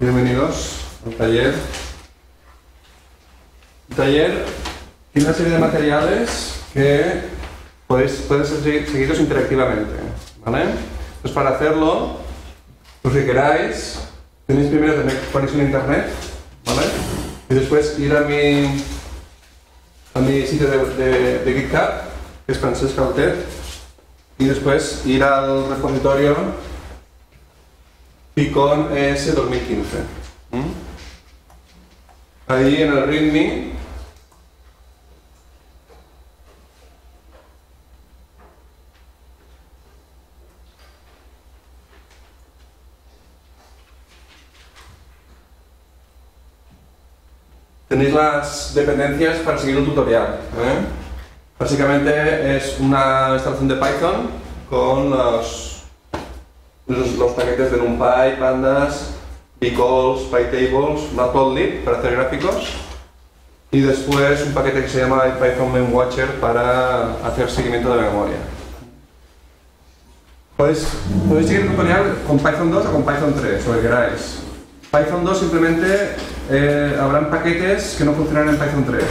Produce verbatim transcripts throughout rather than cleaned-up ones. Bienvenidos al taller. El taller tiene una serie de materiales que podéis, pueden ser seguidos interactivamente, ¿vale? Entonces, para hacerlo, pues si queráis, tenéis primero que ponéis en internet, ¿vale? Y después ir a mi, a mi sitio de, de, de GitHub, que es Francesc Alted, y después ir al repositorio PyCon E S dos mil quince. ¿Mm? Ahí en el README tenéis las dependencias para seguir un tutorial, ¿eh? Básicamente es una instalación de Python con los Los, los paquetes de NumPy, Pandas, bcolz, PyTables, Matplotlib para hacer gráficos, y después un paquete que se llama Python MainWatcher para hacer seguimiento de memoria. Podéis, podéis seguir el tutorial con Python dos o con Python tres, o el queráis. Python dos simplemente eh, habrán paquetes que no funcionan en Python tres,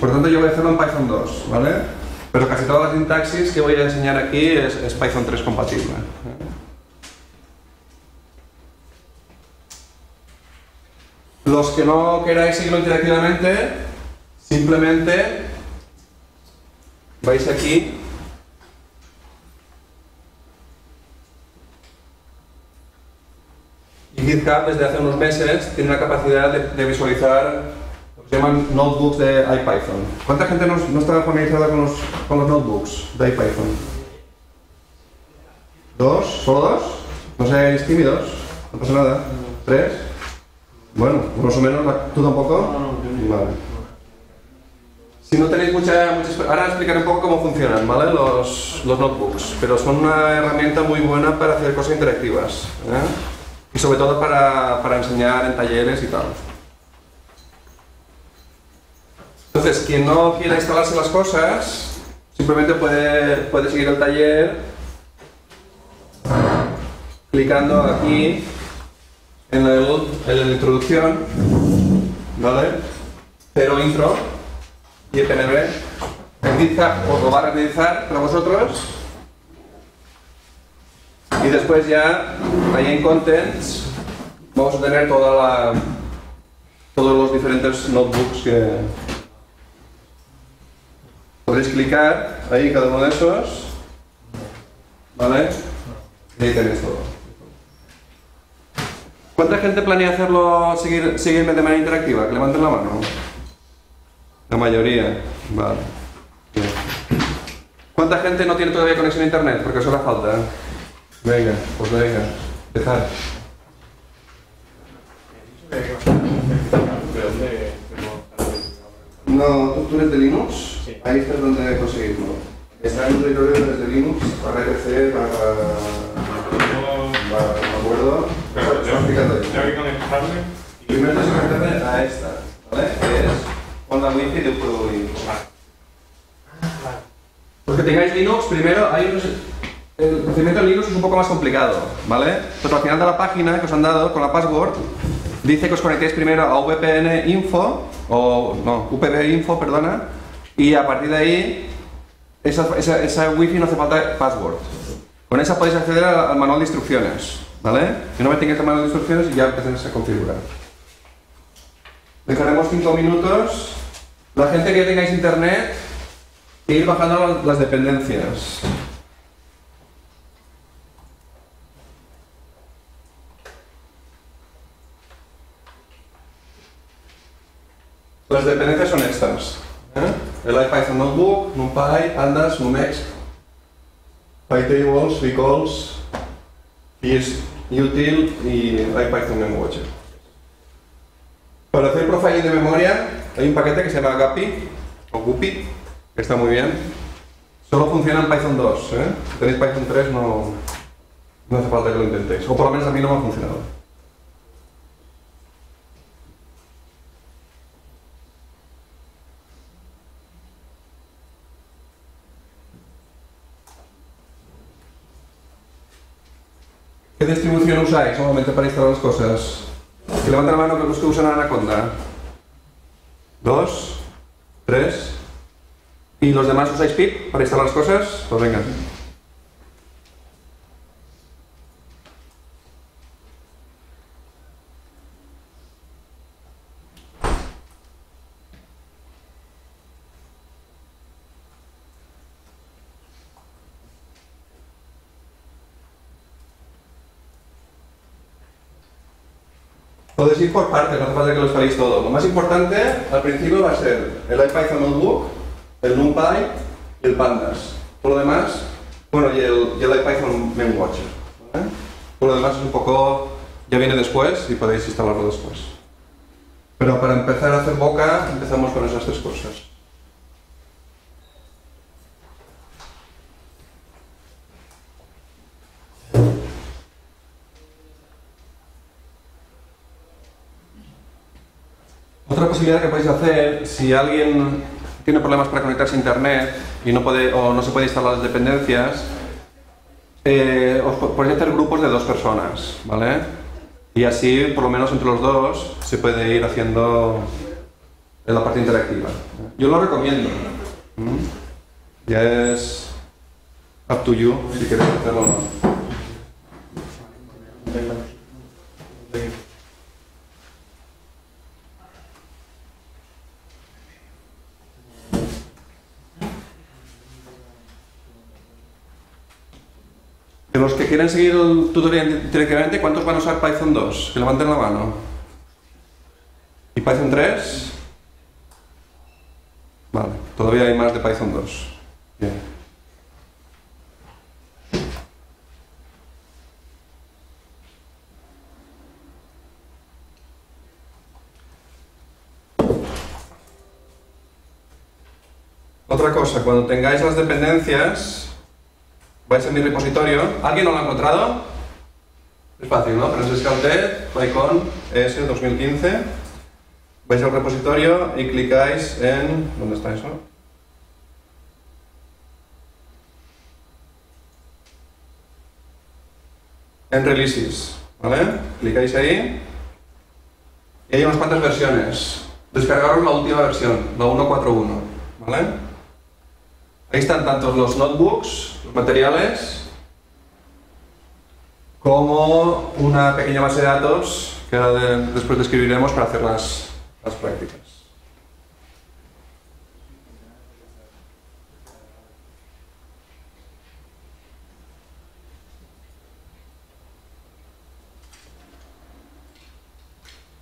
por lo tanto yo voy a hacerlo en Python dos, ¿vale? Pero casi toda la sintaxis que voy a enseñar aquí es, es Python tres compatible. Los que no queráis seguirlo interactivamente, simplemente vais aquí y GitHub desde hace unos meses tiene la capacidad de, de visualizar lo que se llaman notebooks de IPython. ¿Cuánta gente no, no está familiarizada con los, con los notebooks de IPython? ¿Dos? ¿Solo dos? ¿No seáis tímidos? No pasa nada. ¿Tres? Bueno, más o menos, ¿tú tampoco? No, no, no. Vale. Si no tenéis mucha, mucha... Ahora explicaré un poco cómo funcionan, ¿vale? Los, los notebooks, pero son una herramienta muy buena para hacer cosas interactivas, ¿eh? Y sobre todo para, para enseñar en talleres y tal. Entonces, quien no quiera instalarse las cosas, simplemente puede, puede seguir el taller clicando aquí en la, en la introducción, ¿vale? Pero intro, I P N V, en GitHub os lo va a renderizar para vosotros. Y después ya, ahí en Contents, vamos a tener toda la, todos los diferentes notebooks que podéis clicar, ahí cada uno de esos, ¿vale? Y ahí tenéis todo. ¿Cuánta gente planea hacerlo, seguir, seguirme de manera interactiva? Que levanten la mano. La mayoría. Vale. Bien. ¿Cuánta gente no tiene todavía conexión a internet? Porque eso le falta. Venga, pues venga. Empezar. No, ¿tú eres de Linux? Sí. Ahí está donde conseguirlo. Está en un territorio desde Linux, para R P C, para... para... Claro, yo, tengo que conectarme y... Primero tengo que conectarme a esta, ¿vale? Que es con la wifi de un producto Linux. Los que tengáis Linux, primero hay unos... El procedimiento de Linux es un poco más complicado, ¿vale? Entonces al final de la página que os han dado con la password dice que os conectéis primero a V P N info o... no, U P B info, perdona, y a partir de ahí esa, esa, esa wifi no hace falta password. Con esa podéis acceder al manual de instrucciones, ¿vale? Y no me tengáis el manual de instrucciones y ya empezáis a configurar. Dejaremos cinco minutos. La gente que tengáis internet, ir bajando las dependencias. Las dependencias son estas, ¿eh? El IPython Notebook, NumPy, Pandas, NumEx, PyTables, bcolz, util y IPython MainWatcher. Para hacer profiling de memoria hay un paquete que se llama Guppy o Guppy, que está muy bien. Solo funciona en Python dos, ¿eh? Si tenéis Python tres no, no hace falta que lo intentéis, o por lo menos a mí no me ha funcionado. ¿Qué distribución usáis normalmente para instalar las cosas? Que levanta la mano que los que usan Anaconda. Dos, tres. ¿Y los demás usáis pip para instalar las cosas? Pues venga. Podéis ir por partes, no hace falta que lo instaléis todo. Lo más importante al principio va a ser el IPython Notebook, el NumPy y el Pandas. Por lo demás, bueno, y el, y el IPython MainWatcher. ¿Vale? Por lo demás es un poco, ya viene después y podéis instalarlo después. Pero para empezar a hacer boca, empezamos con esas tres cosas. Otra posibilidad que podéis hacer, si alguien tiene problemas para conectarse a internet y no puede, o no se puede instalar las dependencias, eh, os podéis hacer grupos de dos personas, ¿vale? Y así, por lo menos entre los dos, se puede ir haciendo la parte interactiva. Yo lo recomiendo. ¿Mm? Ya es up to you, si queréis hacerlo o no. De los que quieren seguir el tutorial directamente, ¿cuántos van a usar Python dos? Que levanten la mano. ¿Y Python tres? Vale, todavía hay más de Python dos. Bien. Otra cosa, cuando tengáis las dependencias, vais a mi repositorio. ¿Alguien no lo ha encontrado? Es fácil, ¿no? Francesc Alted, PyCon E S dos mil quince. Vais al repositorio y clicáis en... ¿Dónde está eso? En Releases, ¿vale? Clicáis ahí. Y hay unas cuantas versiones. Descargaros la última versión, la uno punto cuatro punto uno, ¿vale? Ahí están tanto los notebooks, los materiales, como una pequeña base de datos que ahora de, después describiremos para hacer las, las prácticas.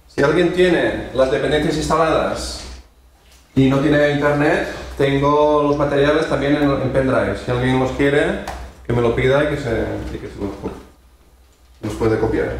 Si alguien tiene las dependencias instaladas y no tiene internet, tengo los materiales también en, en pendrive. Si alguien los quiere, que me lo pida y que se, y que se los, los puede copiar.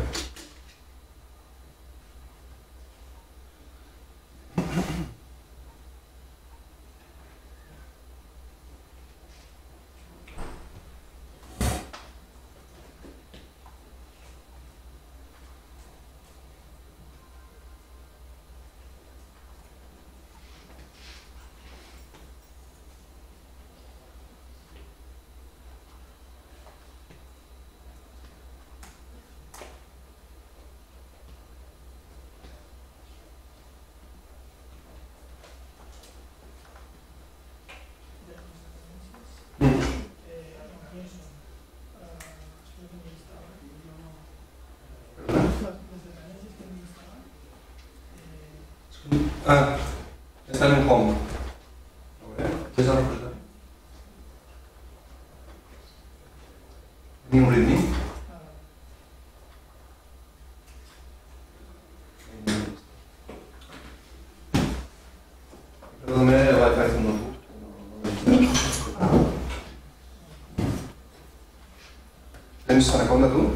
Ah, están en home. ¿Qué es la respuesta? ¿Ni un readme? Perdóname, va a aparecer un notebook. ¿Tienes Anaconda tú?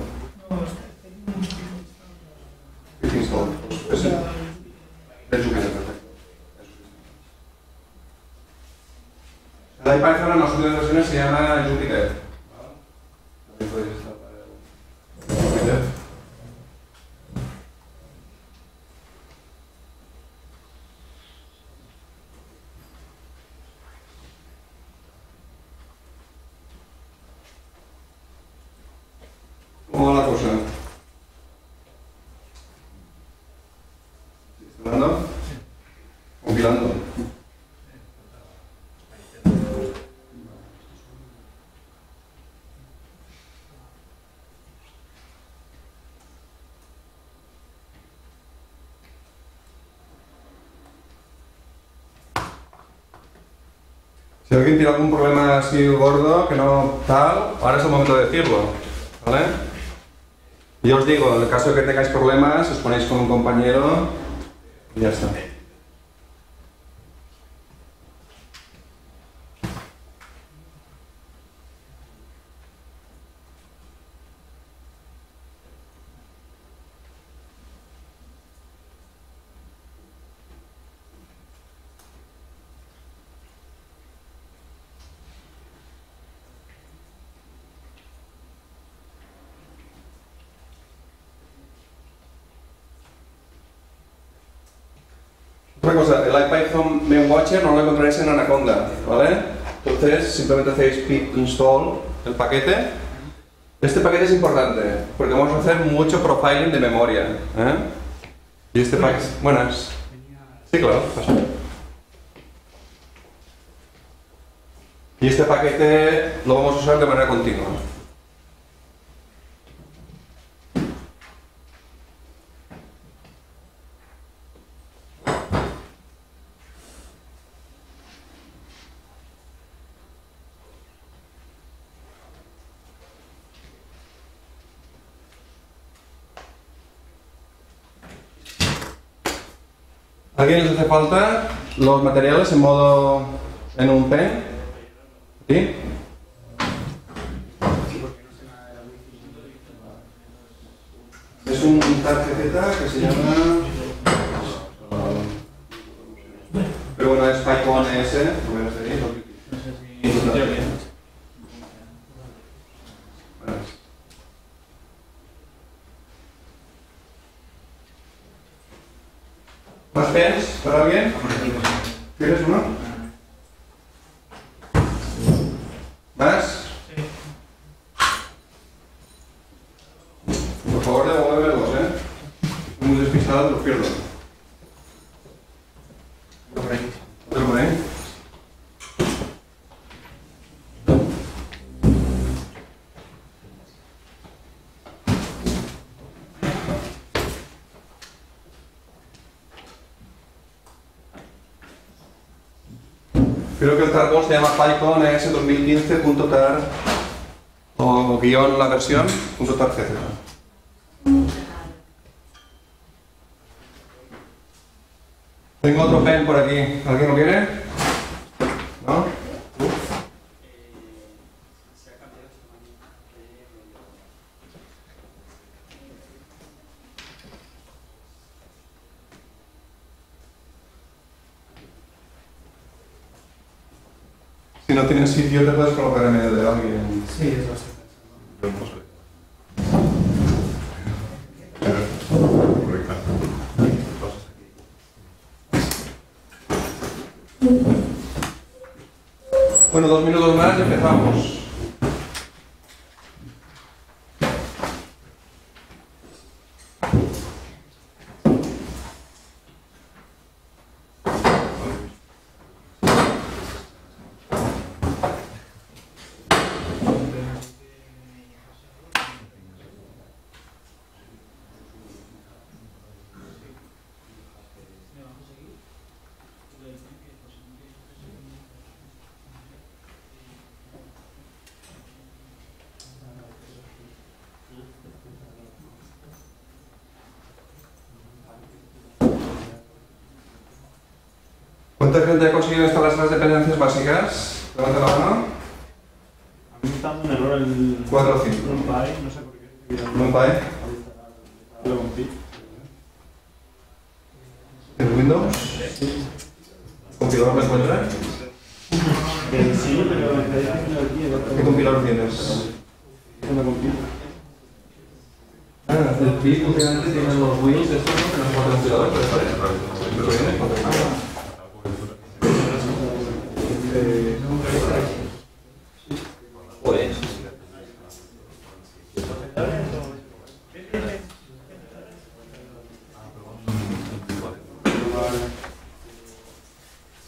tirando. Si alguien tiene algún problema así gordo, que no tal, ahora es el momento de decirlo, ¿vale? Yo os digo, en el caso de que tengáis problemas, os ponéis con un compañero y ya está. Otra cosa, el IPython MainWatcher no lo encontraréis en Anaconda, ¿vale? Entonces, simplemente hacéis pip install el paquete. Este paquete es importante, porque vamos a hacer mucho profiling de memoria, ¿eh? Y este paquete... Buenas. Sí, claro, pasa. Y este paquete lo vamos a usar de manera continua. ¿A alguien les hace falta los materiales en modo en un P? ¿Sí? Es un tarjeta que se llama... Pero bueno, es PyCon E S. ¿Más pens para alguien? ¿Quieres uno? ¿Más? Sí. Por favor, devolverlos, ¿eh? Muy despistado, los pierdo. Otro por ahí. Otro por ahí. Creo que el cargo se llama PyCon E S dos mil quince punto tar o guión la versión punto tar etcétera. Tengo otro pen por aquí. ¿Alguien lo quiere? ¿No? Si no tienes sitio, te puedes colocar en medio de alguien. Sí, es bastante. Bueno, dos minutos más y empezamos. ¿Cuánta gente ha conseguido instalar las dependencias básicas? Levanta la mano. A mí está dando un error el... cuatro o cinco. NumPy, no sé por qué. NumPy. Luego un pi. ¿En Windows? Sí. ¿Compilador me encuentra? Sí, pero en realidad... ¿Qué compilador tienes? Una compila. Ah, el pi, porque antes tienes los Wins, esto no es compilador, pero está bien. Ah.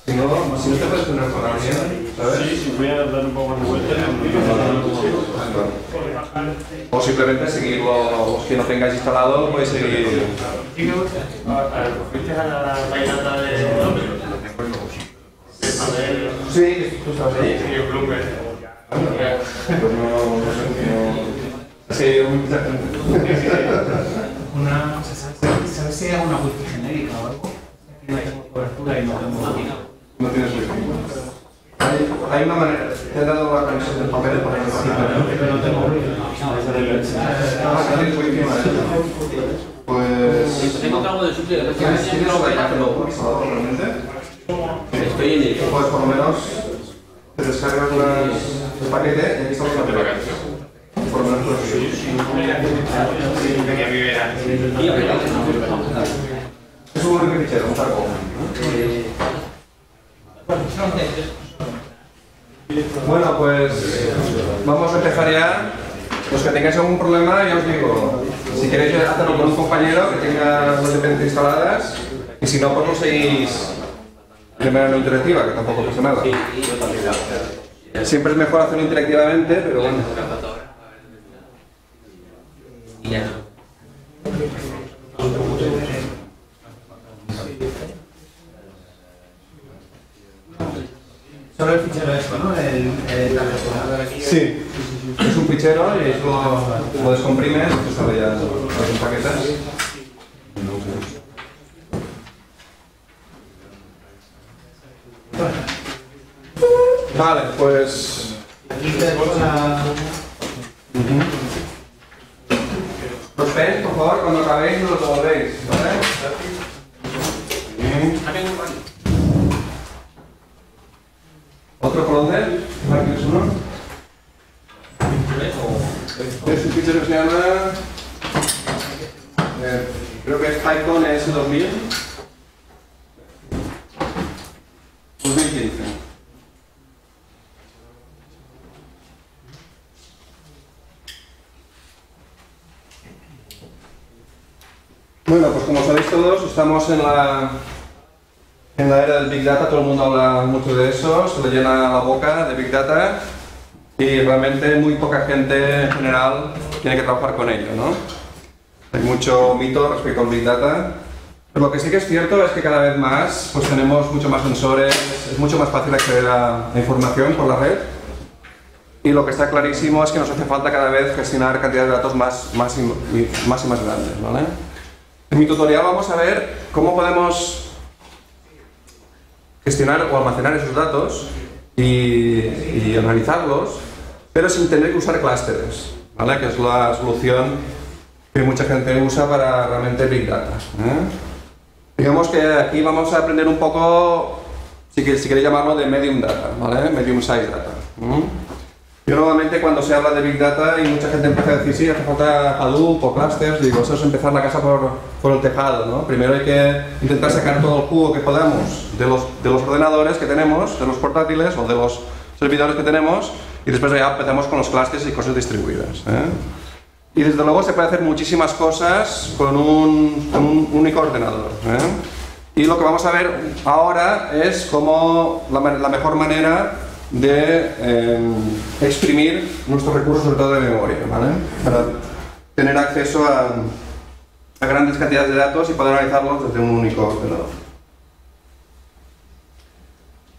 Si no, si no te puedes poner con alguien, ¿sabes? Sí, voy a dar un poco de vuelta. O simplemente seguirlo, que no tengáis instalado, podéis seguir. ¿Fuiste a la bailata de López? Sí, tú estabas ahí. Sí, yo Bloomberg. Pues no sé, no... Sí, una... ¿Sabes si hay alguna wiki genérica o algo? No tengo cobertura y no tengo máquina. No tienes wifi. Hay, hay una manera. Te he dado la conexión del papel para que sí, pero no tengo wifi. Ah, tienes wifi, vale. Pues... Tengo cargo de suple. ¿Tienes un instalador realmente? Estoy en ello. Pues por lo menos te descargas el paquete y instalas la aplicación. Por lo menos los suyos. Es un repichero, un taco. Bueno, pues vamos a empezar ya. Los que tengáis algún problema, ya os digo, si queréis hacerlo con un compañero que tenga las dependencias instaladas, y si no, pues lo seguís de manera interactiva, que tampoco pasa nada. Siempre es mejor hacerlo interactivamente, pero bueno. Solo el fichero esto, ¿no? El, el, el aquí. Sí, es un fichero y lo, lo descomprimes, te sale ya las empaquetas. Vale, pues... Aquí te pongo la... Los pens, por favor, cuando acabéis no los devolvéis, ¿vale? ¿Otro colonder? ¿Para quién es uno? Es un fichero que se llama... Eh, creo que es PyCon E S dos mil quince. Bueno, pues como sabéis todos, estamos en la... En la era del Big Data, todo el mundo habla mucho de eso, se le llena la boca de Big Data y realmente muy poca gente en general tiene que trabajar con ello, ¿no? Hay mucho mito respecto al Big Data, pero lo que sí que es cierto es que cada vez más pues tenemos mucho más sensores, es mucho más fácil acceder a la información por la red y lo que está clarísimo es que nos hace falta cada vez gestionar cantidades de datos más, más, y, más y más grandes, ¿vale? En mi tutorial vamos a ver cómo podemos gestionar o almacenar esos datos y, y analizarlos, pero sin tener que usar clústeres, ¿vale? Que es la solución que mucha gente usa para realmente Big Data, ¿eh? Digamos que aquí vamos a aprender un poco, si queréis llamarlo, de Medium Data, ¿vale? Medium Size Data, ¿eh? Yo normalmente cuando se habla de Big Data y mucha gente empieza a decir, sí, hace falta Hadoop o clusters, digo, eso es empezar la casa por, por el tejado, ¿no? Primero hay que intentar sacar todo el jugo que podamos de los, de los ordenadores que tenemos, de los portátiles o de los servidores que tenemos y después ya empezamos con los clusters y cosas distribuidas, ¿eh? Y desde luego se puede hacer muchísimas cosas con un, con un único ordenador, ¿eh? Y lo que vamos a ver ahora es cómo la, la mejor manera de eh, exprimir nuestros recursos, sobre todo de memoria, ¿vale? Para tener acceso a, a grandes cantidades de datos y poder analizarlos desde un único ordenador.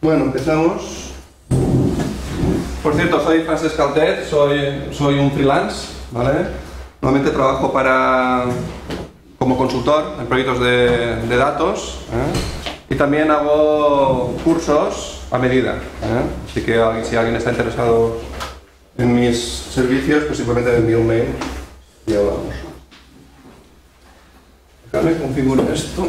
Bueno, empezamos. Por cierto, soy Francesc Alted, soy, soy un freelance, ¿vale? Normalmente trabajo para, como consultor en proyectos de, de datos, ¿eh? Y también hago cursos a medida, ¿eh? Así que si alguien está interesado en mis servicios, pues simplemente me envío un mail y hablamos. Déjame configurar esto.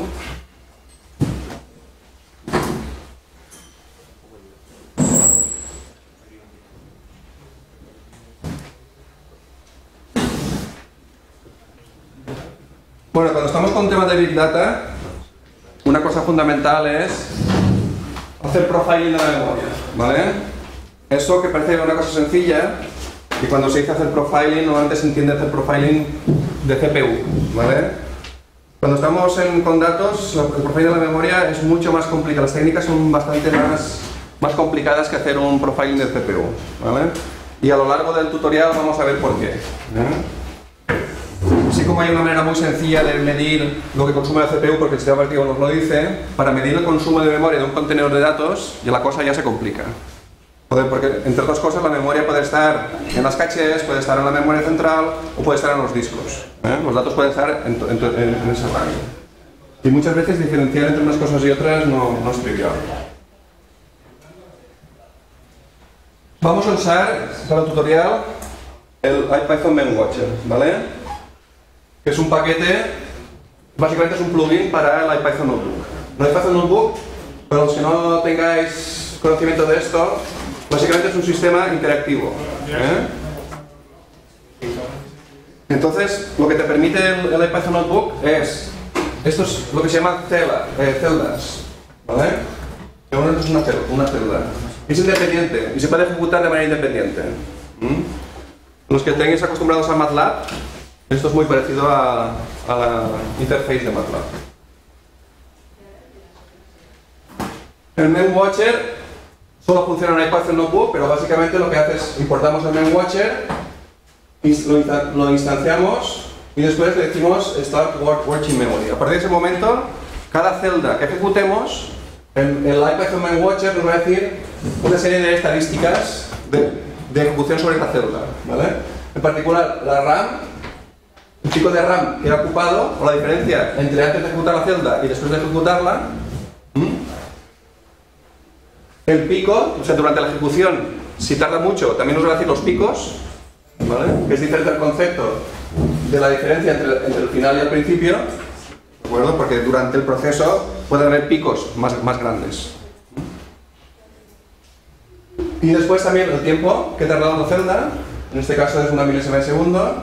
Bueno, cuando estamos con temas de Big Data, una cosa fundamental es hacer profiling de la memoria, ¿vale? Eso que parece una cosa sencilla, y cuando se dice hacer profiling, normalmente se entiende hacer profiling de C P U, ¿vale? Cuando estamos en, con datos, el profile de la memoria es mucho más complicado. Las técnicas son bastante más, más complicadas que hacer un profiling del C P U, ¿vale? Y a lo largo del tutorial vamos a ver por qué, ¿eh? Así como hay una manera muy sencilla de medir lo que consume la C P U, porque el sistema operativo nos lo dice, para medir el consumo de memoria de un contenedor de datos, ya la cosa ya se complica. Porque, entre otras cosas, la memoria puede estar en las cachés, puede estar en la memoria central o puede estar en los discos, ¿eh? Los datos pueden estar en, en, en ese rango. Y muchas veces diferenciar entre unas cosas y otras no, no es trivial. Vamos a usar para el tutorial el IPython MainWatcher, ¿vale? Que es un paquete, básicamente es un plugin para el IPython Notebook. El IPython Notebook, para los que no tengáis conocimiento de esto, básicamente es un sistema interactivo, ¿eh? Entonces, lo que te permite el, el IPython Notebook es, esto es lo que se llama celda, eh, celdas, ¿vale? Una es una celda, una celda. Es independiente y se puede ejecutar de manera independiente. ¿Mm? Los que tengáis acostumbrados a MATLAB, esto es muy parecido a, a la interface de MATLAB. El MainWatcher solo funciona en IPython Notebook, pero básicamente lo que hace es importamos el MainWatcher, lo, lo instanciamos y después le decimos Start Watching Memory. A partir de ese momento, cada celda que ejecutemos, el, el IPython MainWatcher nos va a decir una serie de estadísticas de, de ejecución sobre esta celda, ¿vale? En particular, la RAM, el chico de RAM que era ocupado, o la diferencia entre antes de ejecutar la celda y después de ejecutarla, ¿hmm? El pico, o sea, durante la ejecución, si tarda mucho, también nos va a decir los picos, ¿vale? Que es diferente al concepto de la diferencia entre, entre el final y el principio, ¿de acuerdo? Porque durante el proceso pueden haber picos más, más grandes. Y después también el tiempo que tarda una celda, en este caso es una milésima de segundo.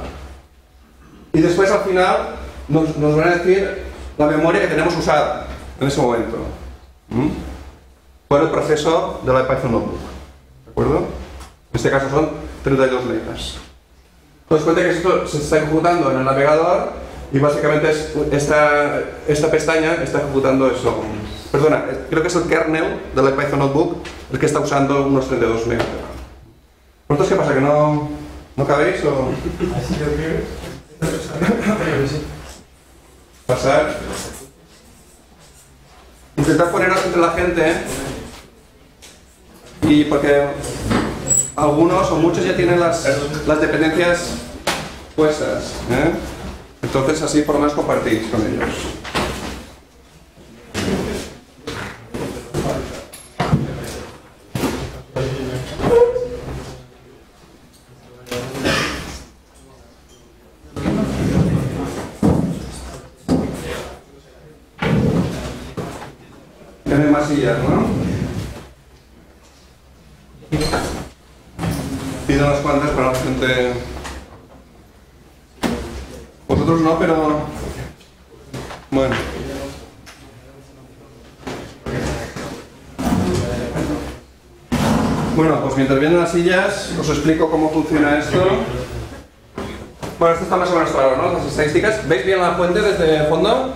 Y después al final nos, nos van a decir la memoria que tenemos usada en ese momento. ¿Mm? Por el proceso de la IPython Notebook, ¿de acuerdo? En este caso son treinta y dos letras. Os cuenta que esto se está ejecutando en el navegador y básicamente es esta, esta pestaña está ejecutando eso. Perdona, creo que es el kernel de la IPython Notebook el que está usando unos treinta y dos letras. ¿Vosotros qué pasa? ¿Que no, no cabéis o...? Pasar. Intentar poneros entre la gente, ¿eh? Y porque algunos o muchos ya tienen las, las dependencias puestas, ¿eh? Entonces así por lo menos compartís con ellos. Tiene más sillas, ¿no? Pido unas cuantas para la gente. Vosotros no, pero... Bueno. Bueno, pues mientras vienen las sillas, os explico cómo funciona esto. Bueno, esto está más o menos claro, ¿no? Las estadísticas. ¿Veis bien la fuente desde el fondo?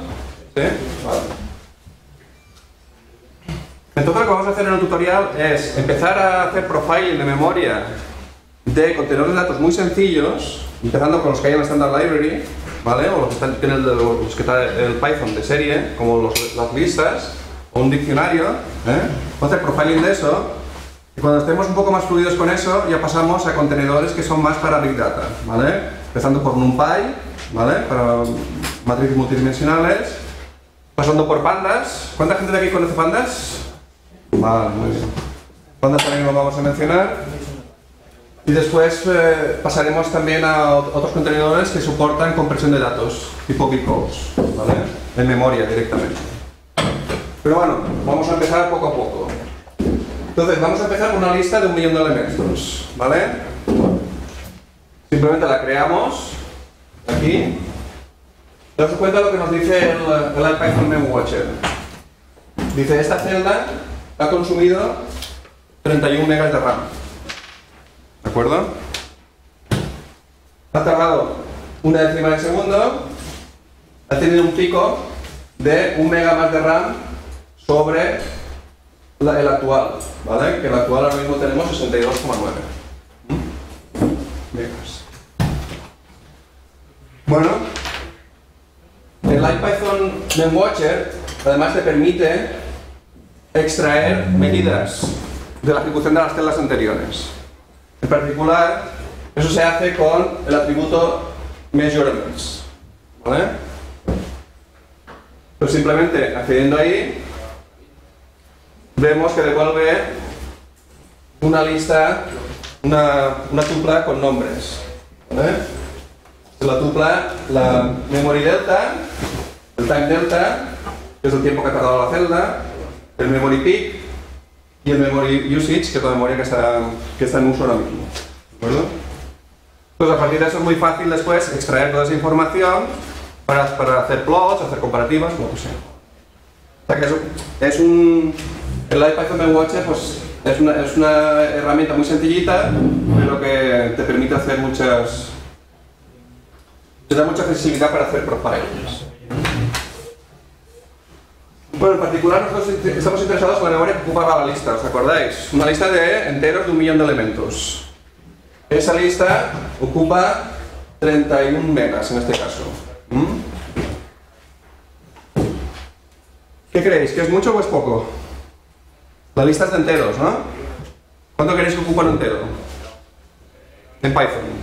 Sí. Vale. Entonces lo que vamos a hacer en el tutorial es empezar a hacer profiling de memoria de contenedores de datos muy sencillos, empezando con los que hay en la Standard Library, ¿vale? O los que tienen los que está el Python de serie, como los, las listas, o un diccionario, ¿eh? Vamos a hacer profiling de eso, y cuando estemos un poco más fluidos con eso, ya pasamos a contenedores que son más para Big Data, ¿vale? Empezando por NumPy, ¿vale? Para matrices multidimensionales, pasando por Pandas. ¿Cuánta gente de aquí conoce Pandas? Vale, muy bien. Pandas también lo vamos a mencionar. Y después eh, pasaremos también a otros contenedores que soportan compresión de datos, tipo bcolz, ¿vale? En memoria directamente. Pero bueno, vamos a empezar poco a poco. Entonces, vamos a empezar con una lista de un millón de elementos, ¿vale? Simplemente la creamos, aquí. Daos cuenta lo que nos dice el, el IPython MainWatcher. Dice, esta celda ha consumido treinta y un megas de RAM, ¿de acuerdo? Ha tardado una décima de segundo ha tenido un pico de un mega más de RAM sobre la, el actual, ¿vale? Que el actual ahora mismo tenemos sesenta y dos coma nueve. Bueno, el IPython MainWatcher además te permite extraer medidas de la ejecución de las celdas anteriores. En particular, eso se hace con el atributo measurements, ¿vale? Pues simplemente accediendo ahí vemos que devuelve una lista, una, una tupla con nombres, ¿vale? La tupla, la memory delta, el time delta, que es el tiempo que ha tardado la celda, el memory peak y el memory usage, que es la memoria que está, que está en uso ahora mismo, ¿de acuerdo? Pues a partir de eso es muy fácil después extraer toda esa información para, para hacer plots, hacer comparativas, lo que sea. O sea que es, es un... el IPython MainWatcher pues, es, una, es una herramienta muy sencillita, pero que te permite hacer muchas... te da mucha accesibilidad para hacer profiles. Bueno, en particular nosotros estamos interesados en la memoria que ocupaba la lista, ¿os acordáis? Una lista de enteros de un millón de elementos. Esa lista ocupa treinta y un megas en este caso. ¿Mm? ¿Qué creéis? ¿Que es mucho o es poco? La lista es de enteros, ¿no? ¿Cuánto queréis que ocupe un entero? En Python.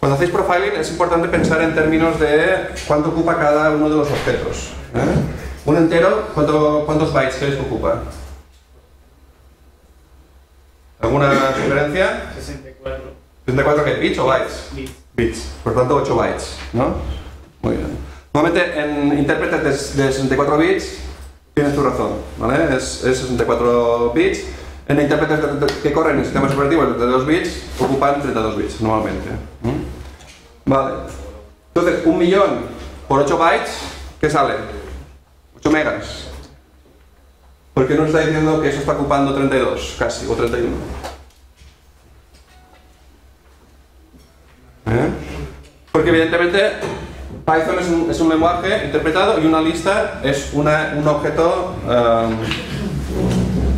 Cuando hacéis profiling es importante pensar en términos de cuánto ocupa cada uno de los objetos, ¿eh? Un entero, ¿cuánto, ¿cuántos bytes creéis que ocupa? ¿Alguna sugerencia? sesenta y cuatro. ¿sesenta y cuatro qué? ¿Bits o bytes? Bits. Bits. Por tanto, ocho bytes, ¿no? Muy bien. Normalmente en intérpretes de sesenta y cuatro bits tienes tu razón, ¿vale? Es, es sesenta y cuatro bits. En intérpretes que corren en sistemas operativos de treinta y dos bits ocupan treinta y dos bits normalmente. ¿Mm? Vale. Entonces, un millón por ocho bytes, ¿qué sale? ocho megas. ¿Por qué no está diciendo que eso está ocupando treinta y dos casi, o treinta y uno? ¿Eh? Porque evidentemente Python es un, es un lenguaje interpretado y una lista es una, un objeto... Um,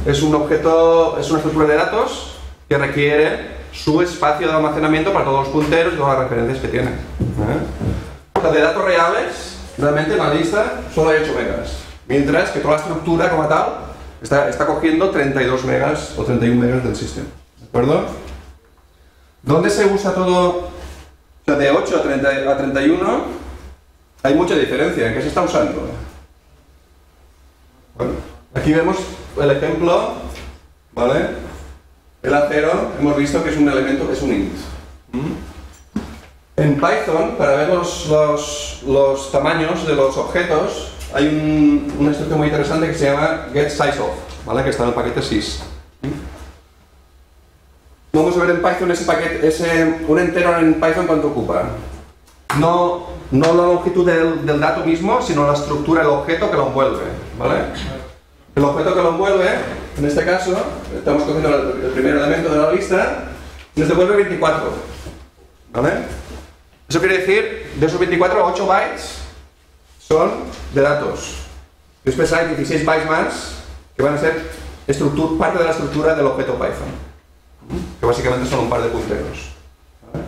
Es un objeto, es una estructura de datos que requiere su espacio de almacenamiento para todos los punteros y todas las referencias que tiene, ¿eh? O sea, de datos reales, realmente en la lista solo hay ocho megas, mientras que toda la estructura como tal está, está cogiendo treinta y dos megas o treinta y uno megas del sistema, ¿de acuerdo? ¿Dónde se usa todo? O sea, de ocho a, treinta, a treinta y uno hay mucha diferencia. ¿En qué se está usando? Bueno, aquí vemos el ejemplo, ¿vale? El A cero hemos visto que es un elemento que es un int. ¿Mm? En Python, para ver los, los, los tamaños de los objetos, hay un, una instrucción muy interesante que se llama getSizeOf, ¿vale? Que está en el paquete sys. ¿Mm? Vamos a ver en Python ese paquete, ese, un entero en Python cuánto ocupa. No, no la longitud del, del dato mismo, sino la estructura del objeto que lo envuelve, ¿vale? El objeto que lo envuelve, en este caso, estamos cogiendo el primer elemento de la lista, nos devuelve veinticuatro, ¿vale? Eso quiere decir, de esos veinticuatro, ocho bytes son de datos. Después hay dieciséis bytes más, que van a ser parte de la estructura del objeto Python, que básicamente son un par de punteros, ¿vale?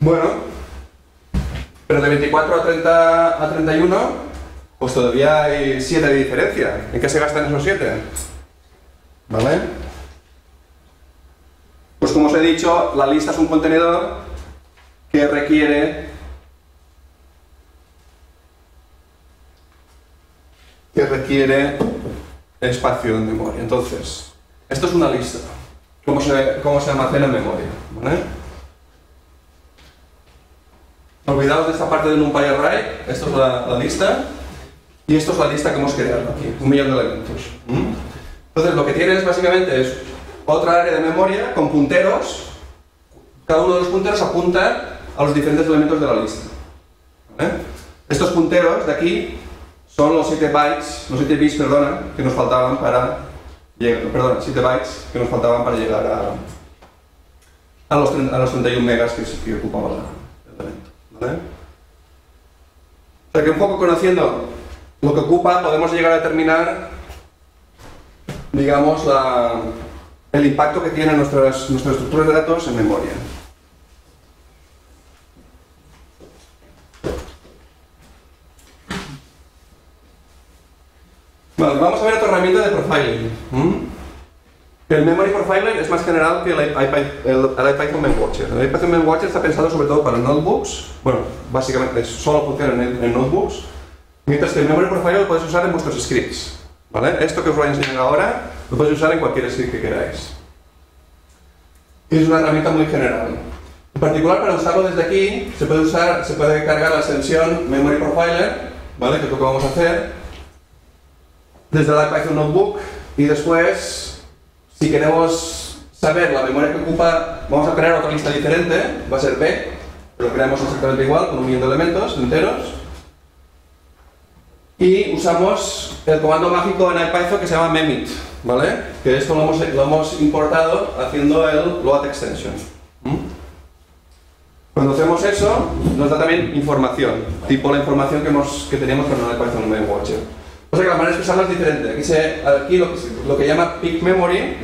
Bueno, pero de veinticuatro a, treinta, a treinta y uno... pues todavía hay siete de diferencia. ¿En qué se gastan esos siete? ¿Vale? Pues como os he dicho, la lista es un contenedor que requiere que requiere espacio en memoria. Entonces, esto es una lista. ¿Cómo se, cómo se almacena en memoria? ¿Vale? Olvidaos de esta parte de NumPy array. Esto es la, la lista. Y esto es la lista que hemos creado aquí, un millón de elementos. ¿Mm? Entonces lo que tienes básicamente es otra área de memoria con punteros. Cada uno de los punteros apunta a los diferentes elementos de la lista, ¿vale? Estos punteros de aquí son los siete bytes, los siete bits, perdona, que nos faltaban para llegar, perdona, siete bytes que nos faltaban para llegar a, a, los, a los treinta y uno megas que, que ocupaba la, ¿Vale? O sea que un poco conociendo lo que ocupa, podemos llegar a determinar, digamos, la, el impacto que tienen nuestras, nuestras estructuras de datos en memoria. Vale, vamos a ver otra herramienta de profiling. ¿Mm? El memory profiling es más general que el, iPy, el, el IPython MainWatcher. El IPython MainWatcher está pensado sobre todo para notebooks. Bueno, básicamente solo funciona en, en notebooks. Mientras que el memory profiling lo podéis usar en vuestros scripts. ¿Vale? Esto que os voy a enseñar ahora lo podéis usar en cualquier script que queráis. Es una herramienta muy general. En particular, para usarlo desde aquí, se puede, usar, se puede cargar la extensión memory profiler, ¿vale? Que es lo que vamos a hacer desde la iPython Notebook, y después, si queremos saber la memoria que ocupa, vamos a crear otra lista diferente, va a ser B, pero lo creamos exactamente igual, con un millón de elementos enteros, y usamos el comando mágico en IPython que se llama memit, ¿vale? Que esto lo hemos, lo hemos importado haciendo el load extension. ¿Mm? Cuando hacemos eso, nos da también información, tipo la información que, hemos, que teníamos con el iPython MainWatcher. O sea que la manera de expresarla es diferente. Aquí, se, aquí lo, lo que llama peak memory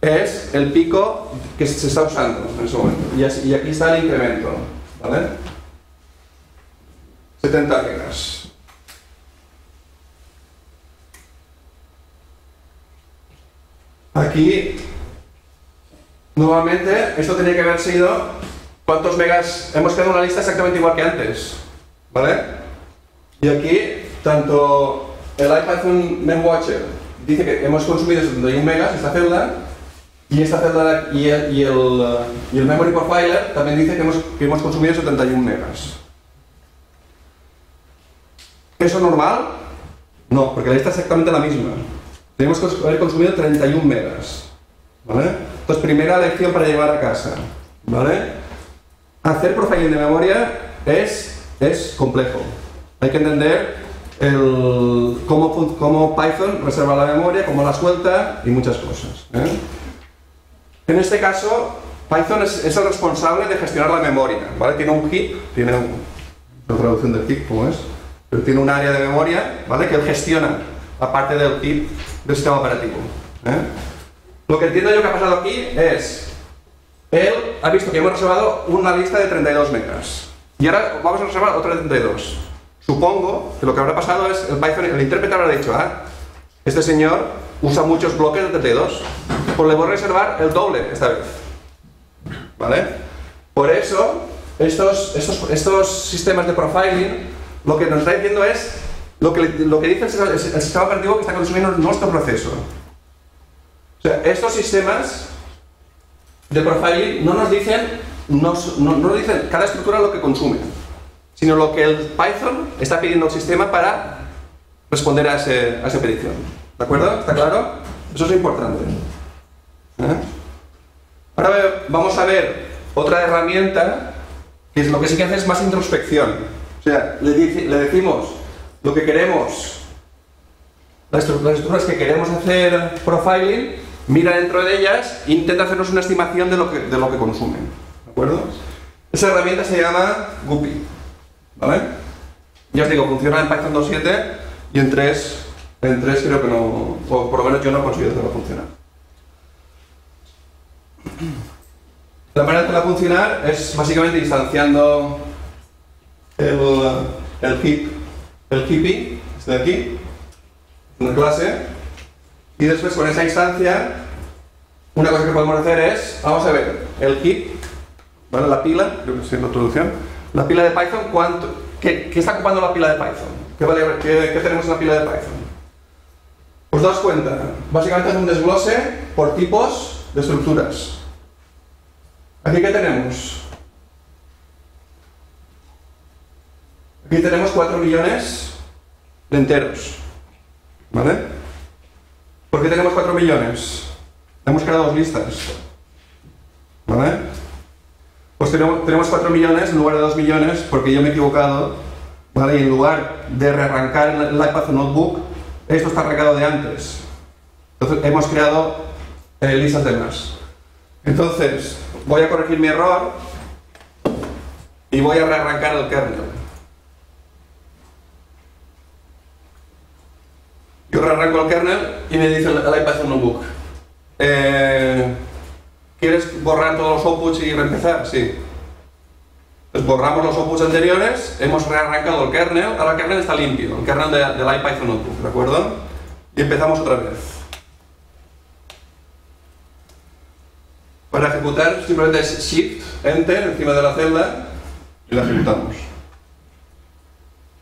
es el pico que se está usando en ese momento. Y, así, y aquí está el incremento, ¿vale? setenta gigas. Aquí, nuevamente, esto tenía que haber sido cuántos megas. Hemos creado una lista exactamente igual que antes, ¿vale? Y aquí, tanto el IPython MainWatcher dice que hemos consumido setenta y un megas esta celda, y esta celda y el, y el, y el memory profiler también dice que hemos, que hemos consumido setenta y un megas. ¿Eso es normal? No, porque la lista es exactamente la misma. Tenemos que haber consumido treinta y un megas, ¿vale? Entonces, primera lección para llevar a casa, ¿vale? Hacer profiling de memoria es, es complejo. Hay que entender El, cómo, cómo Python reserva la memoria, cómo la suelta y muchas cosas, ¿eh? En este caso, Python es, es el responsable de gestionar la memoria, ¿vale? Tiene un heap, tiene un, la traducción del heap, ¿cómo es? Pero tiene un área de memoria, ¿vale? Que él gestiona, aparte del heap del sistema operativo, ¿eh? Lo que entiendo yo que ha pasado aquí es, él ha visto que hemos reservado una lista de treinta y dos megas, y ahora vamos a reservar otra de treinta y dos. Supongo que lo que habrá pasado es el Python, el intérprete habrá dicho, ah, este señor usa muchos bloques de treinta y dos, pues le voy a reservar el doble esta vez, ¿vale? Por eso, estos, estos, estos sistemas de profiling, lo que nos está diciendo es, lo que, lo que dice el, el sistema operativo que está consumiendo nuestro proceso. O sea, estos sistemas de profiling no nos dicen, nos, no, no nos dicen cada estructura lo que consume, sino lo que el Python está pidiendo al sistema para responder a, ese, a esa petición. ¿De acuerdo? ¿Está claro? Eso es importante, ¿eh? Ahora vamos a ver otra herramienta que es lo que sí que hace es más introspección. O sea, le, dice, le decimos lo que queremos, las estructuras que queremos hacer profiling, mira dentro de ellas e intenta hacernos una estimación de lo que, de lo que consumen, ¿de acuerdo? Esa herramienta se llama Guppy, ¿vale? Ya os digo, funciona en Python dos punto siete y en tres, en tres creo que no, o por lo menos yo no he conseguido hacerla funcionar. La manera de hacerla funcionar es básicamente instanciando el, el heap, el heap, este de aquí, una clase, y después con esa instancia, una cosa que podemos hacer es, vamos a ver, el heap, ¿vale? La pila, creo que es la traducción. La pila de Python, ¿cuánto? ¿Qué, ¿Qué está ocupando la pila de Python? ¿Qué, vale, qué, ¿Qué tenemos en la pila de Python? Os das cuenta, básicamente es un desglose por tipos de estructuras. Aquí, ¿qué tenemos? Aquí tenemos cuatro millones de enteros, ¿vale? ¿Por qué tenemos cuatro millones? Hemos creado dos listas, ¿vale? Pues tenemos, tenemos cuatro millones en lugar de dos millones, porque yo me he equivocado, ¿vale? Y en lugar de rearrancar el iPad o Notebook, esto está arrancado de antes. Entonces hemos creado eh, listas de más. Entonces voy a corregir mi error y y voy a rearrancar el kernel. Yo rearranco el kernel y me dice el IPython notebook, eh, ¿quieres borrar todos los outputs y reempezar? Sí. Pues borramos los outputs anteriores, hemos rearrancado el kernel, ahora el kernel está limpio, el kernel de, del IPython notebook, ¿de acuerdo? Y empezamos otra vez. Para ejecutar simplemente es Shift, Enter, encima de la celda y la ejecutamos.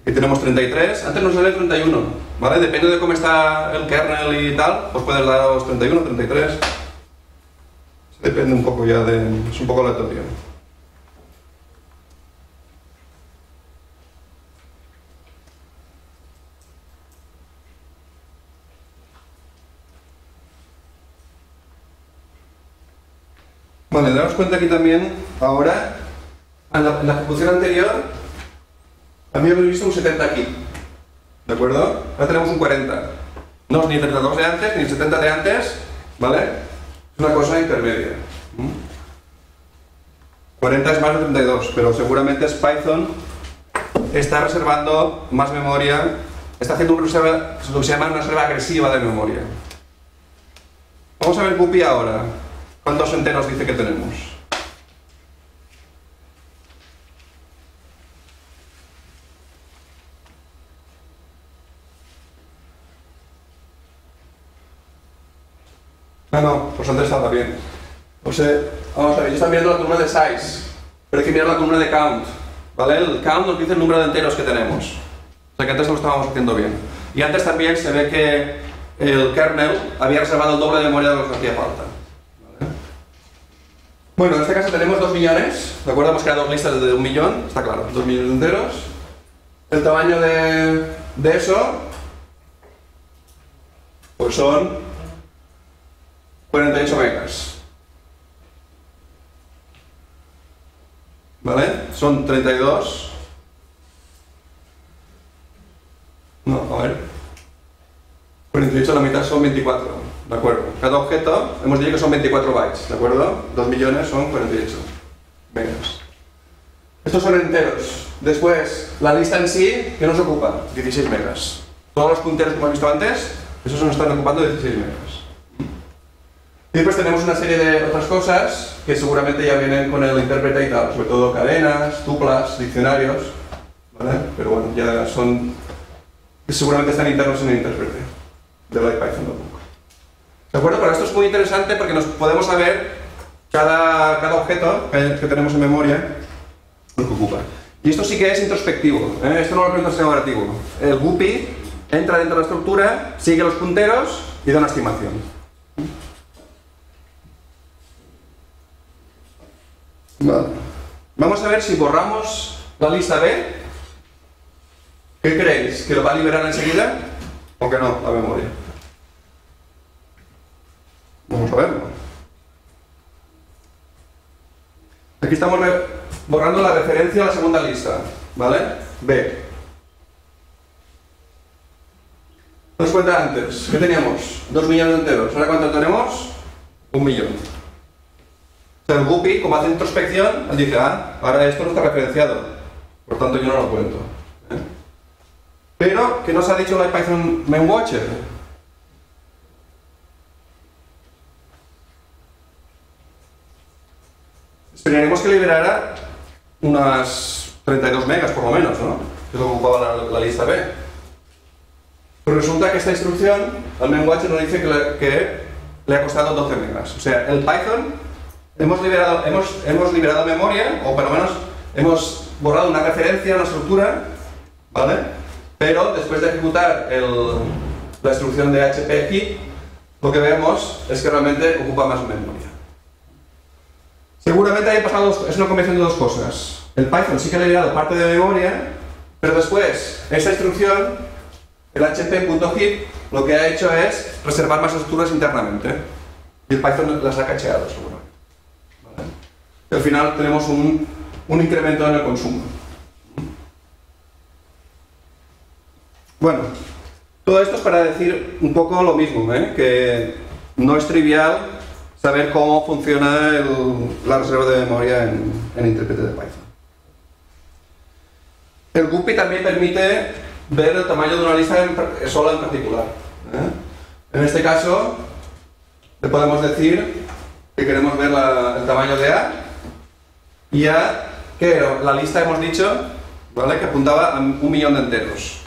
Aquí tenemos treinta y tres, antes nos sale treinta y uno, ¿vale? Depende de cómo está el kernel y tal, os puedes dar los treinta y uno, treinta y tres. Depende un poco ya de... es un poco aleatorio. Vale, daros cuenta aquí también, ahora, en la, en la ejecución anterior, también hemos visto un setenta aquí, ¿de acuerdo? Ahora tenemos un cuarenta, no es ni treinta y dos de antes, ni setenta de antes, ¿vale? Es una cosa intermedia. cuarenta es más de treinta y dos, pero seguramente es Python está reservando más memoria, está haciendo un reserva, lo que se llama una reserva agresiva de memoria. Vamos a ver Guppy ahora. ¿Cuántos enteros dice que tenemos? No, no, pues antes estaba bien. O sea, vamos a ver, yo estaba mirando la columna de size, pero hay que mirar la columna de count, ¿vale? El count nos dice el número de enteros que tenemos. O sea que antes lo estábamos haciendo bien. Y antes también se ve que el kernel había reservado el doble de memoria de lo que hacía falta. Bueno, en este caso tenemos dos millones, ¿de acuerdo? Hemos creado dos listas de un millón, está claro, dos millones enteros. El tamaño de, de eso, pues son cuarenta y ocho megas. ¿Vale? Son treinta y dos. No, a ver. cuarenta y ocho, la mitad son veinticuatro. ¿De acuerdo? Cada objeto, hemos dicho que son veinticuatro bytes, ¿de acuerdo? dos millones son cuarenta y ocho. Venga. Estos son enteros. Después, la lista en sí, ¿qué nos ocupa? dieciséis megas. Todos los punteros que hemos visto antes, esos nos están ocupando dieciséis megas. Y después tenemos una serie de otras cosas que seguramente ya vienen con el intérprete y tal, sobre todo cadenas, tuplas, diccionarios, ¿vale? Pero bueno, ya son... seguramente están internos en el intérprete de la IPython notebook. ¿De acuerdo? Pero esto es muy interesante porque nos podemos saber cada, cada objeto que tenemos en memoria lo que ocupa. Y esto sí que es introspectivo, ¿eh? Esto no lo aprende el sistema operativo. El Guppy entra dentro de la estructura, sigue los punteros y da una estimación. Vale. Vamos a ver si borramos la lista B. ¿Qué creéis? ¿Que lo va a liberar enseguida? ¿O que no? La memoria. Vamos a verlo. Aquí estamos borrando la referencia a la segunda lista, ¿vale? B. Nos cuenta antes, ¿qué teníamos? Dos millones enteros. ¿Ahora cuánto tenemos? Un millón. O sea, el Guppy, como hace introspección, él dice, ah, ahora esto no está referenciado, por tanto yo no lo cuento. ¿Eh? Pero, ¿qué nos ha dicho la Python MainWatcher? Esperaremos que liberara unas treinta y dos megas por lo menos, ¿no? Que es lo que ocupaba la, la lista B. Pero resulta que esta instrucción al MainWatcher nos dice que le, que le ha costado doce megas. O sea, el Python hemos liberado, hemos, hemos liberado memoria, o por lo menos hemos borrado una referencia, una estructura, ¿vale? Pero después de ejecutar el, la instrucción de H P X, lo que vemos es que realmente ocupa más memoria. Seguramente haya pasado dos, es una combinación de dos cosas. El Python sí que le ha liberado parte de memoria, pero después, esta instrucción, el hp.heap, lo que ha hecho es reservar más estructuras internamente. Y el Python las ha cacheado, seguro. ¿Vale? Y al final tenemos un, un incremento en el consumo. Bueno, todo esto es para decir un poco lo mismo, ¿eh? Que no es trivial saber cómo funciona el, la reserva de memoria en, en intérprete de Python. El Guppy también permite ver el tamaño de una lista en, sola en particular, ¿eh? En este caso, le podemos decir que queremos ver la, el tamaño de A, y A, que la lista hemos dicho, ¿vale?, que apuntaba a un millón de enteros.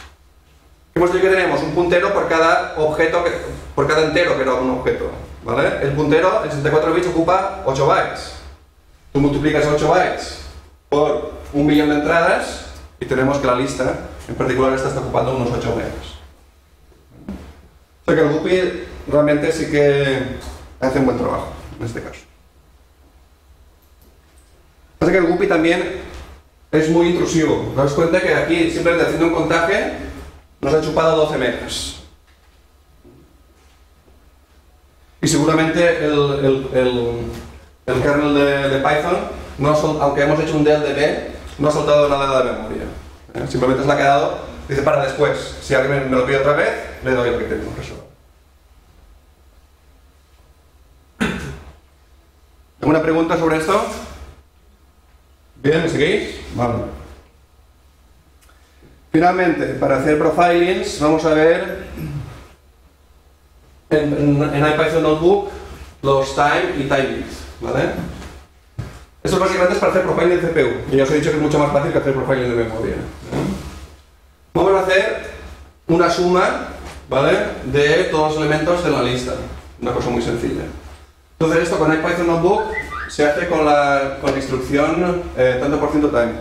Hemos dicho que tenemos un puntero por cada objeto, que, por cada entero que era un objeto, ¿vale? El puntero en sesenta y cuatro bits ocupa ocho bytes. Tú multiplicas ocho bytes por un millón de entradas y tenemos que la lista, en particular esta, está ocupando unos ocho megas. O sea que el Guppy realmente sí que hace un buen trabajo, en este caso. O sea que el Guppy también es muy intrusivo. Daos cuenta que aquí, simplemente haciendo un contaje, nos ha chupado doce megas. Y seguramente el, el, el, el kernel de, de Python, no sol, aunque hemos hecho un D L D P, no ha soltado nada de memoria, ¿eh? Simplemente se la ha quedado, dice, para después, si alguien me lo pide otra vez, le doy el que tengo resuelto. ¿Alguna pregunta sobre esto? Bien, ¿me seguís? Vale. Finalmente, para hacer profilings, vamos a ver en, en, en IPython Notebook los time y timings, ¿vale? Esto básicamente es para hacer profiling de C P U, y ya os he dicho que es mucho más fácil que hacer profiling de memoria. Vamos a hacer una suma, ¿vale?, de todos los elementos de la lista, una cosa muy sencilla. Entonces esto con IPython Notebook se hace con la, con la instrucción eh, tanto por ciento time.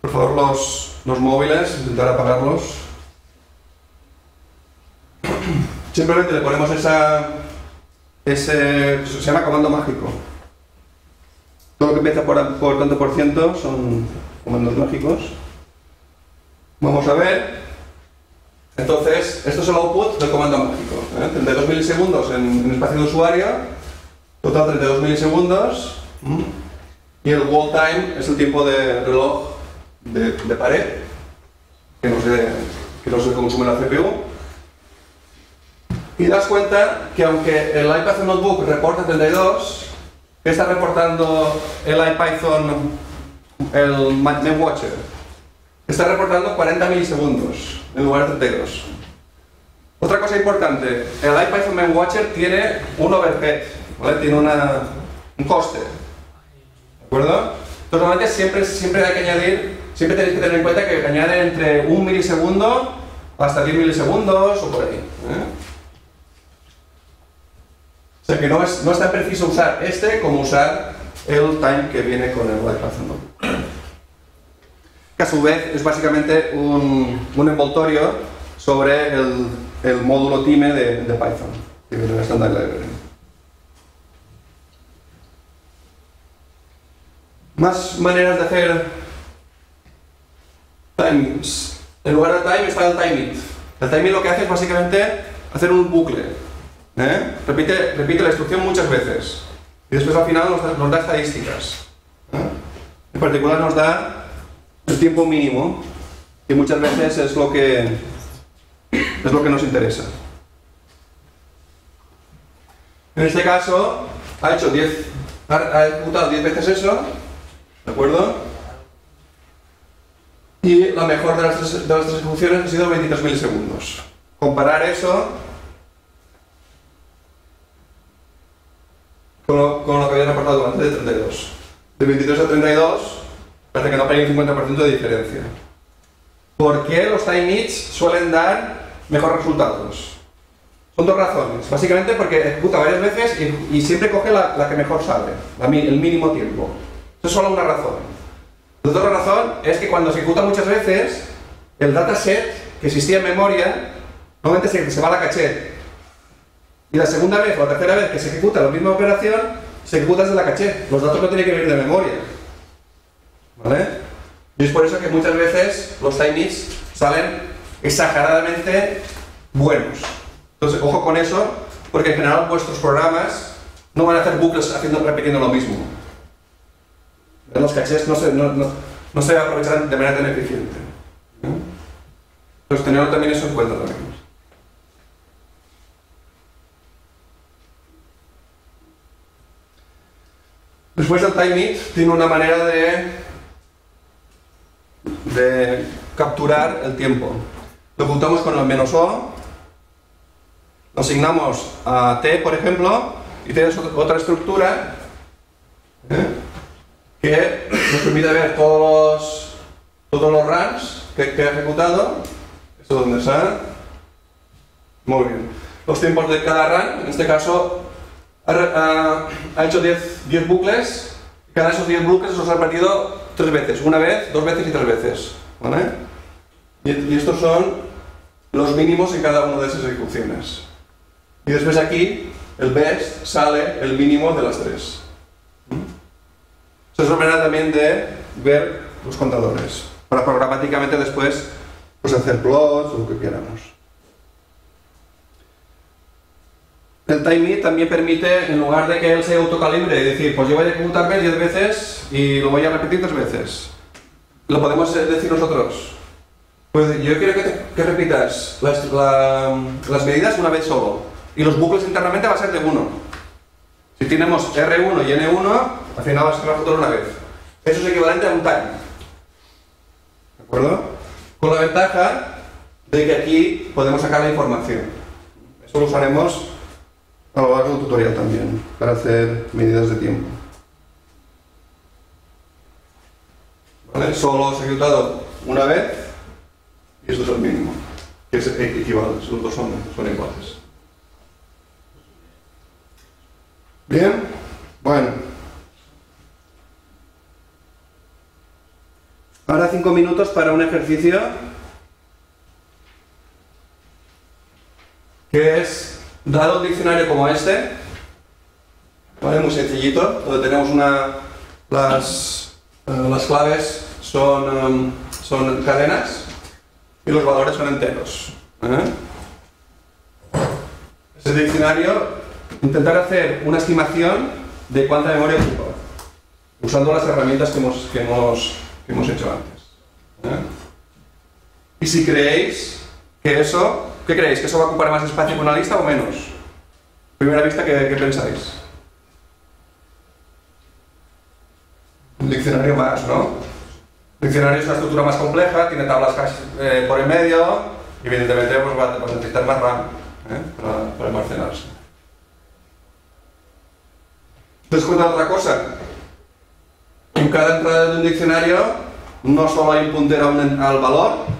Por favor, los, los móviles, intentar apagarlos. Simplemente le ponemos esa, ese, se llama comando mágico. Todo lo que empieza por, por tanto por ciento son comandos mágicos. Vamos a ver. Entonces, esto es el output del comando mágico, ¿eh? treinta y dos milisegundos en, en espacio de usuario, total treinta y dos milisegundos, ¿m? Y el wall time es el tiempo de reloj de, de pared que no, se, que no se consume la C P U. Y das cuenta que aunque el IPython Notebook reporta treinta y dos, está reportando el IPython, el MainWatcher, está reportando cuarenta milisegundos en lugar de treinta y dos. Otra cosa importante, el IPython MainWatcher tiene un overhead, ¿vale?, tiene una, un coste, ¿de acuerdo? Entonces normalmente siempre, siempre hay que añadir, siempre tenéis que tener en cuenta que añade entre un milisegundo hasta diez milisegundos o por ahí, ¿eh? O sea que no es, no es tan preciso usar este como usar el time que viene con el IPython Notebook, que a su vez es básicamente un, un envoltorio sobre el, el módulo time de, de Python, que viene en el Standard Library. Más maneras de hacer times. En lugar de time está el time it. El time it lo que hace es básicamente hacer un bucle. ¿Eh? Repite, repite la instrucción muchas veces y después al final nos da, nos da estadísticas, ¿eh? En particular nos da el tiempo mínimo, que muchas veces es lo que, es lo que nos interesa. En este caso ha hecho diez, ha, ha ejecutado diez veces eso, ¿de acuerdo? Y la mejor de las tres, de las tres ejecuciones ha sido veintitrés milisegundos. Comparar eso con lo, con lo que habían reportado antes de treinta y dos. De veintitrés a treinta y dos parece que no hay un cincuenta por ciento de diferencia. ¿Por qué los time its suelen dar mejores resultados? Son dos razones. Básicamente porque ejecuta varias veces y, y siempre coge la, la que mejor sale, la, el mínimo tiempo. Eso es solo una razón. La otra razón es que cuando se ejecuta muchas veces, el dataset que existía en memoria normalmente se, se va a la caché. Y la segunda vez o la tercera vez que se ejecuta la misma operación, se ejecuta desde la caché. Los datos no tienen que venir de memoria, ¿vale? Y es por eso que muchas veces los timings salen exageradamente buenos. Entonces, ojo con eso, porque en general vuestros programas no van a hacer bucles haciendo, repitiendo lo mismo. Los cachés no se, no, no, no se aprovechan de manera tan eficiente. Entonces, tenerlo también eso en cuenta también. Después el time it tiene una manera de, de capturar el tiempo. Lo ocultamos con el menos O, lo asignamos a T, por ejemplo, y tienes otra estructura ¿eh? que nos permite ver todos los, todos los runs que, que ha ejecutado. ¿Esto dónde está? Muy bien. Los tiempos de cada run, en este caso, ha, ha, ha hecho diez bucles. Cada de esos diez bucles los ha repetido tres veces, una vez, dos veces y tres veces. ¿Vale? Y, y estos son los mínimos en cada una de esas ejecuciones. Y después aquí, el best sale el mínimo de las tres. Esto es una manera también de ver los contadores, para programáticamente después pues, hacer plots o lo que queramos. El timing también permite, en lugar de que él se autocalibre y decir, pues yo voy a ejecutarme diez veces y lo voy a repetir tres veces, lo podemos decir nosotros. Pues yo quiero que, te, que repitas las, la, las medidas una vez solo y los bucles internamente va a ser de uno. Si tenemos R uno y N uno, al final vas a ejecutar una vez. Eso es equivalente a un time. ¿De acuerdo? Con la ventaja de que aquí podemos sacar la información. Eso lo usaremos a lo largo del tutorial también, para hacer medidas de tiempo. ¿Vale? Solo se ha ejecutado una vez y esto es el mínimo, que es equivalente, los dos son, son iguales. Bien, bueno. Ahora cinco minutos para un ejercicio que es dado un diccionario como este, ¿vale? Muy sencillito, donde tenemos una, las, uh, las claves son, um, son cadenas y los valores son enteros. ¿Eh? Este diccionario, intentar hacer una estimación de cuánta memoria ocupa, usando las herramientas que hemos, que hemos, que hemos hecho antes. ¿Eh? Y si creéis que eso... ¿Qué creéis? ¿Que eso va a ocupar más espacio que una lista o menos? A primera vista, ¿qué, qué pensáis? Un diccionario más, ¿no? El diccionario es una estructura más compleja, tiene tablas casi, eh, por el medio, y evidentemente pues, va, va a necesitar más RAM ¿eh? para, para almacenarse. ¿Te das cuenta de otra cosa? En cada entrada de un diccionario no solo hay un puntero al valor,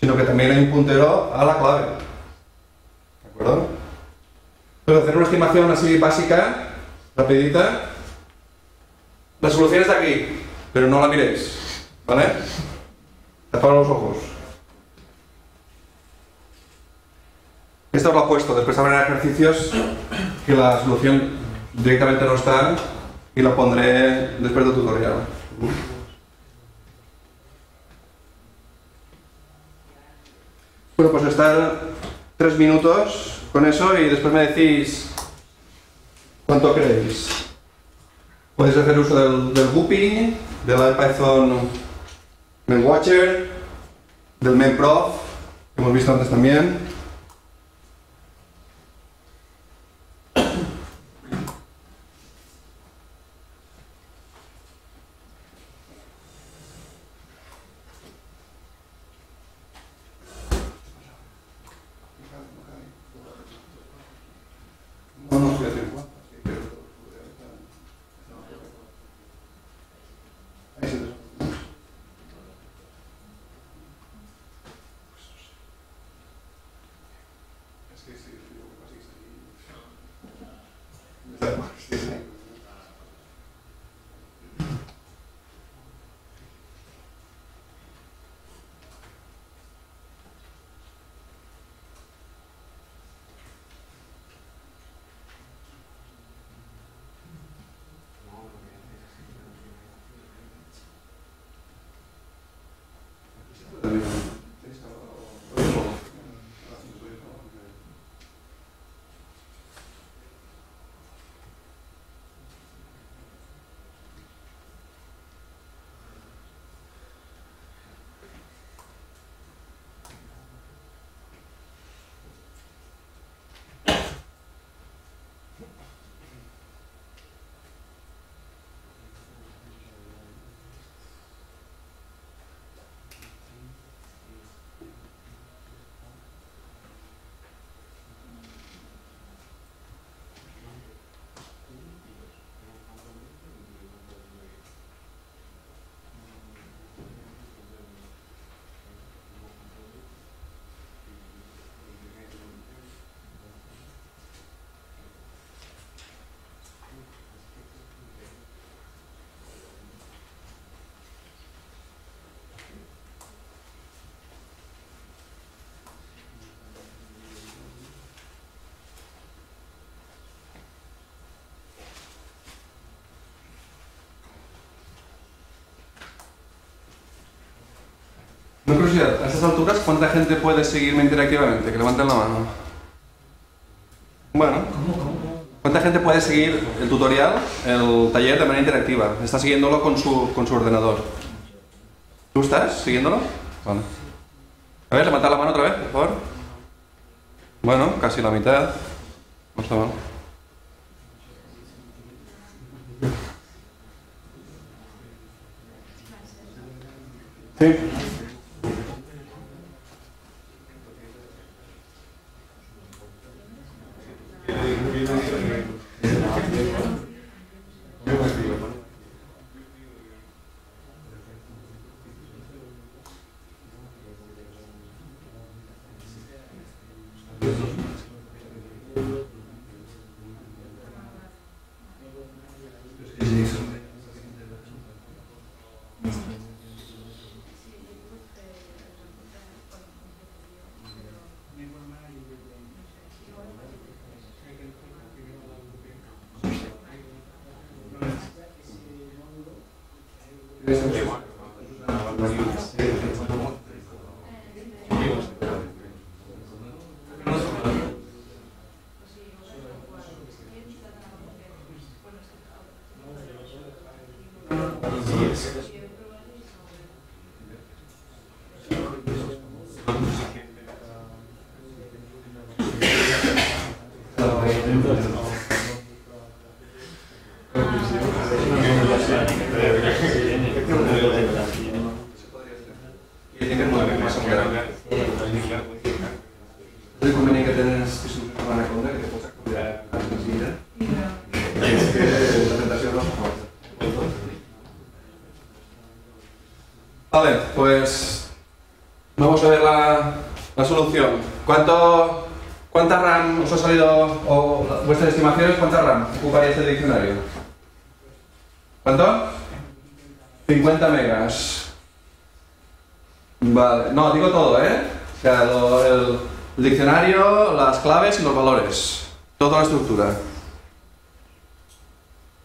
sino que también hay un puntero a la clave. ¿De acuerdo? Entonces, hacer una estimación así básica, rapidita. La solución está aquí, pero no la miréis, ¿vale? Tapad los ojos. Esto os lo he puesto, después habrá ejercicios que la solución directamente no está y la pondré después del tutorial. Bueno, pues estar tres minutos con eso y después me decís cuánto creéis. Podéis hacer uso del, del Guppy, del Python MainWatcher, del MainProf, que hemos visto antes también. Una curiosidad, a estas alturas, ¿cuánta gente puede seguirme interactivamente? Que levanten la mano. Bueno, ¿cuánta gente puede seguir el tutorial, el taller de manera interactiva? Está siguiéndolo con su, con su ordenador. ¿Tú estás siguiéndolo? Vale. A ver, levantad la mano otra vez, por favor. Bueno, casi la mitad. No está mal. Sí. Vale, pues vamos a ver la, la solución. ¿Cuánto, ¿Cuánta RAM os ha salido, o vuestras estimaciones, cuánta RAM ocuparía este diccionario? ¿Cuánto? cincuenta megas. Vale, no, digo todo, ¿eh? O sea, lo, el, el diccionario, las claves y los valores. Toda la estructura.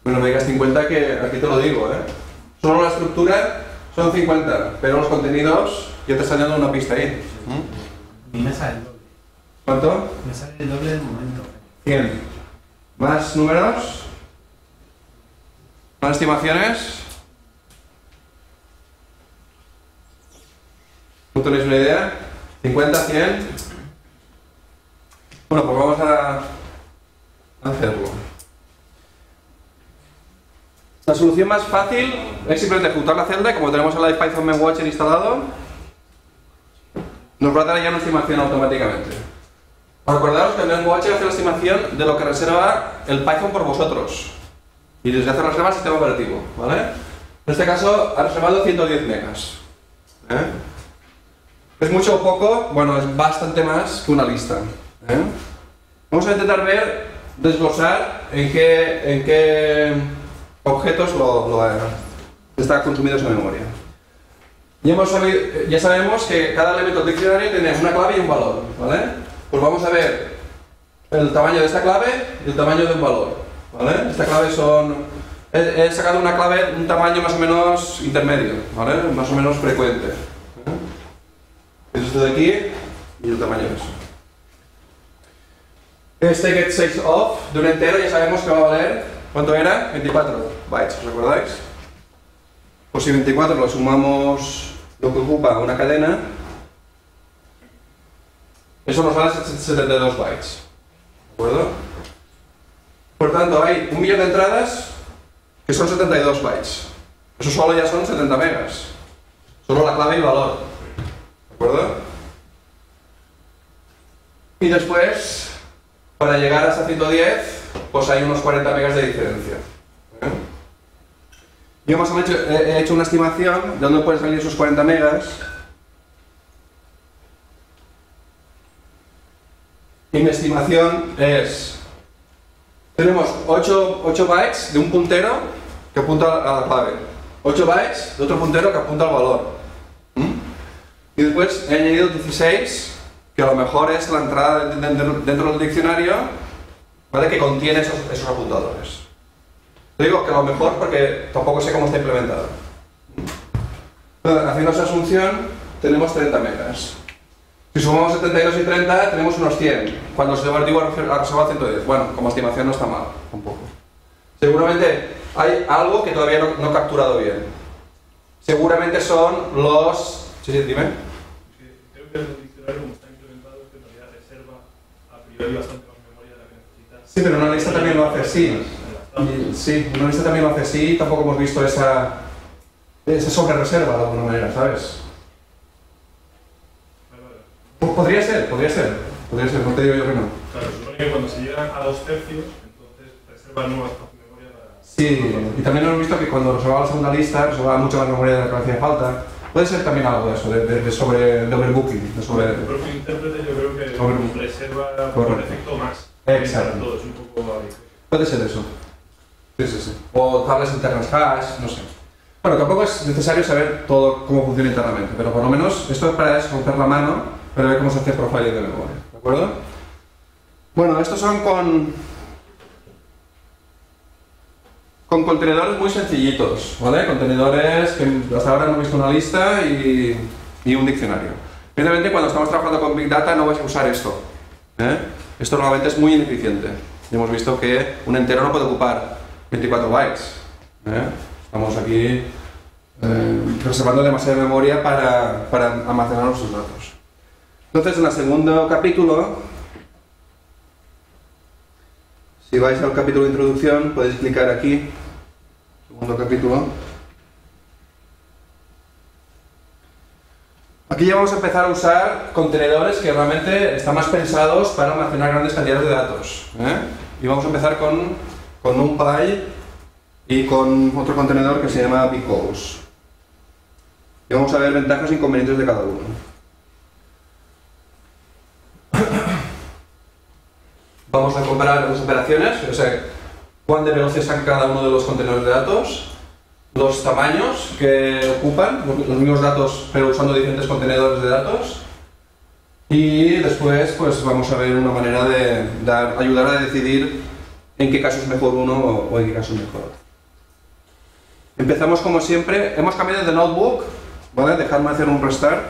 Bueno, me digas cincuenta que aquí te lo digo, ¿eh? Solo la estructura... Son cincuenta, pero los contenidos ya te están dando una pista ahí. ¿Mm? Me sale el doble. ¿Cuánto? Me sale el doble del momento. cien. ¿Más números? ¿Más estimaciones? ¿No tenéis una idea? ¿cincuenta, cien? Bueno, pues vamos a hacerlo. La solución más fácil es simplemente juntar la celda y como tenemos el IPython MainWatcher instalado, nos va a dar ya una estimación automáticamente. Recordaros que el MainWatcher hace la estimación de lo que reserva el Python por vosotros y desde hace reserva al sistema operativo, ¿vale? En este caso ha reservado ciento diez megas. ¿Eh? ¿Es mucho o poco? Bueno, es bastante más que una lista. ¿Eh? Vamos a intentar ver, desglosar en qué... En qué objetos lo, lo, está consumido esa memoria. Ya, hemos sabido, ya sabemos que cada elemento del diccionario tiene una clave y un valor, ¿vale? Pues vamos a ver el tamaño de esta clave y el tamaño de un valor, ¿vale? Esta clave son... He, he sacado una clave, un tamaño más o menos intermedio, ¿vale? Más o menos frecuente. Es esto de aquí y el tamaño de eso. Este get six off de un entero ya sabemos que va a valer... ¿Cuánto era? veinticuatro bytes, ¿os recordáis? Pues si veinticuatro lo sumamos lo que ocupa una cadena, eso nos da setenta y dos bytes, ¿de acuerdo? Por tanto, hay un millón de entradas que son setenta y dos bytes. Eso solo ya son setenta megas. Solo la clave y el valor, ¿de acuerdo? Y después, para llegar hasta ciento diez, pues hay unos cuarenta megas de diferencia. ¿Eh? Yo más o menos he hecho una estimación de dónde pueden salir esos cuarenta megas y mi estimación es tenemos ocho bytes de un puntero que apunta a la clave, ocho bytes de otro puntero que apunta al valor. ¿Mm? Y después he añadido dieciséis, que a lo mejor es la entrada dentro del diccionario, ¿vale? Que contiene esos, esos apuntadores. Te digo que a lo mejor porque tampoco sé cómo está implementado. Haciendo esa asunción, tenemos treinta megas. Si sumamos setenta y dos y treinta, tenemos unos cien. Cuando se lleva el antiguo ha reservado ciento diez. Bueno, como estimación no está mal, tampoco. Seguramente hay algo que todavía no, no he capturado bien. Seguramente son los... Sí, sí, dime. Creo que el diccionario, como está implementado, es que en realidad reserva a priori bastante más memoria de la que necesitas. Sí, pero una lista también lo hace así. Sí, una lista también lo hace así, tampoco hemos visto esa, esa sobre reserva de alguna manera, ¿sabes? Podría ser, podría ser, podría ser, no te digo yo que no. Claro, supone que cuando se llegan a dos tercios, entonces reserva nuevas memoria para... Sí, y también hemos visto que cuando reservaba la segunda lista, reservaba mucho más memoria de la que hacía falta. Puede ser también algo de eso, de, de, de sobre de overbooking, de sobre... El propio intérprete yo creo que sobre... reserva por defecto más. Exacto. Todo, es un poco... Puede ser eso. Sí, sí, sí. O tablas internas hash, no sé. Bueno, tampoco es necesario saber todo cómo funciona internamente, pero por lo menos esto es para desmontar la mano, para ver cómo se hace profiling de memoria, ¿de acuerdo? Bueno, estos son con... con contenedores muy sencillitos, ¿vale? Contenedores que hasta ahora hemos visto una lista y, y un diccionario. Evidentemente cuando estamos trabajando con Big Data no vais a usar esto, ¿eh? Esto realmente es muy ineficiente. Y hemos visto que un entero no puede ocupar veinticuatro bytes, ¿eh? Estamos aquí eh, reservando demasiada memoria para, para almacenar nuestros datos. Entonces, en el segundo capítulo, si vais al capítulo de introducción, podéis clicar aquí, segundo capítulo. Aquí ya vamos a empezar a usar contenedores que realmente están más pensados para almacenar grandes cantidades de datos, ¿eh? Y vamos a empezar con... con NumPy y con otro contenedor que se llama bcolz. Y vamos a ver ventajas e inconvenientes de cada uno. Vamos a comparar las operaciones, o sea, cuán de velocidad están cada uno de los contenedores de datos, los tamaños que ocupan, los mismos datos pero usando diferentes contenedores de datos, y después pues vamos a ver una manera de dar, ayudar a decidir en qué caso es mejor uno o en qué caso es mejor otro. Empezamos como siempre, hemos cambiado de notebook, ¿vale? Dejadme hacer un restart.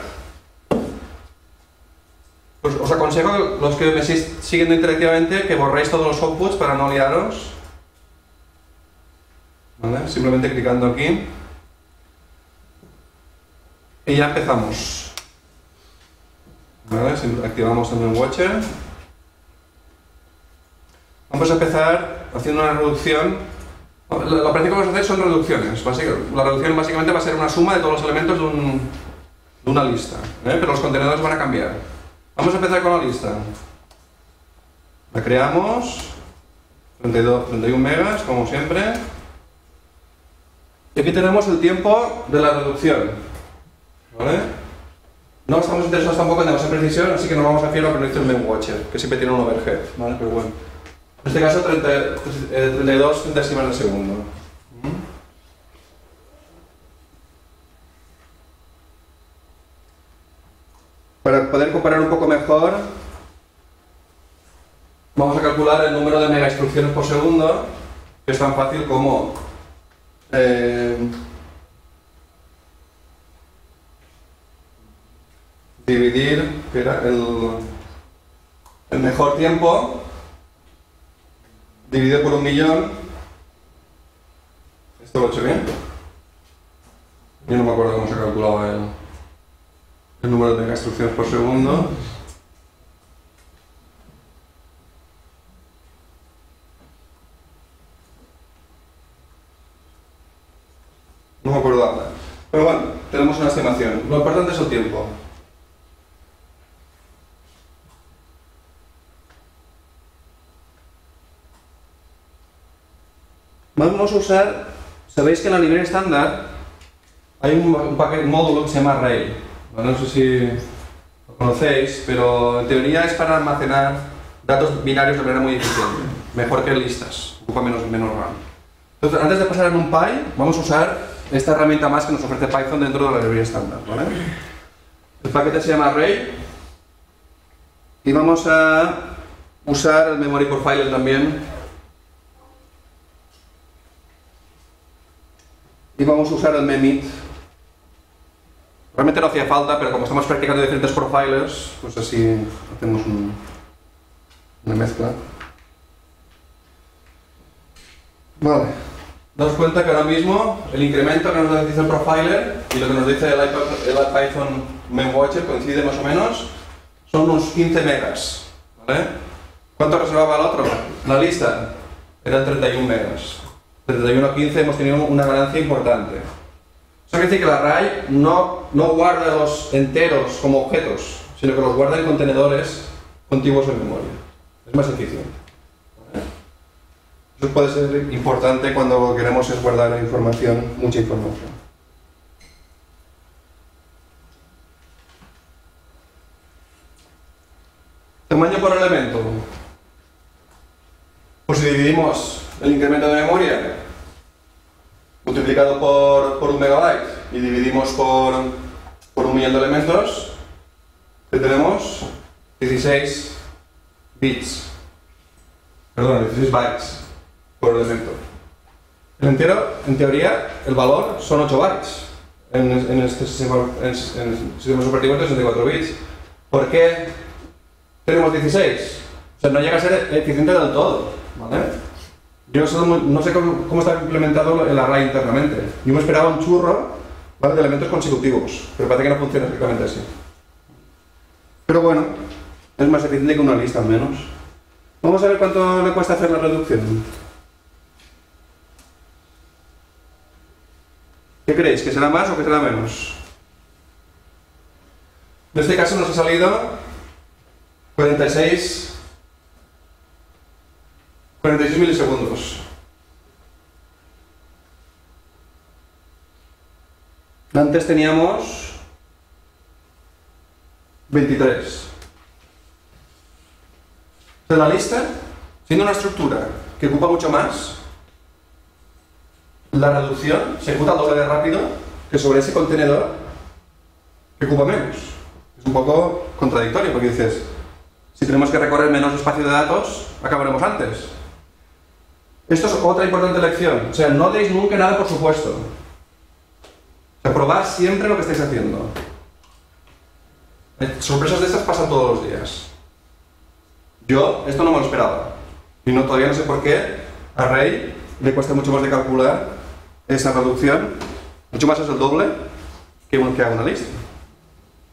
Pues os aconsejo, los que me estáis siguiendo interactivamente, que borréis todos los outputs para no liaros, ¿vale? Simplemente clicando aquí. Y ya empezamos, ¿vale? Activamos el MainWatcher. Vamos a empezar haciendo una reducción. La práctica que vamos a hacer son reducciones. La reducción básicamente va a ser una suma de todos los elementos de, un, de una lista, ¿eh? Pero los contenedores van a cambiar. Vamos a empezar con la lista. La creamos, treinta y dos, treinta y un megas, como siempre. Y aquí tenemos el tiempo de la reducción, ¿vale? No estamos interesados tampoco en demasiada precisión, así que nos vamos a fiar a lo que dice el MainWatcher, que siempre tiene un overhead, ¿vale? Pero bueno. En este caso, treinta y dos centésimas de segundo. Para poder comparar un poco mejor, vamos a calcular el número de mega instrucciones por segundo, que es tan fácil como eh, dividir que era el, el mejor tiempo dividido por un millón. ¿Esto lo he hecho bien? Yo no me acuerdo cómo se calculaba el, el número de instrucciones por segundo. No me acuerdo nada. Pero bueno, tenemos una estimación. Lo importante es el tiempo. Vamos a usar, sabéis que en la librería estándar hay un, un, paquete, un módulo que se llama array, bueno, no sé si lo conocéis, pero en teoría es para almacenar datos binarios de manera muy eficiente, mejor que listas, ocupa menos, menos RAM. Entonces, antes de pasar a NumPy, vamos a usar esta herramienta más que nos ofrece Python dentro de la librería estándar, ¿vale? El paquete se llama array y vamos a usar el memory profiler también. Y vamos a usar el memit Realmente no hacía falta, pero como estamos practicando diferentes profiles, pues así hacemos un, una mezcla. Vale. Daos cuenta que ahora mismo el incremento que nos dice el profiler y lo que nos dice el IPython MainWatcher coincide más o menos, son unos quince megas. ¿Vale? ¿Cuánto reservaba el otro? La lista eran treinta y un megas. De treinta y uno a quince hemos tenido una ganancia importante. Eso quiere decir que el array no, no guarda los enteros como objetos, sino que los guarda en contenedores contiguos en memoria. Es más eficiente. Eso puede ser importante cuando lo que queremos es guardar información, mucha información. Tamaño por elemento. Pues si dividimos el incremento de memoria multiplicado por, por un megabyte y dividimos por, por un millón de elementos, que tenemos dieciséis bits, perdón, dieciséis bytes por elemento. El entero, en teoría, el valor son ocho bytes, en, en este sistema, en, en sistemas operativos de sesenta y cuatro bits. ¿Por qué tenemos dieciséis? O sea, no llega a ser eficiente del todo, ¿vale? Yo no sé cómo, cómo está implementado el array internamente. Yo me esperaba un churro, ¿vale?, de elementos consecutivos, pero parece que no funciona exactamente así. Pero bueno, es más eficiente que una lista al menos. Vamos a ver cuánto me cuesta hacer la reducción. ¿Qué creéis? ¿Que será más o que será menos? En este caso nos ha salido cuarenta y seis milisegundos. Antes teníamos veintitrés. De la lista, siendo una estructura que ocupa mucho más, la reducción se ejecuta doble de rápido que sobre ese contenedor que ocupa menos. Es un poco contradictorio porque dices, si tenemos que recorrer menos espacio de datos, acabaremos antes. Esto es otra importante lección, o sea, no deis nunca nada por supuesto. O sea, probad siempre lo que estáis haciendo. Sorpresas de estas pasan todos los días. Yo, esto no me lo esperaba. Y no, todavía no sé por qué a Ray le cuesta mucho más de calcular esa reducción. Mucho más es el doble que un que haga una lista.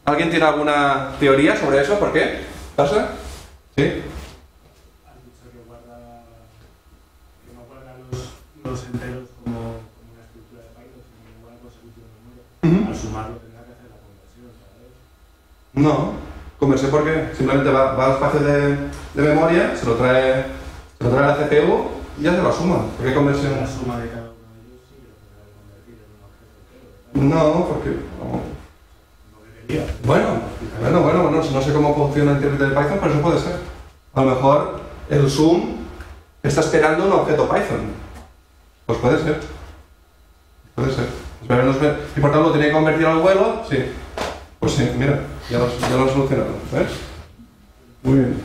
¿Alguien tiene alguna teoría sobre eso? ¿Por qué? ¿Pasa? ¿Sí? Los enteros como, como una estructura de Python, sino igual consecutivo de memoria. Al sumarlo tendrá que hacer la conversión, ¿sabes? No, conversé porque simplemente va, va al espacio de, de memoria, se lo trae, se lo trae a la C P U y ya se lo suma. ¿Por qué conversión? La suma de cada uno de ellos sí que lo tendrá que convertir en un objeto entero, ¿verdad? No, porque no. No debería. Bueno, bueno, bueno, bueno, no sé cómo funciona el intérprete de Python, pero eso puede ser. A lo mejor el sum está esperando un objeto Python. Pues puede ser, puede ser. Y por tanto, ¿lo tenía que convertir al vuelo? Sí. Pues sí, mira, ya lo, ya lo han solucionado, ¿ves? Muy bien.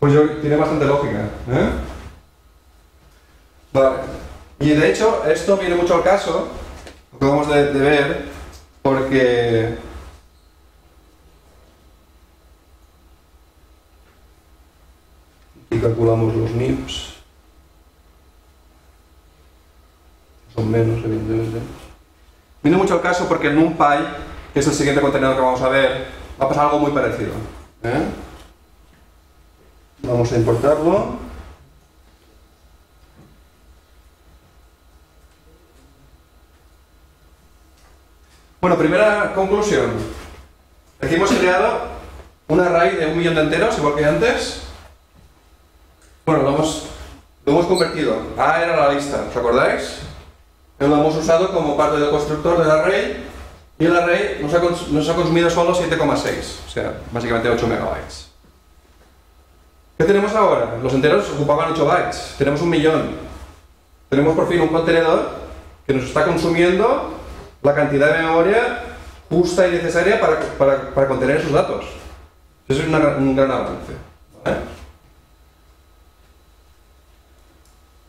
Pues yo, tiene bastante lógica, ¿eh? Vale. Y de hecho, esto viene mucho al caso, lo que vamos de, de ver, porque... Aquí calculamos los nips. Menos, evidentemente. Viene mucho el caso porque en NumPy, que es el siguiente contenido que vamos a ver, va a pasar algo muy parecido, ¿eh? Vamos a importarlo. Bueno, primera conclusión. Aquí hemos creado un array de un millón de enteros, igual que antes. Bueno, lo hemos, lo hemos convertido. A era la lista, ¿os acordáis? Lo hemos usado como parte del constructor del array y el array nos ha, nos ha consumido solo siete coma seis, o sea, básicamente ocho megabytes. ¿Qué tenemos ahora? Los enteros ocupaban ocho bytes, tenemos un millón. Tenemos por fin un contenedor que nos está consumiendo la cantidad de memoria justa y necesaria para, para, para contener esos datos. Eso es una, un gran avance, ¿vale?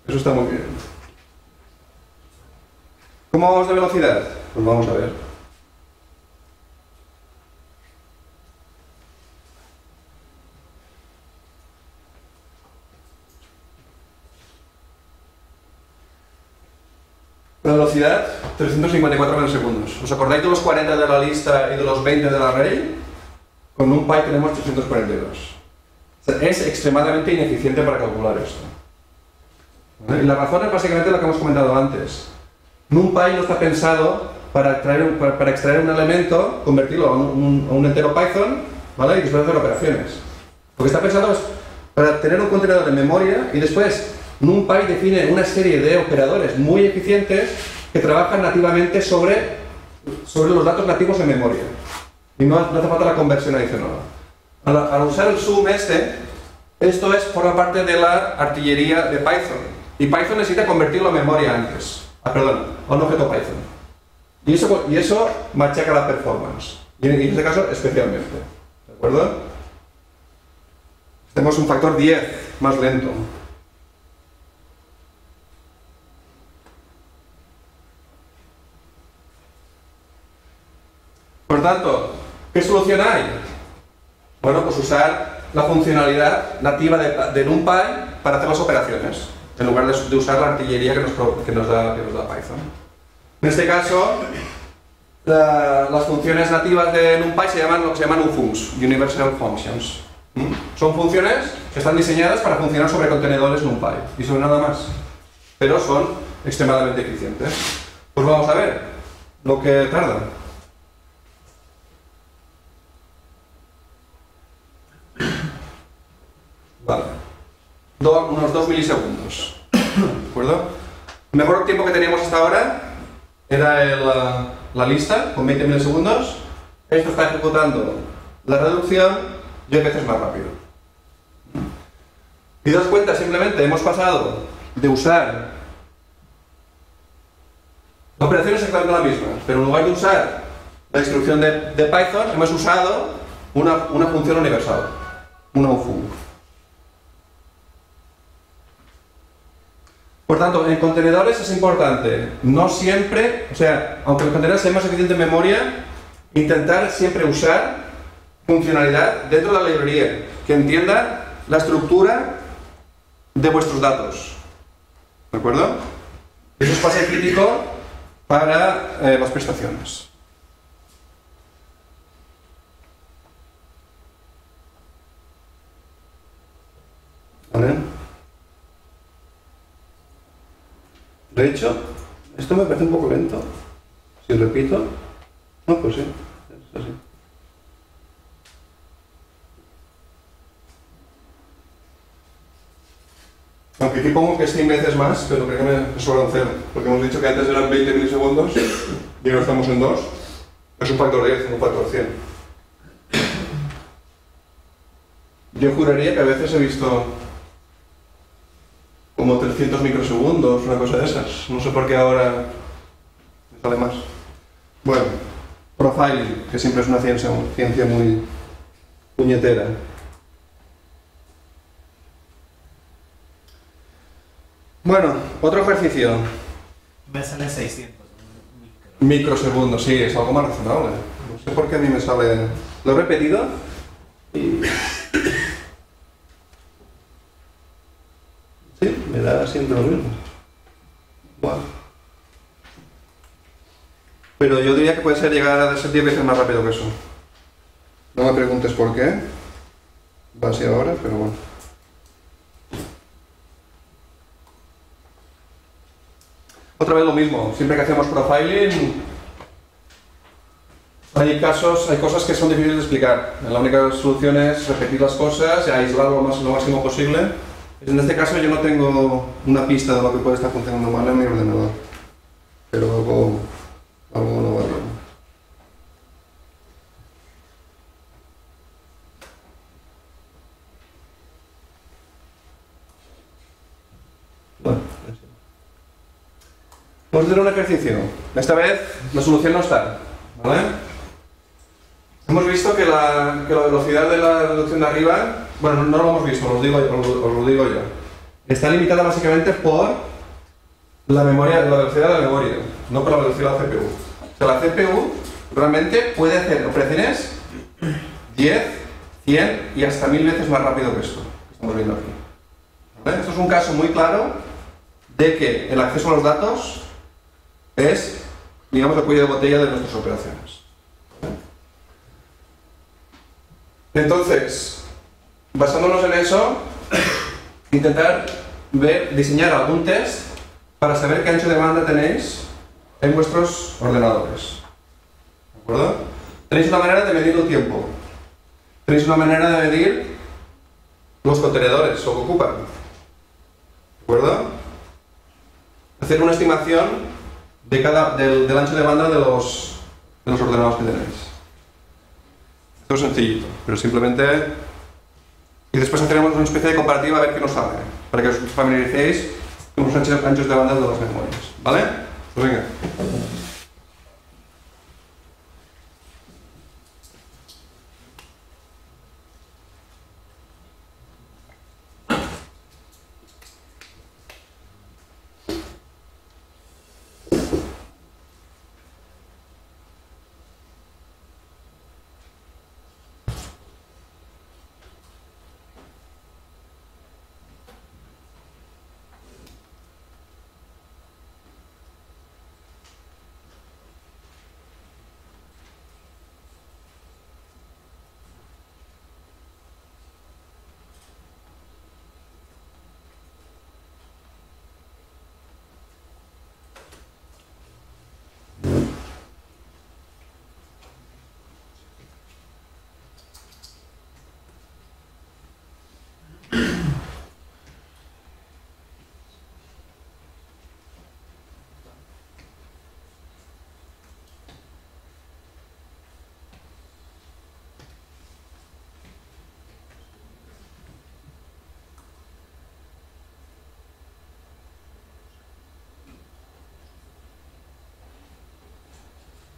Eso está muy bien. ¿Cómo vamos de velocidad? Pues vamos a ver. La velocidad, trescientos cincuenta y cuatro milisegundos. ¿Os acordáis de los cuarenta de la lista y de los veinte del array? Con NumPy tenemos trescientos cuarenta y dos. O sea, es extremadamente ineficiente para calcular esto. ¿Vale? Y la razón es básicamente lo que hemos comentado antes. NumPy no está pensado para extraer, para, para extraer un elemento, convertirlo a un, un, a un entero Python, ¿vale? Y después hacer operaciones. Lo que está pensado es para tener un contenedor de memoria y después NumPy define una serie de operadores muy eficientes que trabajan nativamente sobre, sobre los datos nativos en memoria. Y no, no hace falta la conversión adicional. Al, al usar el sum este, esto es forma parte de la artillería de Python. Y Python necesita convertirlo a memoria antes. Ah, perdón, a un objeto Python. Y eso, y eso machaca la performance. Y en este caso, especialmente. ¿De acuerdo? Tenemos un factor diez más lento. Por tanto, ¿qué solución hay? Bueno, pues usar la funcionalidad nativa de, de NumPy para hacer las operaciones, en lugar de, de usar la artillería que nos, que nos da, que nos da Python. En este caso, la, las funciones nativas de NumPy se llaman lo que se llaman U F U Ns, Universal Functions. ¿Mm? Son funciones que están diseñadas para funcionar sobre contenedores NumPy y sobre nada más, pero son extremadamente eficientes. Pues vamos a ver lo que tarda. Vale, Do, unos dos milisegundos, ¿de acuerdo? El mejor tiempo que teníamos hasta ahora era el, la, la lista con veinte milisegundos. Esto está ejecutando la reducción diez veces más rápido. Y dos cuentas, simplemente hemos pasado de usar la operación es exactamente la misma, pero en lugar de usar la instrucción de, de Python hemos usado una, una función universal, una U F U. Por tanto, en contenedores es importante, no siempre, o sea, aunque el contenedor sea más eficiente en memoria, intentar siempre usar funcionalidad dentro de la librería, que entienda la estructura de vuestros datos, ¿de acuerdo? Eso es pase crítico para eh, las prestaciones. ¿Vale? De hecho, esto me parece un poco lento. Si repito, no, pues sí, es así. Aunque aquí pongo que es cien veces más, pero creo que me sobran cero, porque hemos dicho que antes eran veinte milisegundos y ahora estamos en dos. Es un factor diez, un factor cien. Yo juraría que a veces he visto como trescientos microsegundos, una cosa de esas. No sé por qué ahora me sale más. Bueno, profiling, que siempre es una ciencia, ciencia muy puñetera. Bueno, otro ejercicio. Me sale seiscientos microsegundos, sí, es algo más razonable. No sé por qué a mí me sale... Lo he repetido y... Sí, me da siempre lo mismo. Bueno. Pero yo diría que puede ser llegar a ser diez veces más rápido que eso. No me preguntes por qué. Va a ser ahora, pero bueno. Otra vez lo mismo. Siempre que hacemos profiling, hay casos, hay cosas que son difíciles de explicar. La única solución es repetir las cosas y aislarlo lo, más, lo máximo posible. En este caso yo no tengo una pista de lo que puede estar funcionando mal en mi ordenador, pero algo, algo no va bien. Bueno, vamos a hacer un ejercicio. Esta vez la solución no está, ¿vale? Hemos visto que la, que la velocidad de la reducción de arriba, bueno, no lo hemos visto, os lo digo, os lo digo yo. Está limitada básicamente por la, memoria, la velocidad de la memoria, no por la velocidad de la C P U. O sea, la C P U realmente puede hacer operaciones diez, cien y hasta mil veces más rápido que esto que estamos viendo aquí. ¿Vale? Esto es un caso muy claro de que el acceso a los datos es, digamos, el cuello de botella de nuestras operaciones. Entonces, basándonos en eso, intentar ver, diseñar algún test para saber qué ancho de banda tenéis en vuestros ordenadores. ¿De acuerdo? Tenéis una manera de medir el tiempo. Tenéis una manera de medir los contenedores o que ocupan. ¿De acuerdo? Hacer una estimación de cada, del, del ancho de banda de los, de los ordenadores que tenéis. Esto es sencillito, pero simplemente... Y después haremos una especie de comparativa a ver qué nos sale, para que os familiaricéis con los anchos de banda de las memorias. ¿Vale? Pues venga.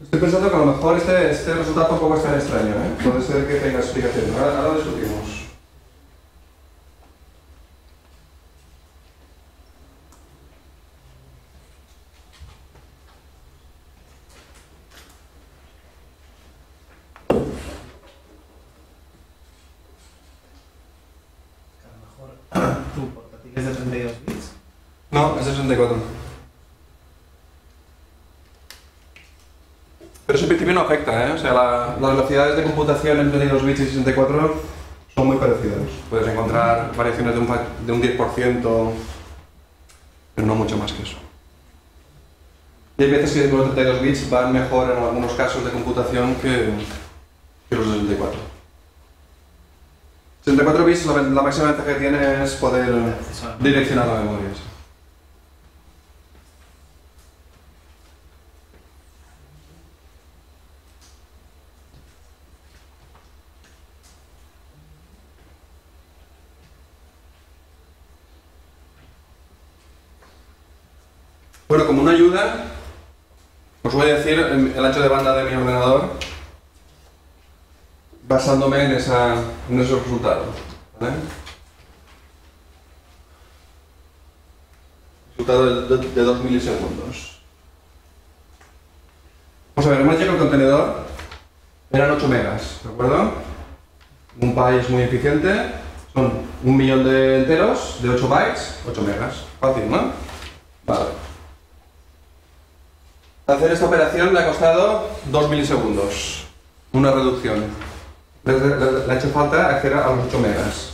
Estoy pensando que a lo mejor este, este resultado tampoco es tan extraño, ¿eh? Puede ser que tenga explicación. Ahora, ahora lo discutimos. A lo mejor tu portátil es de treinta y dos bits. No, es de sesenta y cuatro. No afecta, ¿eh? O sea, la, las velocidades de computación entre treinta y dos bits y sesenta y cuatro son muy parecidas. Puedes encontrar variaciones de un, de un diez por ciento, pero no mucho más que eso. Y hay veces que los treinta y dos bits van mejor en algunos casos de computación que, que los de sesenta y cuatro. sesenta y cuatro bits, la, la máxima ventaja que tiene es poder direccionar la memoria. Bueno, como una ayuda, os voy a decir el ancho de banda de mi ordenador basándome en, esa, en esos resultados. ¿Vale? Resultado de, de, de dos milisegundos. Vamos a ver, hemos llegado al contenedor, eran ocho megas, ¿de acuerdo? Un byte es muy eficiente, son un millón de enteros de ocho bytes, ocho megas. Fácil, ¿no? Vale. Hacer esta operación le ha costado dos milisegundos, una reducción. Le, le, le ha hecho falta acceder a los ocho megas.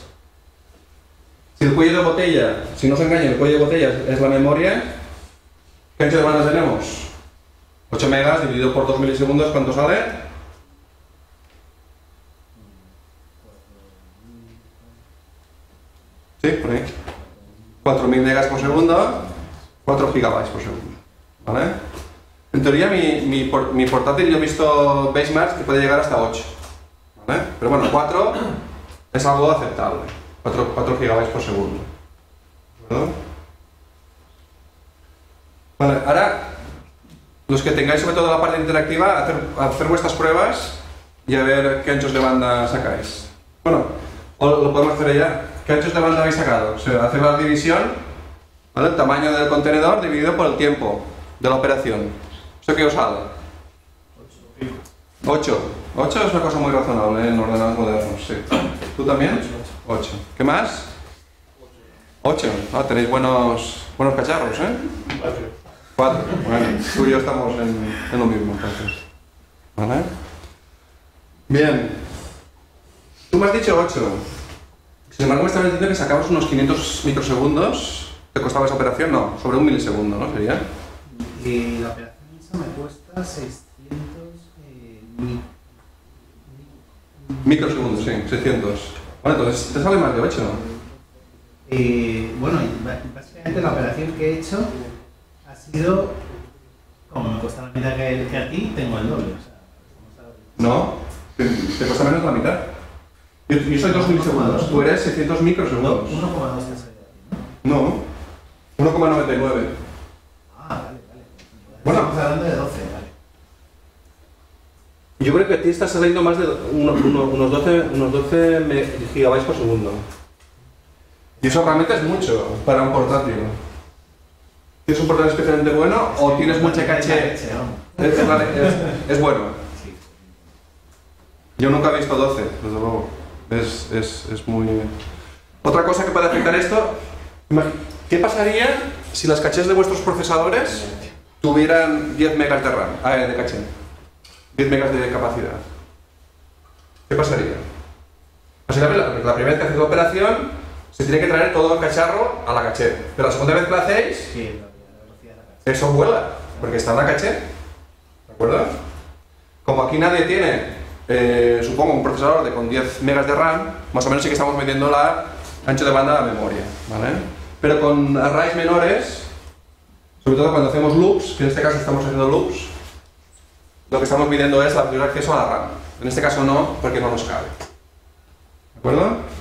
Si el cuello de botella, si no se engañan, el cuello de botella es la memoria, ¿qué ancho de banda tenemos? ocho megas dividido por dos milisegundos, ¿cuánto sale? Sí, por ahí. cuatro mil megas por segundo, cuatro gigabytes por segundo. ¿Vale? En teoría, mi, mi, mi portátil, yo he visto benchmarks que puede llegar hasta ocho, ¿vale? Pero bueno, cuatro es algo aceptable, cuatro gigabytes por segundo, ¿no? Vale, ahora, los que tengáis sobre todo la parte interactiva, hacer, hacer vuestras pruebas y a ver qué anchos de banda sacáis. Bueno, o lo podemos hacer ya. ¿Qué anchos de banda habéis sacado? O sea, hacer la división, ¿vale? El tamaño del contenedor dividido por el tiempo de la operación. ¿Esto qué os sale? ocho. ocho es una cosa muy razonable, ¿eh? En ordenadores modernos, sí. ¿Tú también? ocho. ¿Qué más? ocho. Ah, tenéis buenos, buenos cacharros, ¿eh? Cuatro. Bueno, tú y yo estamos en, en lo mismo, entonces. ¿Vale? Bien. Tú me has dicho ocho. Sin embargo, me estás diciendo que sacabas unos quinientos microsegundos. ¿Te costaba esa operación? No, sobre un milisegundo, ¿no? Sería. Y la operación esa me cuesta seiscientos eh, mi... microsegundos, sí, seiscientos. Bueno, entonces te sale más de ocho. Eh, bueno, básicamente la operación que he hecho ha sido, como me cuesta la mitad que, que a ti, tengo el doble. O sea, no, te, te cuesta menos la mitad. Yo, yo soy dos milisegundos, tú eres seiscientos microsegundos. uno coma dos no, uno coma noventa y nueve. Ah, vale, vale. Bueno, estamos hablando de doce, vale. Yo creo que a ti está saliendo más de uno, uno, unos doce, unos doce gigabytes por segundo. Y eso realmente es mucho para un portátil. ¿Tienes un portátil especialmente bueno o tienes mucha caché? Es, es, es bueno. Yo nunca he visto doce, desde luego. Es, es, es muy... Otra cosa que para afectar esto... ¿Qué pasaría si las cachés de vuestros procesadores tuvieran diez megas de RAM? Ah, de caché. diez megas de capacidad. ¿Qué pasaría? Pues la, la primera vez que hacéis la operación... Se tiene que traer todo el cacharro a la caché. Pero la segunda vez que lo hacéis, sí, eso vuela, porque está en la caché. ¿De acuerdo? Como aquí nadie tiene, eh, supongo, un procesador de con diez megas de RAM, más o menos sí que estamos metiendo la ancho de banda a la memoria. ¿Vale? Pero con arrays menores, sobre todo cuando hacemos loops, que en este caso estamos haciendo loops, lo que estamos midiendo es la velocidad de acceso a la RAM. En este caso no, porque no nos cabe. ¿De acuerdo?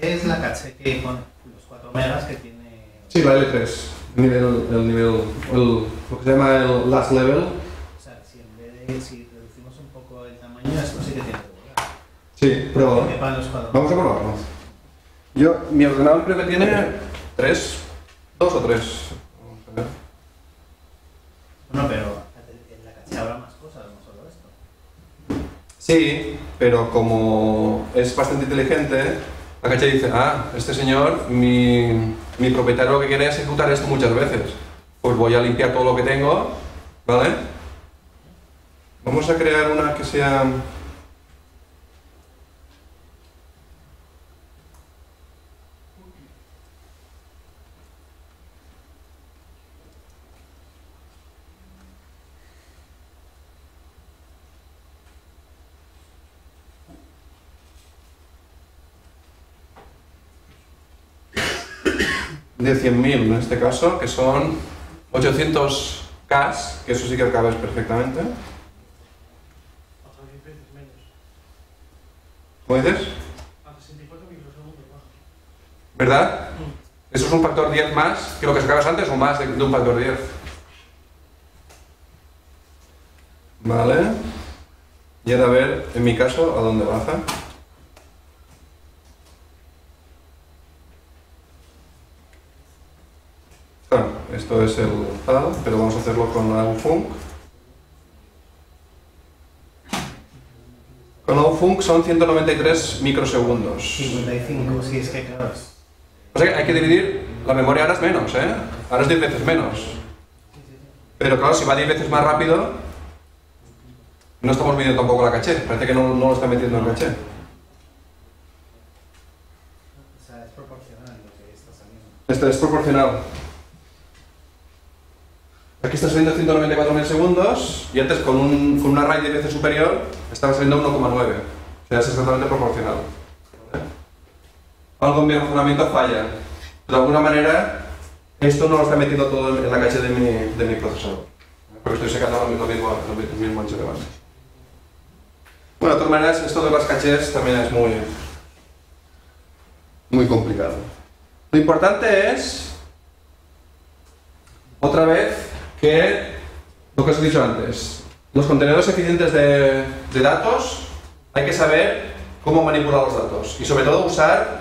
Es la caché que con los cuatro megas que tiene... Sí, la L tres, el nivel, el nivel el, lo que se llama el last level. O sea, si en vez de, si reducimos un poco el tamaño, eso sí que tiene que volar. Sí, pero... Vamos a probarlo. Yo, mi ordenador creo que tiene tres, dos o tres. Vamos a ver. Bueno, pero en la caché habrá más cosas, no solo esto. Sí, pero como es bastante inteligente, la caché dice, ah, este señor, mi, mi propietario lo que quiere es ejecutar esto muchas veces. Pues voy a limpiar todo lo que tengo, ¿vale? Vamos a crear una que sea... de cien mil en este caso, que son ochocientos K, que eso sí que acabas perfectamente. Hasta diez veces menos. ¿Cómo dices? A sesenta y cuatro microsegundos más. ¿Verdad? Mm. Eso es un factor diez más que lo que sacabas antes o más de, de un factor diez. Vale. Y ahora a ver, en mi caso, a dónde baja. Bueno, esto es el tal, pero vamos a hacerlo con outfunc. Con outfunc son ciento noventa y tres microsegundos. cincuenta y cinco, si es que claro. O sea que hay que dividir, la memoria ahora es menos, ¿eh? Ahora es diez veces menos. Pero claro, si va diez veces más rápido, no estamos midiendo tampoco la caché, parece que no, no lo está metiendo en caché. O sea, es proporcional lo que está saliendo. Esto es proporcional. Aquí está saliendo ciento noventa y cuatro milisegundos y antes con un, con un array de veces superior estaba saliendo uno coma nueve. O sea, es exactamente proporcional. ¿Vale? Algo en mi razonamiento falla. De alguna manera, esto no lo está metiendo todo en la caché de mi, de mi procesador. Porque estoy sacando lo mismo, lo mismo ancho de base. Bueno, de todas maneras, esto de las cachés también es muy, muy complicado. Lo importante es, otra vez, que lo que os he dicho antes, los contenedores eficientes de, de datos, hay que saber cómo manipular los datos y sobre todo usar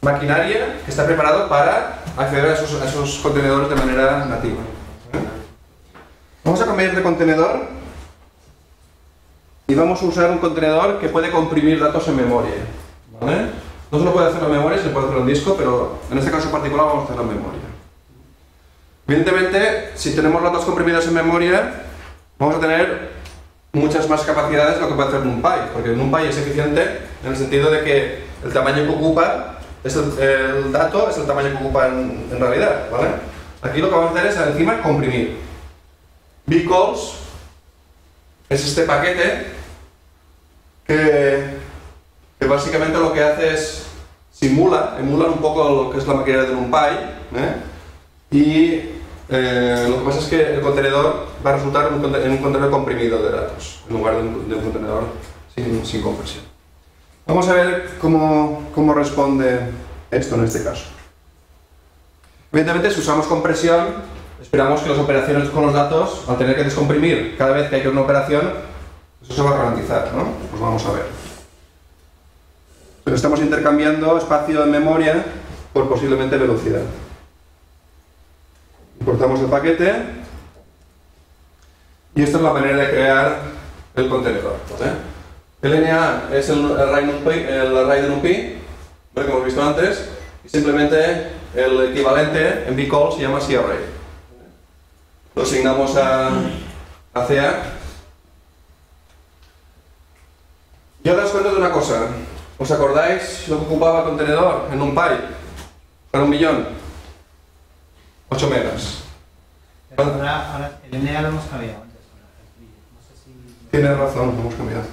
maquinaria que está preparado para acceder a esos, a esos contenedores de manera nativa. Vamos a cambiar de contenedor y vamos a usar un contenedor que puede comprimir datos en memoria. ¿Vale? No se lo puede hacer en memoria, se puede hacer en disco, pero en este caso particular vamos a hacerlo en memoria. Evidentemente, si tenemos datos comprimidos en memoria, vamos a tener muchas más capacidades de lo que puede hacer NumPy, porque NumPy es eficiente en el sentido de que el tamaño que ocupa, es el, el dato es el tamaño que ocupa en, en realidad, ¿vale? Aquí lo que vamos a hacer es encima comprimir. bcolz es este paquete que, que básicamente lo que hace es simula, emula un poco lo que es la maquinaria de NumPy, ¿eh? Y Eh, lo que pasa es que el contenedor va a resultar en un contenedor, en un contenedor comprimido de datos, en lugar de un, de un contenedor sin, sin compresión. Vamos a ver cómo, cómo responde esto en este caso. Evidentemente, si usamos compresión, esperamos que las operaciones con los datos, al tener que descomprimir cada vez que hay una operación, eso se va a ralentizar, ¿no? Pues vamos a ver. Pero estamos intercambiando espacio en memoria por posiblemente velocidad. Importamos el paquete y esta es la manera de crear el contenedor, ¿vale? El N A es el array, NumPy, el array de NumPy, ¿vale? Como hemos visto antes, y simplemente el equivalente en bcolz se llama carray. Lo asignamos a, a C A. Y ahora os cuento de una cosa. ¿Os acordáis lo que ocupaba el contenedor en NumPy? Para un millón. ocho megas. Pero ahora, ahora el N A lo hemos cambiado antes. No sé si... Tienes razón, lo hemos cambiado.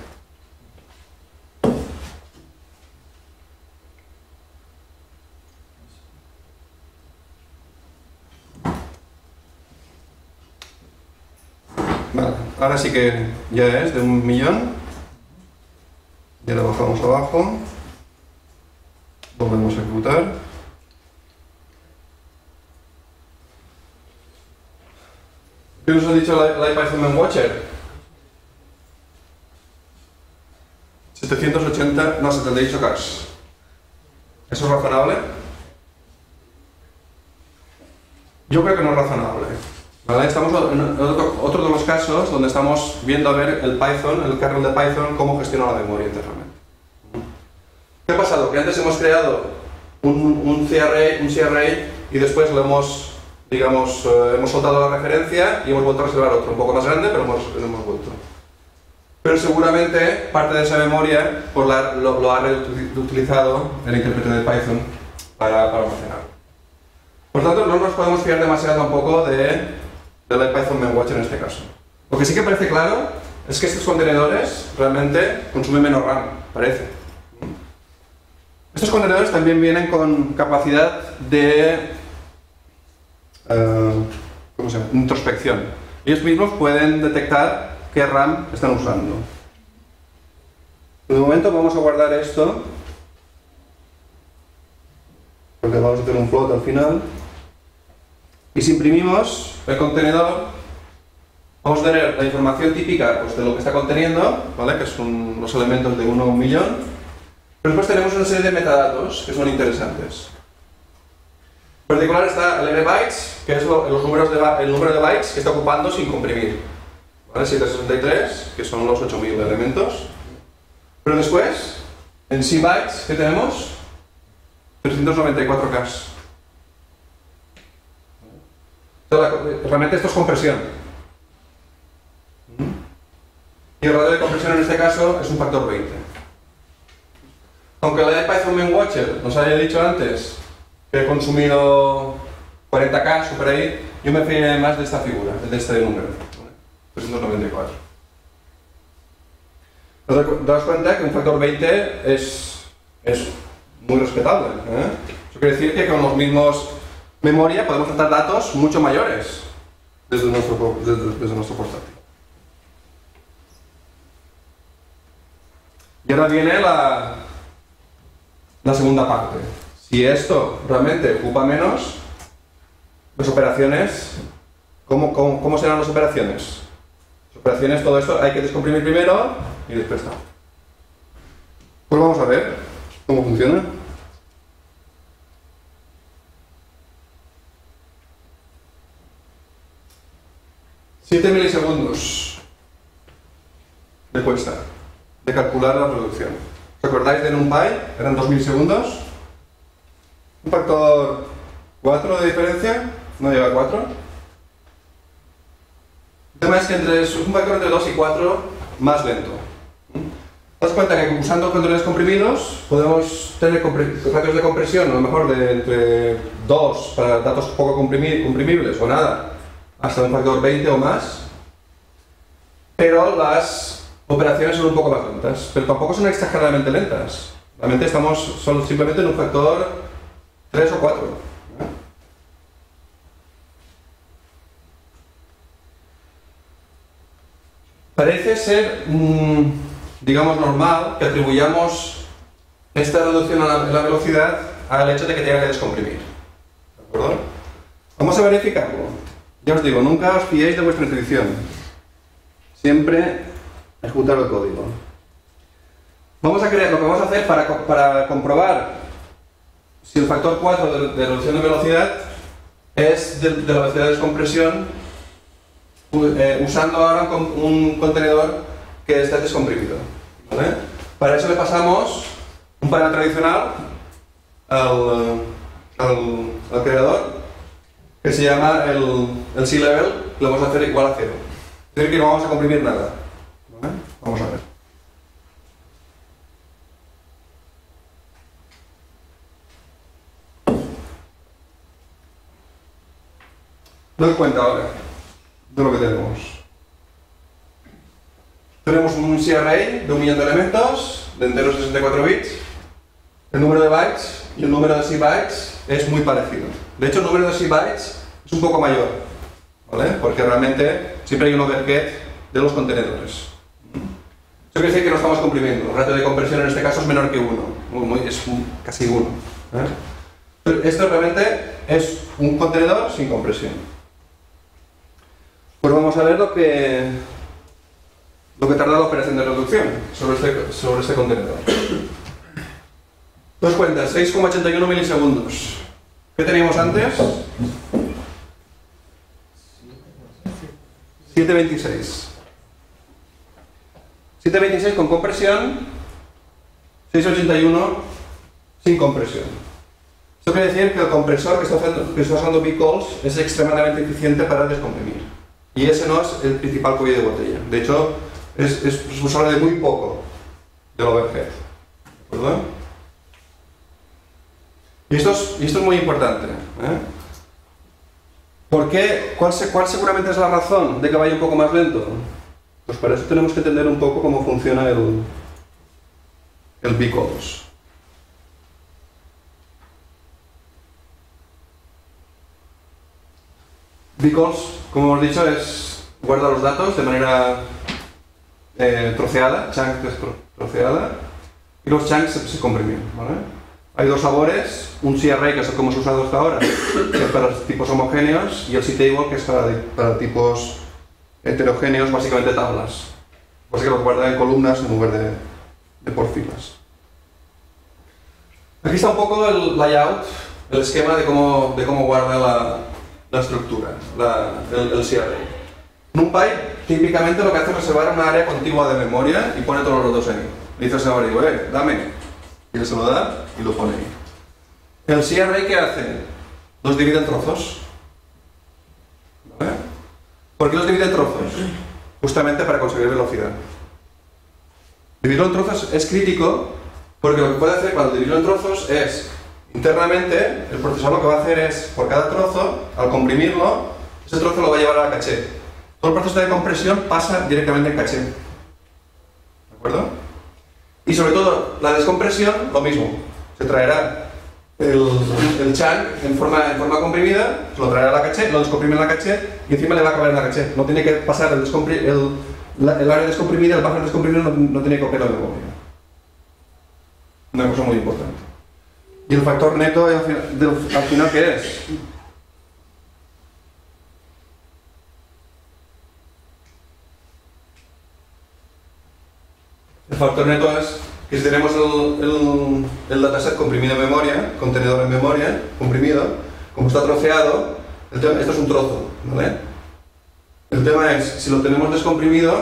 Vale, ahora sí que ya es de un millón. Ya lo bajamos abajo. Volvemos a ejecutar. ¿Qué os ha dicho la, la IPython MainWatcher? setecientos ochenta, no, setenta y ocho K. ¿Eso es razonable? Yo creo que no es razonable, ¿vale? Estamos en otro, otro de los casos donde estamos viendo a ver el Python, el kernel de Python, cómo gestiona la memoria internamente. ¿Qué ha pasado? Que antes hemos creado un, un, carray, un carray y después lo hemos... digamos, eh, hemos soltado la referencia y hemos vuelto a reservar otro, un poco más grande, pero hemos, hemos vuelto. Pero seguramente parte de esa memoria pues la, lo, lo ha reutilizado el intérprete de Python para, para almacenar. Por tanto, no nos podemos fiar demasiado tampoco de, de la Python MainWatcher en este caso. Lo que sí que parece claro es que estos contenedores realmente consumen menos RAM, parece. Estos contenedores también vienen con capacidad de... Uh, ¿cómo se llama? Introspección. Ellos mismos pueden detectar qué RAM están usando. De momento vamos a guardar esto, porque vamos a hacer un float al final. Y si imprimimos el contenedor, vamos a tener la información típica pues, de lo que está conteniendo, ¿vale? Que son los elementos de uno a un millón. Pero después tenemos una serie de metadatos que son interesantes. En particular está el n bytes, que es lo, los números de, el número de bytes que está ocupando sin comprimir, ¿vale? setecientos sesenta y tres, que son los ocho mil elementos. Pero después, en c bytes, ¿qué tenemos? trescientos noventa y cuatro K. Realmente esto es compresión. Y el radio de compresión en este caso es un factor veinte. Aunque la IPython MainWatcher nos haya dicho antes que he consumido cuarenta K, super ahí, yo me fié más de esta figura, de este número, trescientos noventa y cuatro. Te das cuenta que un factor veinte es, es muy respetable, ¿eh? Eso quiere decir que con los mismos memoria podemos tratar datos mucho mayores desde nuestro, desde, desde nuestro portátil. Y ahora viene la, la segunda parte. Si esto realmente ocupa menos, las operaciones, ¿cómo, cómo, cómo serán las operaciones? Las operaciones, todo esto hay que descomprimir primero y después está. Pues vamos a ver cómo funciona. siete milisegundos de cuesta de calcular la producción. ¿Os acordáis de NumPy? Eran dos milisegundos. Un factor cuatro de diferencia, no llega a cuatro, El tema es que entre, es un vector entre dos y cuatro más lento. Nos cuenta que usando controles comprimidos podemos tener ratios de compresión, a lo mejor de entre dos para datos poco comprimibles o nada, hasta un factor veinte o más, pero las operaciones son un poco más lentas, pero tampoco son exageradamente lentas. Realmente estamos solo, simplemente en un factor tres o cuatro. Parece ser, digamos, normal que atribuyamos esta reducción en la, la velocidad al hecho de que tenga que descomprimir. ¿De acuerdo? Vamos a verificarlo. Ya os digo, nunca os fiéis de vuestra intuición. Siempre ejecutar el código. Vamos a crear, lo que vamos a hacer para, para comprobar si el factor cuatro de, de reducción de velocidad es de, de la velocidad de descompresión, usando ahora un contenedor que esté descomprimido, ¿vale? Para eso le pasamos un parámetro adicional al, al, al creador que se llama el, el C level, que lo vamos a hacer igual a cero. Es decir, que no vamos a comprimir nada, ¿vale? Vamos a ver. Doy cuenta ahora de lo que tenemos. Tenemos un carray de un millón de elementos, de enteros sesenta y cuatro bits. El número de bytes y el número de C bytes es muy parecido. De hecho, el número de C bytes es un poco mayor, ¿vale? Porque realmente siempre hay un overhead de los contenedores. Eso quiere decir que no estamos comprimiendo. El ratio de compresión en este caso es menor que uno, es un, casi uno, ¿eh? Pero esto realmente es un contenedor sin compresión. Pues vamos a ver lo que, lo que tarda la operación de reducción sobre este, sobre este contenedor. Dos cuentas, seis coma ochenta y uno milisegundos. ¿Qué teníamos antes? siete coma veintiséis. siete coma veintiséis con compresión, seis coma ochenta y uno sin compresión. Esto quiere decir que el compresor que está usando, que está usando bcolz es extremadamente eficiente para descomprimir. Y ese no es el principal cuello de botella. De hecho, es responsable de muy poco del overhead. ¿De acuerdo? Y esto es, y esto es muy importante, ¿eh? ¿Por qué? ¿Cuál, ¿Cuál seguramente es la razón de que vaya un poco más lento? Pues para eso tenemos que entender un poco cómo funciona el, el bcolz. bcolz, como hemos dicho, es guarda los datos de manera eh, troceada, chunk troceada, y los chunks se, se comprimen, ¿vale? Hay dos sabores, un carray que es como se ha usado hasta ahora, que es para tipos homogéneos, y el ctable que es para, para tipos heterogéneos, básicamente tablas. Pues que los guarda en columnas en lugar de, de por filas. Aquí está un poco el layout, el esquema de cómo, de cómo guarda la... la estructura, la, el, el carray. NumPy típicamente lo que hace es reservar una área contigua de memoria y pone todos los datos ahí. Le dice al servidor, digo, eh, dame. Y él se lo da y lo pone ahí. El carray, ¿qué hace? Los divide en trozos. ¿Vale? ¿Por qué los divide en trozos? Justamente para conseguir velocidad. Dividirlo en trozos es crítico porque lo que puede hacer cuando dividirlo en trozos es... internamente, el procesador lo que va a hacer es, por cada trozo, al comprimirlo, ese trozo lo va a llevar a la caché. Todo el proceso de compresión pasa directamente en caché. ¿De acuerdo? Y sobre todo, la descompresión, lo mismo. Se traerá el, el chunk en forma, en forma comprimida, se lo traerá a la caché, lo descomprime en la caché y encima le va a caber en la caché. No tiene que pasar el, el, la, el área descomprimida, el buffer descomprimido no, no tiene que copiar la memoria. Una cosa muy importante. ¿Y el factor neto al final, del, al final qué es? El factor neto es que si tenemos el, el, el dataset comprimido en memoria, contenedor en memoria, comprimido, como está troceado, el tema, esto es un trozo, ¿vale? El tema es, si lo tenemos descomprimido,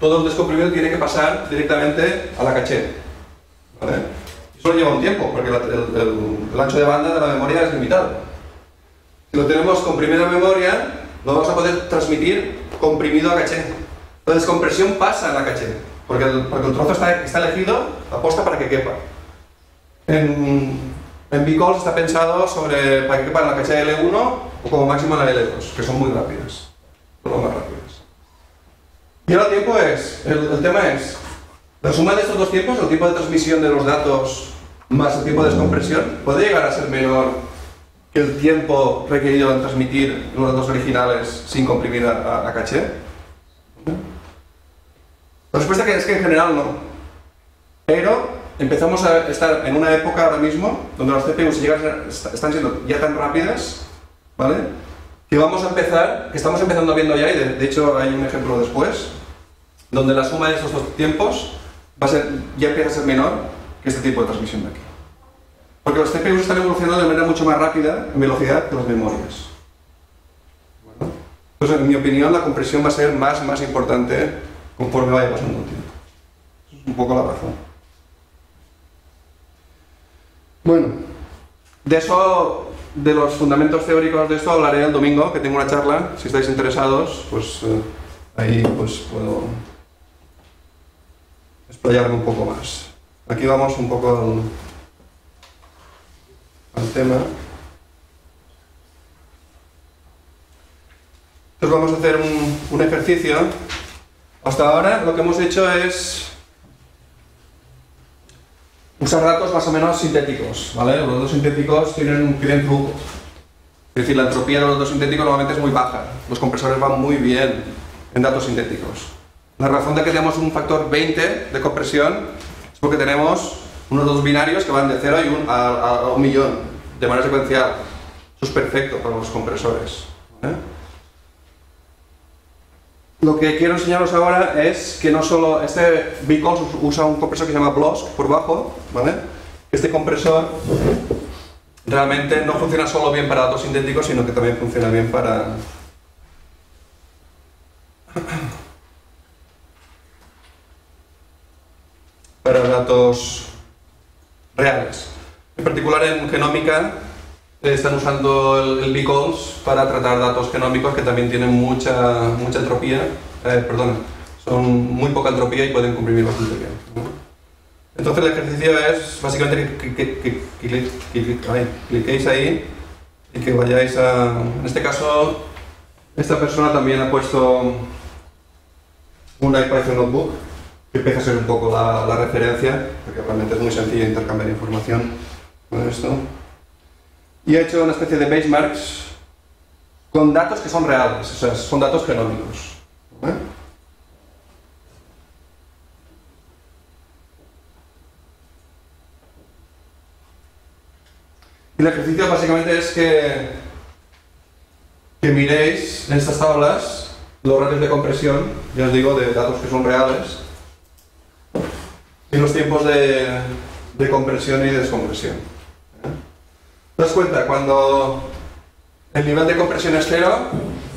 todo el descomprimido tiene que pasar directamente a la caché, ¿vale? Solo lleva un tiempo, porque el, el, el, el ancho de banda de la memoria es limitado. Si lo tenemos comprimido en memoria, lo vamos a poder transmitir comprimido a caché. Entonces compresión pasa en la caché, porque el, porque el trozo está, está elegido aposta para que quepa. En, en bcolz está pensado sobre para que quepa en la caché L uno o como máximo en la L dos, que son muy rápidas, son más rápidas. Y ahora tiempo es, el, el tema es, la suma de estos dos tiempos, el tiempo de transmisión de los datos más el tiempo de descompresión, puede llegar a ser menor que el tiempo requerido en transmitir los datos originales sin comprimir a, a, a caché. La respuesta es que en general no, pero empezamos a estar en una época ahora mismo donde las C P Us llegan a ser, están siendo ya tan rápidas, ¿vale? Que vamos a empezar, que estamos empezando viendo ya, y de, de hecho hay un ejemplo después, donde la suma de estos dos tiempos va a ser, ya empieza a ser menor que este tipo de transmisión de aquí. Porque los C P Us están evolucionando de manera mucho más rápida, en velocidad, que las memorias. Entonces, en mi opinión, la compresión va a ser más, más importante conforme vaya pasando el tiempo. Eso es un poco la razón. Bueno, de eso... de los fundamentos teóricos de esto hablaré el domingo, que tengo una charla. Si estáis interesados, pues eh, ahí pues puedo explayarme un poco más. Aquí vamos un poco al, al tema. Entonces vamos a hacer un, un ejercicio. Hasta ahora lo que hemos hecho es usar datos más o menos sintéticos, ¿vale? Los datos sintéticos tienen, tienen truco. Es decir, la entropía de los datos sintéticos normalmente es muy baja. Los compresores van muy bien en datos sintéticos. La razón de que tenemos un factor veinte de compresión es porque tenemos unos datos binarios que van de cero y un, a, a un millón de manera secuencial. Eso es perfecto para los compresores, ¿vale? Lo que quiero enseñaros ahora es que no solo... Este bcolz usa un compresor que se llama BLOSC por bajo, ¿vale? Este compresor realmente no funciona solo bien para datos sintéticos, sino que también funciona bien para... para datos reales. En particular en genómica están usando el bcolz para tratar datos genómicos que también tienen mucha, mucha entropía, eh, perdón, son muy poca entropía y pueden comprimir bastante bien, ¿no? Entonces el ejercicio es básicamente que, que, que, que, que, que ahí, cliquéis ahí y que vayáis a... En este caso, esta persona también ha puesto un IPython notebook, que empieza a ser un poco la, la referencia, porque realmente es muy sencillo intercambiar información con esto. Y he hecho una especie de benchmarks con datos que son reales, o sea, son datos genómicos, ¿vale? Y el ejercicio básicamente es que, que miréis en estas tablas los ratios de compresión, ya os digo, de datos que son reales, y los tiempos de, de compresión y descompresión. Te das cuenta, cuando el nivel de compresión es cero,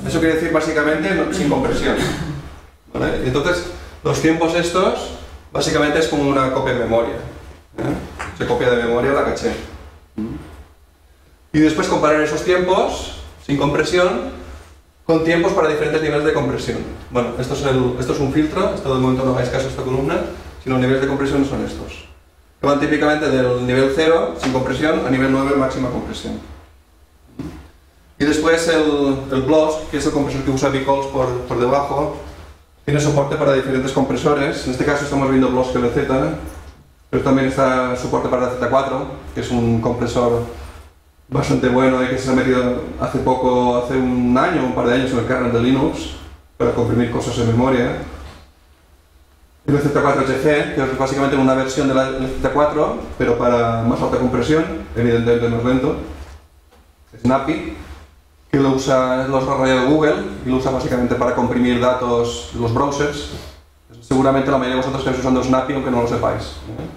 eso quiere decir básicamente no, sin compresión, ¿vale? Entonces, los tiempos estos, básicamente es como una copia de memoria, ¿eh? Se copia de memoria la caché. Y después comparar esos tiempos, sin compresión, con tiempos para diferentes niveles de compresión. Bueno, esto es, el, esto es un filtro, esto de momento no hagáis caso a esta columna, si los niveles de compresión son estos. Que van típicamente del nivel cero, sin compresión, a nivel nueve, máxima compresión. Y después el, el BLOSC, que es el compresor que usa bcolz por, por debajo, tiene soporte para diferentes compresores. En este caso estamos viendo BLOSC L Z, pero también está soporte para Z cuatro, que es un compresor bastante bueno y que se ha metido hace poco, hace un año, un par de años en el kernel de Linux, para comprimir cosas en memoria. El Z cuatro H G, que es básicamente una versión de la Z cuatro, pero para más alta compresión, evidentemente más lento. Snappy, que lo usa, lo ha desarrollado Google y lo usa básicamente para comprimir datos los browsers. Seguramente la mayoría de vosotros estáis usando Snappy, aunque no lo sepáis, ¿eh?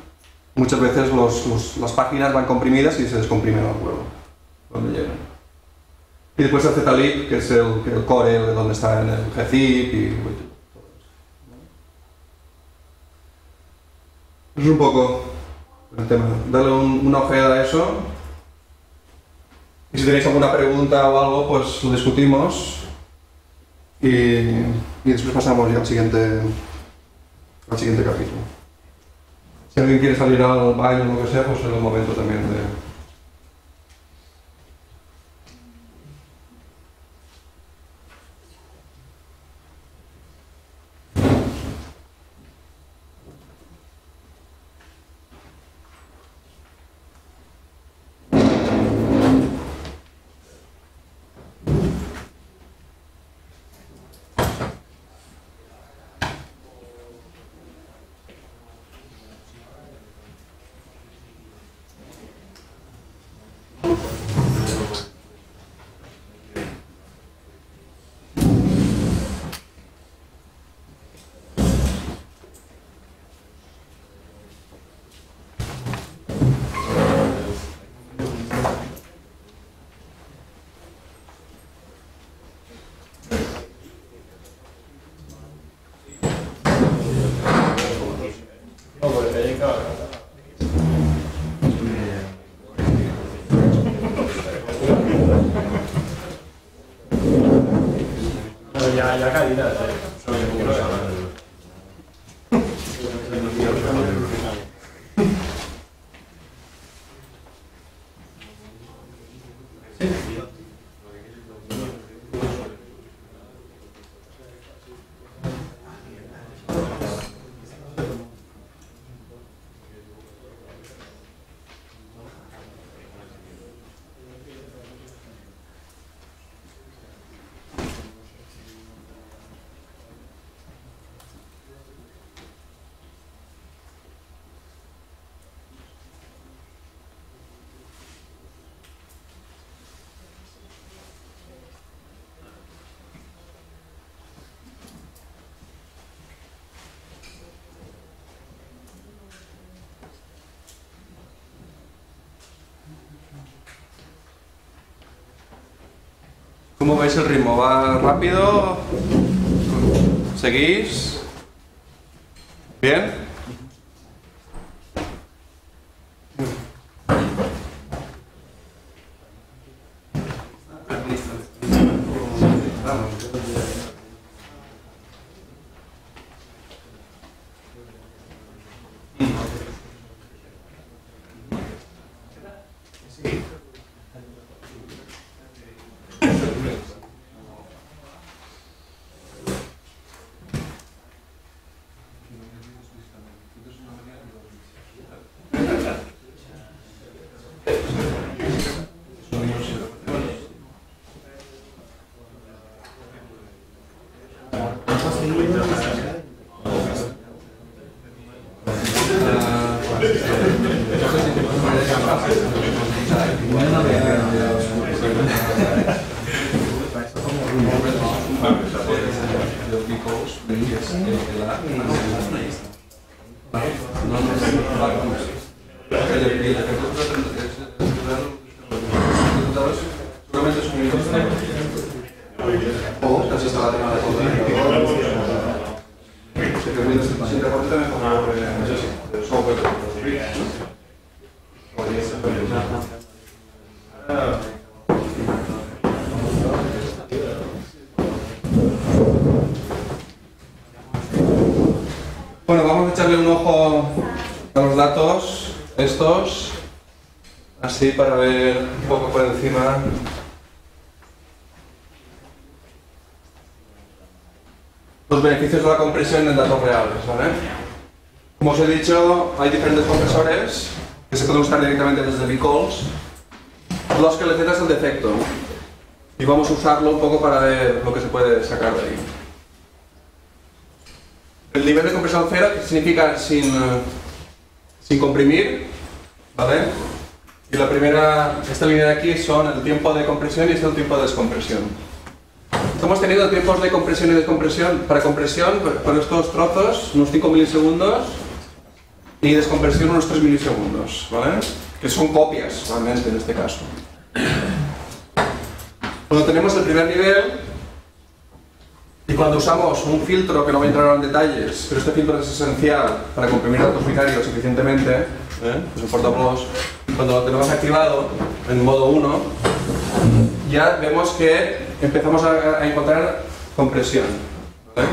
Muchas veces los, los, las páginas van comprimidas y se descomprimen al huevo, donde llegan. Y después el ZLib, que es el, el core, el donde está en el GZIP y... Es un poco el tema. Dale un, una ojeada a eso. Y si tenéis alguna pregunta o algo, pues lo discutimos. y, y después pasamos ya al siguiente, al siguiente capítulo. Si alguien quiere salir al baño o lo que sea, pues es el momento también de... ¿Cómo veis el ritmo? ¿Va rápido? ¿Seguís? ¿Bien? Sí, para ver un poco por encima. Los beneficios de la compresión en datos reales, ¿vale? Como os he dicho, hay diferentes compresores que se pueden usar directamente desde bcolz. Los que le Z es el defecto. Y vamos a usarlo un poco para ver lo que se puede sacar de ahí. El nivel de compresión cero significa sin, sin comprimir, ¿vale? Y la primera, esta línea de aquí son el tiempo de compresión y este el tiempo de descompresión. Estamos teniendo tiempos de compresión y descompresión. Para compresión, con estos trozos, unos cinco milisegundos y descompresión unos tres milisegundos, ¿vale? Que son copias, realmente, en este caso. Cuando tenemos el primer nivel y cuando usamos un filtro, que no voy a entrar ahora en detalles, pero este filtro es esencial para comprimir datos binarios eficientemente, ¿eh? Pues en PyTables, cuando lo tenemos activado en modo uno, ya vemos que empezamos a encontrar compresión, ¿vale?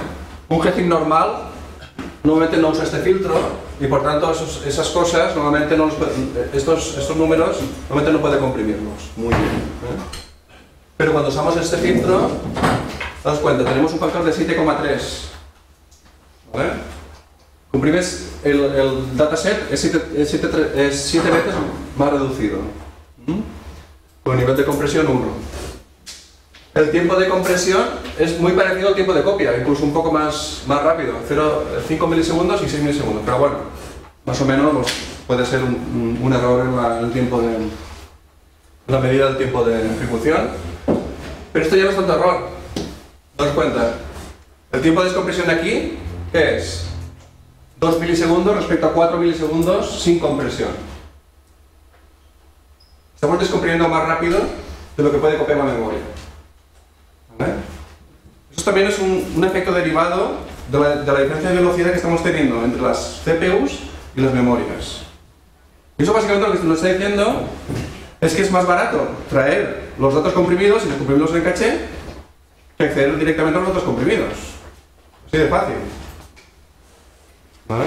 Un G zip normal normalmente no usa este filtro y por tanto esos, esas cosas normalmente no los, estos, estos números normalmente no puede comprimirlos muy bien, ¿eh? Pero cuando usamos este filtro, daos cuenta, tenemos un factor de siete coma tres, ¿vale? Comprimes el, el dataset, es siete veces más reducido, ¿mm? Con nivel de compresión uno. El tiempo de compresión es muy parecido al tiempo de copia, incluso un poco más, más rápido, cinco milisegundos y seis milisegundos, pero bueno, más o menos pues, puede ser un, un error en la, el tiempo de, la medida del tiempo de ejecución, pero esto ya no es tanto error. Daos cuenta, el tiempo de descompresión de aquí es dos milisegundos respecto a cuatro milisegundos sin compresión. Estamos descomprimiendo más rápido de lo que puede copiar la memoria, ¿vale? Eso también es un, un efecto derivado de la, de la diferencia de velocidad que estamos teniendo entre las C P Us y las memorias. Y eso básicamente lo que nos está diciendo es que es más barato traer los datos comprimidos y descomprimirlos en caché que acceder directamente a los datos comprimidos. Así de fácil, ¿vale?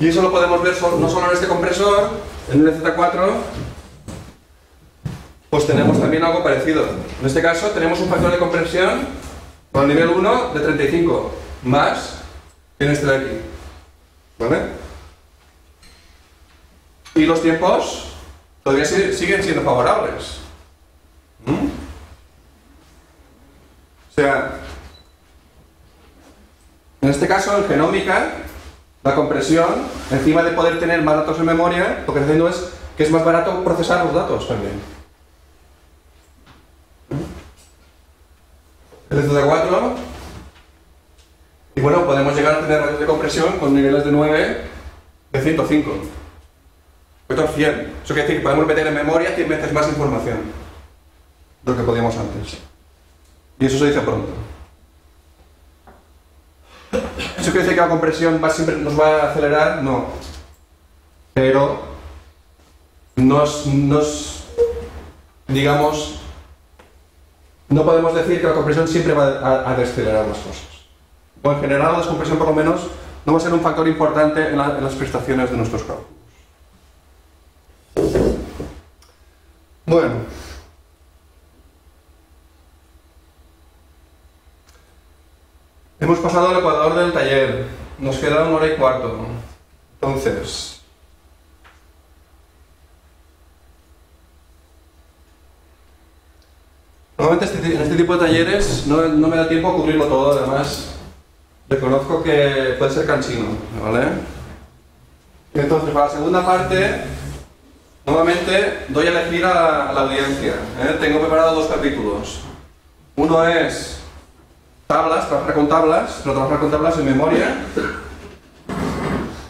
Y eso lo podemos ver no solo en este compresor, en el Z cuatro, pues tenemos también algo parecido. En este caso tenemos un factor de compresión al nivel uno de treinta y cinco, más que en este de aquí, ¿vale? Y los tiempos todavía siguen siendo favorables. ¿Mm? O sea, en este caso, en genómica, la compresión, encima de poder tener más datos en memoria, lo que está haciendo es que es más barato procesar los datos también. ¿Mm? El Z cuatro. Y bueno, podemos llegar a tener radios de compresión con niveles de nueve de ciento cinco. cien. Eso quiere decir que podemos meter en memoria cien veces más información de lo que podíamos antes. Y eso se dice pronto. ¿Eso quiere decir que la compresión va siempre, nos va a acelerar? No. Pero nos, nos, digamos, no podemos decir que la compresión siempre va a, a desacelerar las cosas. O en general la descompresión por lo menos no va a ser un factor importante en, la, en las prestaciones de nuestros cálculos. Bueno, hemos pasado al ecuador del taller, nos queda una hora y cuarto, entonces, normalmente este, en este tipo de talleres no, no me da tiempo a cubrirlo todo, además reconozco que puede ser cansino, ¿vale? Entonces, para la segunda parte, nuevamente doy a elegir a, a la audiencia, ¿eh? Tengo preparado dos capítulos. Uno es tablas, trabajar con tablas, pero trabajar con tablas en memoria.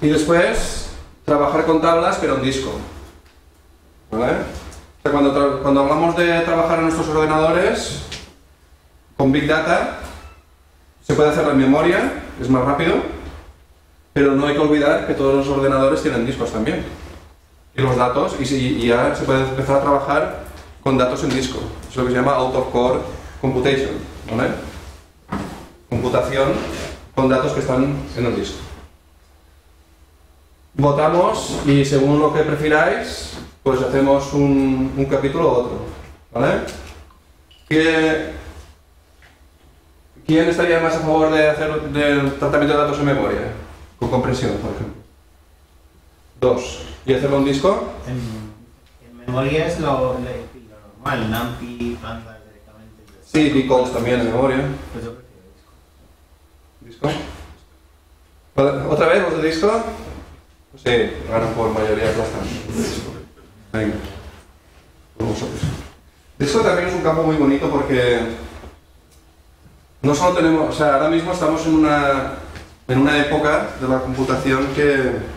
Y después, trabajar con tablas pero en disco, ¿vale? O sea, cuando, cuando hablamos de trabajar en nuestros ordenadores, con Big Data, se puede hacerlo en memoria, es más rápido, pero no hay que olvidar que todos los ordenadores tienen discos también. Y los datos, y, si, y ya se puede empezar a trabajar con datos en disco. Es lo que se llama out of core computation, ¿vale? Computación con datos que están en el disco. Votamos y según lo que prefiráis, pues hacemos un, un capítulo u otro, ¿vale? ¿Quién estaría más a favor de hacer del tratamiento de datos en memoria? Con compresión, por ejemplo. Dos. ¿Y hacerlo un disco? En, en memoria es lo, lo, lo normal, NumPy, Pandas directamente. Sí, bcolz también en memoria. Pues yo prefiero disco. ¿Disco? ¿Disco? ¿Otra vez los de disco? Sí, ganan por mayoría bastante. Venga. Vamos a disco. Disco también es un campo muy bonito porque no solo tenemos, o sea, ahora mismo estamos en una, en una época de la computación que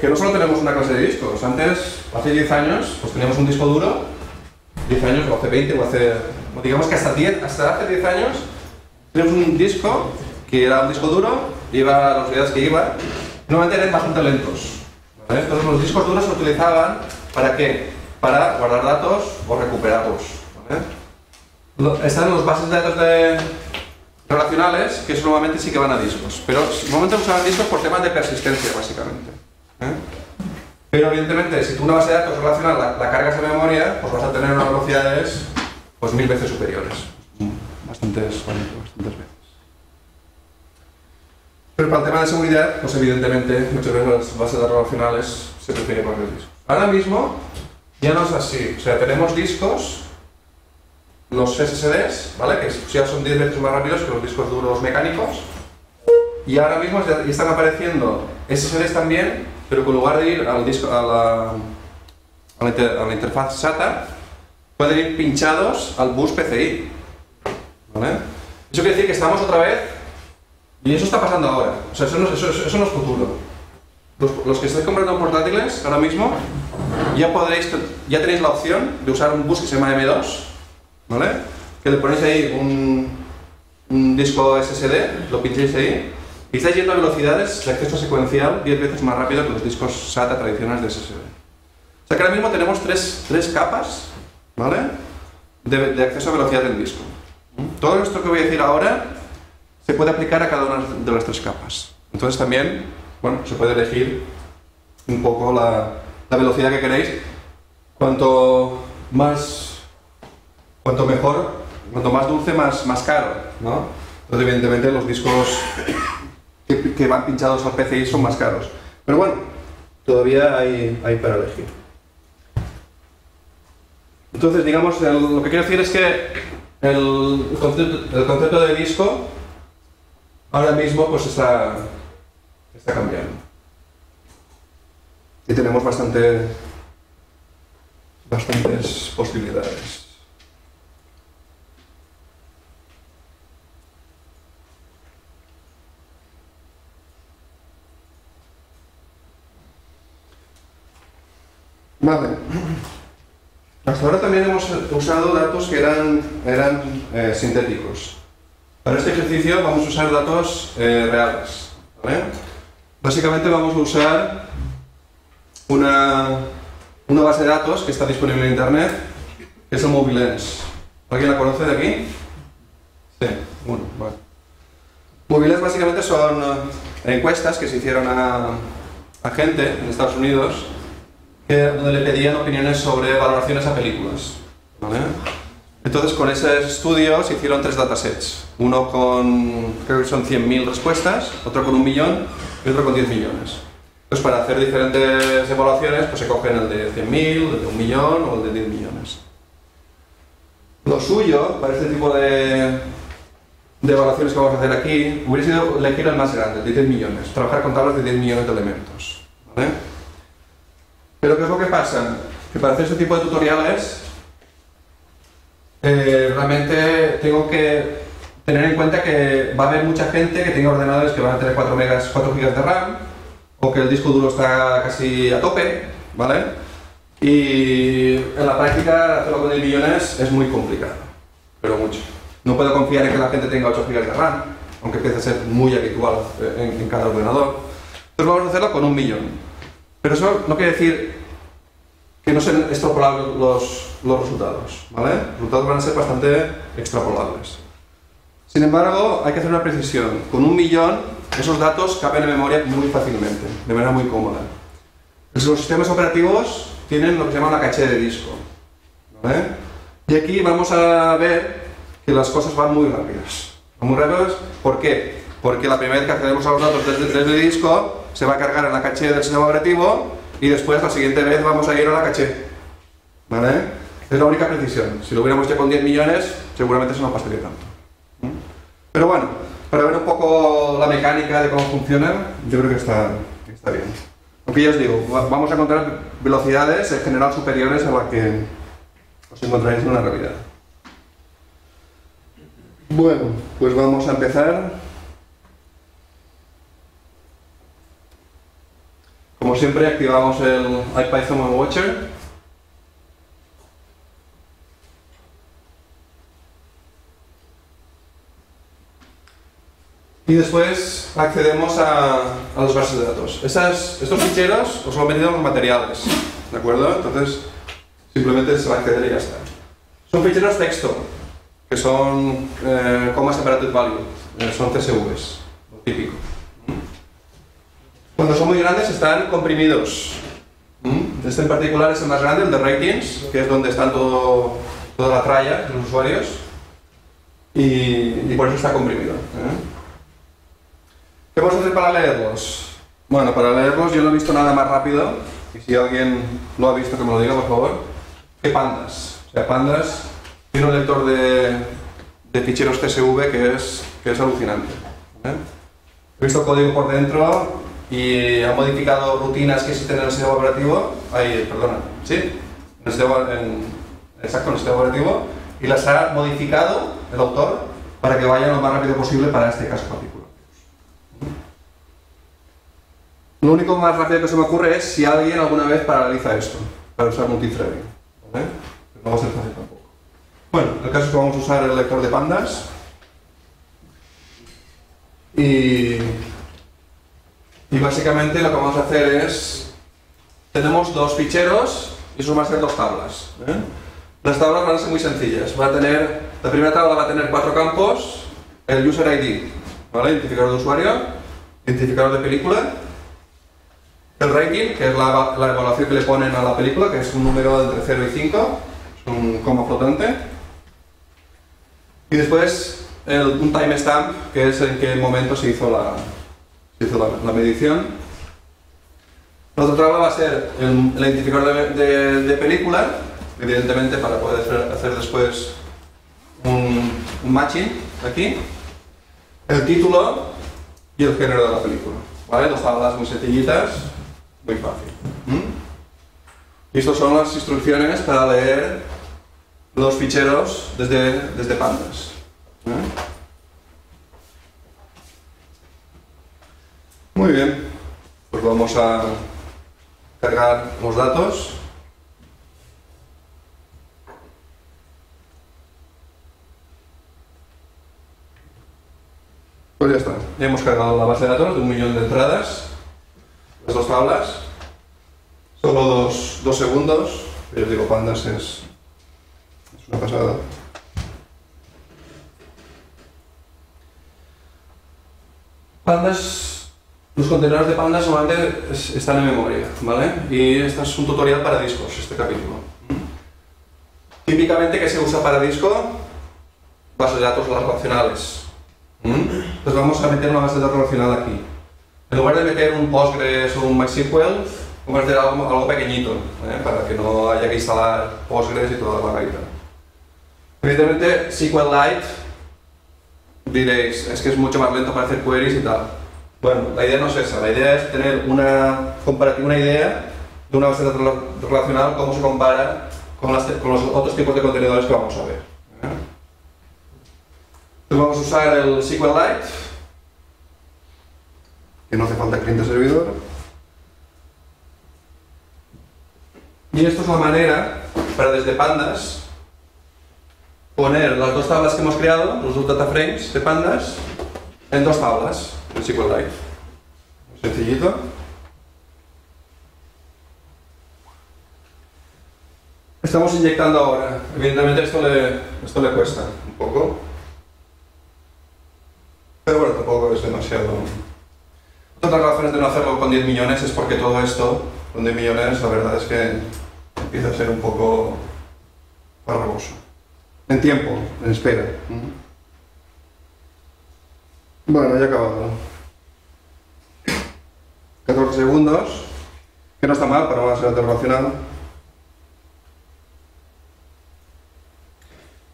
que no solo tenemos una clase de discos. Antes, hace diez años, pues teníamos un disco duro, diez años, o hace veinte, o hace... digamos que hasta, diez, hasta hace diez años, teníamos un disco que era un disco duro, iba a las velocidades que iba, normalmente eran bastante lentos, ¿vale? Entonces los discos duros se utilizaban, ¿para qué? Para guardar datos o recuperarlos, ¿vale? Están los bases de datos de relacionales, que eso normalmente sí que van a discos, pero normalmente usaban discos por temas de persistencia, básicamente. ¿Eh? Pero evidentemente, si tú una base de datos relacional la, la cargas a memoria, pues vas a tener unas velocidades pues mil veces superiores. Bastantes, bastantes veces. Pero para el tema de seguridad, pues evidentemente muchas veces las bases de datos relacionales se prefieren por el disco. Ahora mismo ya no es así, o sea, tenemos discos, los S S Ds, ¿vale? Que ya son diez veces más rápidos que los discos duros mecánicos, y ahora mismo ya están apareciendo S S Ds también, pero que en lugar de ir al disco, a, la, a, la inter, a la interfaz SATA, pueden ir pinchados al bus P C I, ¿vale? Eso quiere decir que estamos otra vez, y eso está pasando ahora, o sea, eso no, eso, eso no es futuro. Los, los que estáis comprando portátiles ahora mismo, ya, podréis, ya tenéis la opción de usar un bus que se llama M dos, ¿vale? Que le ponéis ahí un, un disco S S D, lo pincháis ahí, y estáis yendo a velocidades de acceso secuencial diez veces más rápido que los discos SATA tradicionales de S S D. O sea que ahora mismo tenemos tres, tres capas, ¿vale? De, de acceso a velocidad del disco. Todo esto que voy a decir ahora se puede aplicar a cada una de las tres capas. Entonces también, bueno, se puede elegir un poco la, la velocidad que queréis. Cuanto más, cuanto mejor, cuanto más dulce, más, más caro, ¿no? Entonces evidentemente los discos que, que van pinchados al P C I son más caros. Pero bueno, todavía hay, hay para elegir. Entonces, digamos, el, lo que quiero decir es que el concepto, el concepto de disco ahora mismo pues está, está cambiando. Y tenemos bastante, bastantes posibilidades. Vale. Hasta ahora también hemos usado datos que eran, eran eh, sintéticos. Para este ejercicio vamos a usar datos eh, reales, ¿vale? Básicamente vamos a usar una, una base de datos que está disponible en internet, que es el MovieLens. ¿Alguien la conoce de aquí? Sí, uno, vale. MovieLens básicamente son encuestas que se hicieron a, a gente en Estados Unidos, donde le pedían opiniones sobre valoraciones a películas, ¿vale? Entonces con ese estudio se hicieron tres datasets, uno con creo que son cien mil respuestas, otro con un millón y otro con diez millones. Entonces para hacer diferentes evaluaciones pues se cogen el de cien mil, el de un millón o el de diez millones. Lo suyo para este tipo de, de evaluaciones que vamos a hacer aquí hubiera sido elegir el más grande, el de diez millones, trabajar con tablas de diez millones de elementos, ¿vale? Pero ¿qué es lo que pasa? Que para hacer este tipo de tutoriales eh, realmente tengo que tener en cuenta que va a haber mucha gente que tenga ordenadores que van a tener cuatro megas, cuatro gigas de RAM, o que el disco duro está casi a tope, ¿vale? Y en la práctica hacerlo con diez millones es muy complicado, pero mucho. No puedo confiar en que la gente tenga ocho gigas de RAM, aunque empiece a ser muy habitual en, en cada ordenador. Entonces vamos a hacerlo con un millón. Pero eso no quiere decir que no sean extrapolables los, los resultados, ¿vale? Los resultados van a ser bastante extrapolables. Sin embargo, hay que hacer una precisión. Con un millón, esos datos caben en memoria muy fácilmente, de manera muy cómoda. Los sistemas operativos tienen lo que se llama una caché de disco, ¿vale? Y aquí vamos a ver que las cosas van muy rápidas. Van muy rápidas, ¿por qué? Porque la primera vez que accedemos a los datos desde, desde el disco, se va a cargar en la caché del sistema operativo y después la siguiente vez vamos a ir a la caché, ¿vale? Es la única precisión. Si lo hubiéramos hecho con diez millones, seguramente eso no pasaría tanto. Pero bueno, para ver un poco la mecánica de cómo funciona, yo creo que está, está bien. Aunque ya os digo, vamos a encontrar velocidades en general superiores a las que os encontraréis en una realidad. Bueno, pues vamos a empezar. Como siempre, activamos el IPython MainWatcher. Y después accedemos a, a las bases de datos. Estas, estos ficheros os lo han venido los materiales, ¿de acuerdo? Entonces, simplemente se va a acceder y ya está. Son ficheros texto. que son eh, comma separated value, eh, son C S Vs, lo típico. Cuando son muy grandes están comprimidos. Este en particular es el más grande, el de ratings, que es donde está todo, toda la tralla de los usuarios, y, y por eso está comprimido. ¿Eh? ¿Qué podemos hacer para leerlos? Bueno, para leerlos yo no he visto nada más rápido, y si alguien lo ha visto que me lo diga, por favor, que Pandas. O sea, Pandas tiene un lector de, de ficheros T S V que es, que es alucinante. ¿Eh? He visto el código por dentro y ha modificado rutinas que existen en el sistema operativo, ahí, perdona, ¿sí? En el sistema, en, exacto, en el sistema operativo, y las ha modificado el autor para que vayan lo más rápido posible para este caso particular. Lo único más rápido que se me ocurre es si alguien alguna vez paraliza esto, para usar multithreading, ¿vale? Pero no va a ser fácil tampoco. Bueno, el caso es que vamos a usar el lector de pandas y... Y básicamente lo que vamos a hacer es, tenemos dos ficheros y eso van a ser dos tablas. ¿Eh? Las tablas van a ser muy sencillas, va a tener, la primera tabla va a tener cuatro campos, el user I D, ¿vale? Identificador de usuario, identificador de película, el rating, que es la, la evaluación que le ponen a la película, que es un número entre cero y cinco, es un coma flotante, y después el, un timestamp, que es en qué momento se hizo la... hizo la, la medición. La otra tabla va a ser el, el identificador de, de, de película, evidentemente para poder hacer, hacer después un, un matching aquí, el título y el género de la película, ¿vale? Dos tablas muy sencillitas, muy fácil. ¿Mm? Y estas son las instrucciones para leer los ficheros desde, desde Pandas. ¿Eh? Muy bien, pues vamos a cargar los datos. Pues ya está, ya hemos cargado la base de datos de un millón de entradas, las dos tablas, solo dos, dos segundos, yo os digo Pandas es, es una pasada. Pandas. Los contenedores de Pandas normalmente están en memoria, ¿vale? Y este es un tutorial para discos, este capítulo. Típicamente, ¿qué se usa para disco? Bases de datos relacionales. Entonces vamos a meter una base de datos relacional aquí. En lugar de meter un Postgres o un MySQL, vamos a meter algo, algo pequeñito, ¿eh? Para que no haya que instalar Postgres y toda la gaita. Evidentemente, SQLite, diréis, es que es mucho más lento para hacer queries y tal. Bueno, la idea no es esa, la idea es tener una, una idea de una base de datos relacional, cómo se compara con, las, con los otros tipos de contenedores que vamos a ver. Entonces vamos a usar el SQLite, que no hace falta cliente servidor. Y esto es la manera para desde Pandas poner las dos tablas que hemos creado, los dos DataFrames de Pandas, en dos tablas. El SQLite. Sencillito. Estamos inyectando ahora. Evidentemente esto le, esto le cuesta un poco. Pero bueno, tampoco es demasiado. Otra de las razones de no hacerlo con diez millones es porque todo esto, con diez millones, la verdad es que empieza a ser un poco farragoso. En tiempo, en espera. Bueno, ya he acabado. catorce segundos, que no está mal para una base de datos relacional.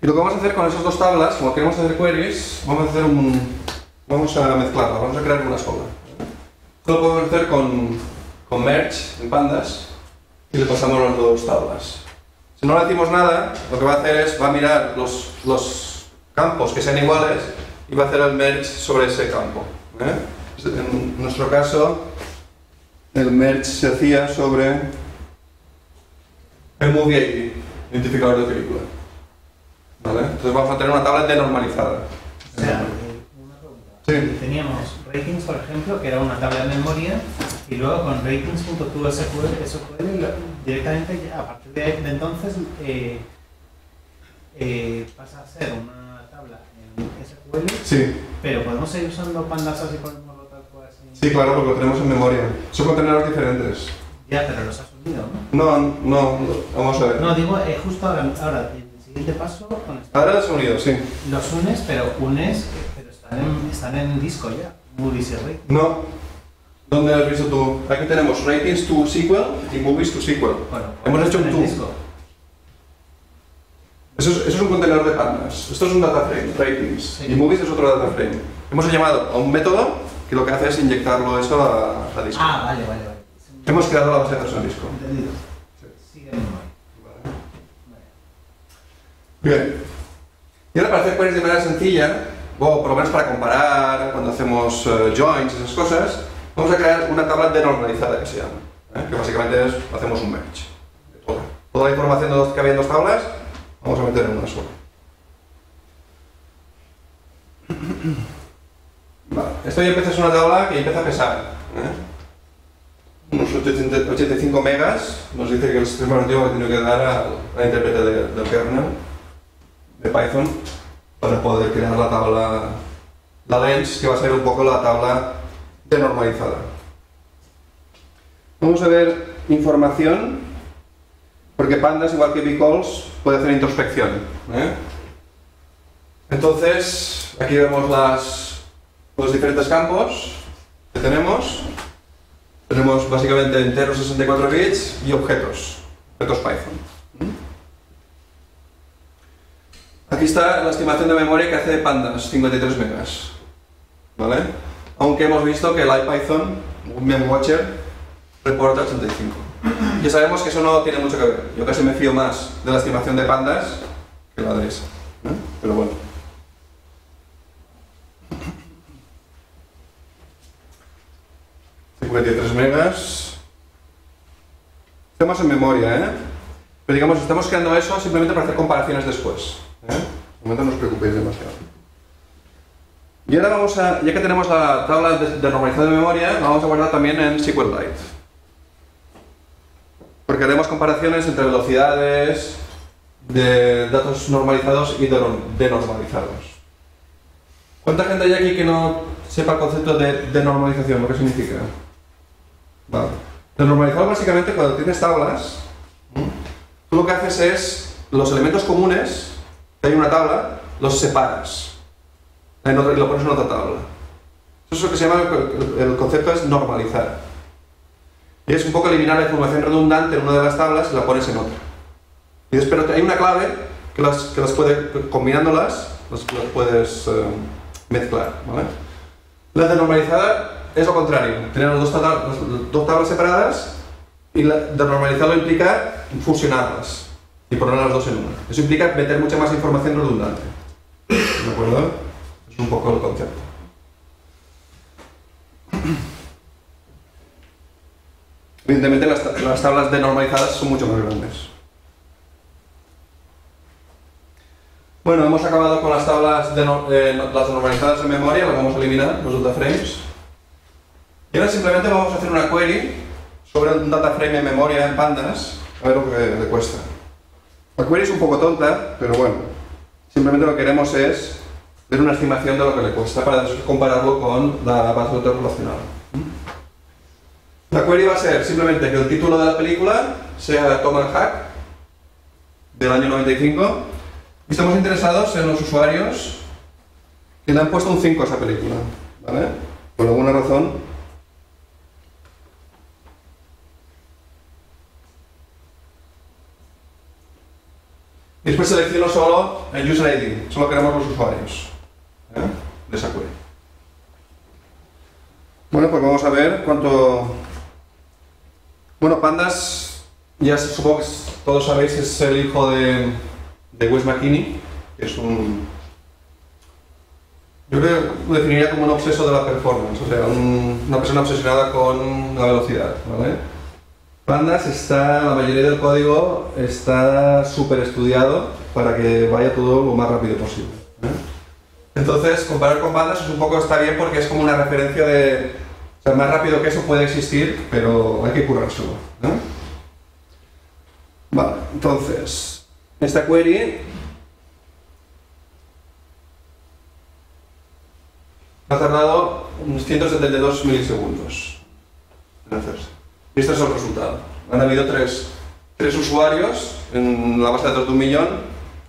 Y lo que vamos a hacer con esas dos tablas, como queremos hacer queries, vamos a hacer un, vamos a mezclarlas, vamos a crear una sola. Esto lo podemos hacer con, con merge en Pandas y le pasamos las dos tablas. Si no le decimos nada, lo que va a hacer es, va a mirar los, los campos que sean iguales y va a hacer el merge sobre ese campo. ¿Eh? En nuestro caso, el merge se hacía sobre el MovieID, identificador de película. ¿Vale? Entonces vamos a tener una tabla denormalizada. O sea, una pregunta. Sí. Teníamos ratings, por ejemplo, que era una tabla de memoria, y luego con ratings.to S Q L, directamente a partir de entonces... Eh, eh, pasa a ser una tabla en S Q L, sí. Pero podemos seguir usando pandas así con el modo tal cual. Sí, claro, porque lo tenemos en memoria. Son contenedores diferentes. Ya, pero los has unido, ¿no? No, no, vamos a ver. No, digo, eh, justo ahora, ahora, el siguiente paso... Con esto, ahora los unidos, sí. Los unes, pero unes, pero están en, están en disco ya. Movies y ratings. No. ¿Dónde has visto tú? Aquí tenemos ratings to S Q L y movies to S Q L. Bueno, hemos hecho un to. Eso es, eso es un contenedor de pandas. Esto es un dataframe, ratings. Sí. Y movies es otro dataframe. Hemos llamado a un método que lo que hace es inyectarlo eso a, a disco. Ah, vale, vale, vale. Hemos creado la base de datos en disco. Entendido. Sí. Sigue. Vale. Bien. Y ahora para hacer queries de manera sencilla, o por lo menos para comparar, cuando hacemos uh, joins y esas cosas, vamos a crear una tabla denormalizada que se llama, ¿eh? Que básicamente es, hacemos un merge de toda. Toda la información que había en dos tablas, vamos a meter en una sola. Vale. Esto ya empieza a ser una tabla que empieza a pesar, ¿eh? Unos ochenta y cinco megas, nos dice que el sistema operativo tiene que dar a la intérprete del de kernel de Python para poder crear la tabla, la lens, que va a ser un poco la tabla denormalizada. Vamos a ver información, porque pandas, igual que bcolz, puede hacer introspección, ¿eh? Entonces, aquí vemos las, los diferentes campos que tenemos. Tenemos básicamente enteros sesenta y cuatro bits y objetos, objetos Python. Aquí está la estimación de memoria que hace de pandas, cincuenta y tres megas, ¿vale? Aunque hemos visto que el IPython, un MainWatcher, reporta ochenta y cinco. Ya sabemos que eso no tiene mucho que ver. Yo casi me fío más de la estimación de pandas que la de esa, ¿eh? Pero bueno. cincuenta y tres megas. Estamos en memoria, ¿eh? Pero digamos, estamos creando eso simplemente para hacer comparaciones después, ¿eh? De momento no os preocupéis demasiado. Y ahora vamos a, ya que tenemos la tabla de, de normalización de memoria, la vamos a guardar también en SQLite. Porque haremos comparaciones entre velocidades de datos normalizados y denormalizados. ¿Cuánta gente hay aquí que no sepa el concepto de, de normalización, lo que significa? Vale. Denormalizado básicamente cuando tienes tablas, tú lo que haces es los elementos comunes que hay en una tabla, los separas en otro, y lo pones en otra tabla. Eso es lo que se llama, el, el concepto es normalizar. Y es un poco eliminar la información redundante en una de las tablas y la pones en otra. Y dices, pero hay una clave que las, que las puede, combinándolas, las, las puedes eh, mezclar, ¿vale? La denormalizada es lo contrario, tener las dos, tabla, las dos tablas separadas, y la denormalizada implica fusionarlas y poner las dos en una. Eso implica meter mucha más información redundante, ¿de acuerdo? Es un poco el concepto. Evidentemente las, las tablas denormalizadas son mucho más grandes. Bueno, hemos acabado con las tablas de no, eh, las normalizadas en memoria, las vamos a eliminar, los dataframes. Y ahora simplemente vamos a hacer una query sobre un dataframe en memoria en pandas, a ver lo que le cuesta. La query es un poco tonta, pero bueno, simplemente lo que queremos es ver una estimación de lo que le cuesta para compararlo con la base de datos relacionada. La query va a ser simplemente que el título de la película sea Tom and Huck, del año noventa y cinco, Estamos interesados en los usuarios que le han puesto un cinco a esa película, ¿vale? Por alguna razón. Y después selecciono solo el User I D, solo queremos los usuarios, ¿eh? De esa query. Bueno, pues vamos a ver cuánto... Bueno, pandas, ya supongo que todos sabéis que es el hijo de... de Wes McKinney, que es un... Yo creo que lo definiría como un obseso de la performance, o sea, un, una persona obsesionada con la velocidad, ¿vale? Pandas está, la mayoría del código está súper estudiado para que vaya todo lo más rápido posible, ¿eh? Entonces, comparar con pandas es un poco, está bien porque es como una referencia de... O sea, más rápido que eso puede existir, pero hay que currárselo, ¿eh? Vale, entonces... Esta query ciento setenta y dos milisegundos. Entonces, este es el resultado. Han habido tres, tres usuarios en la base de datos de un millón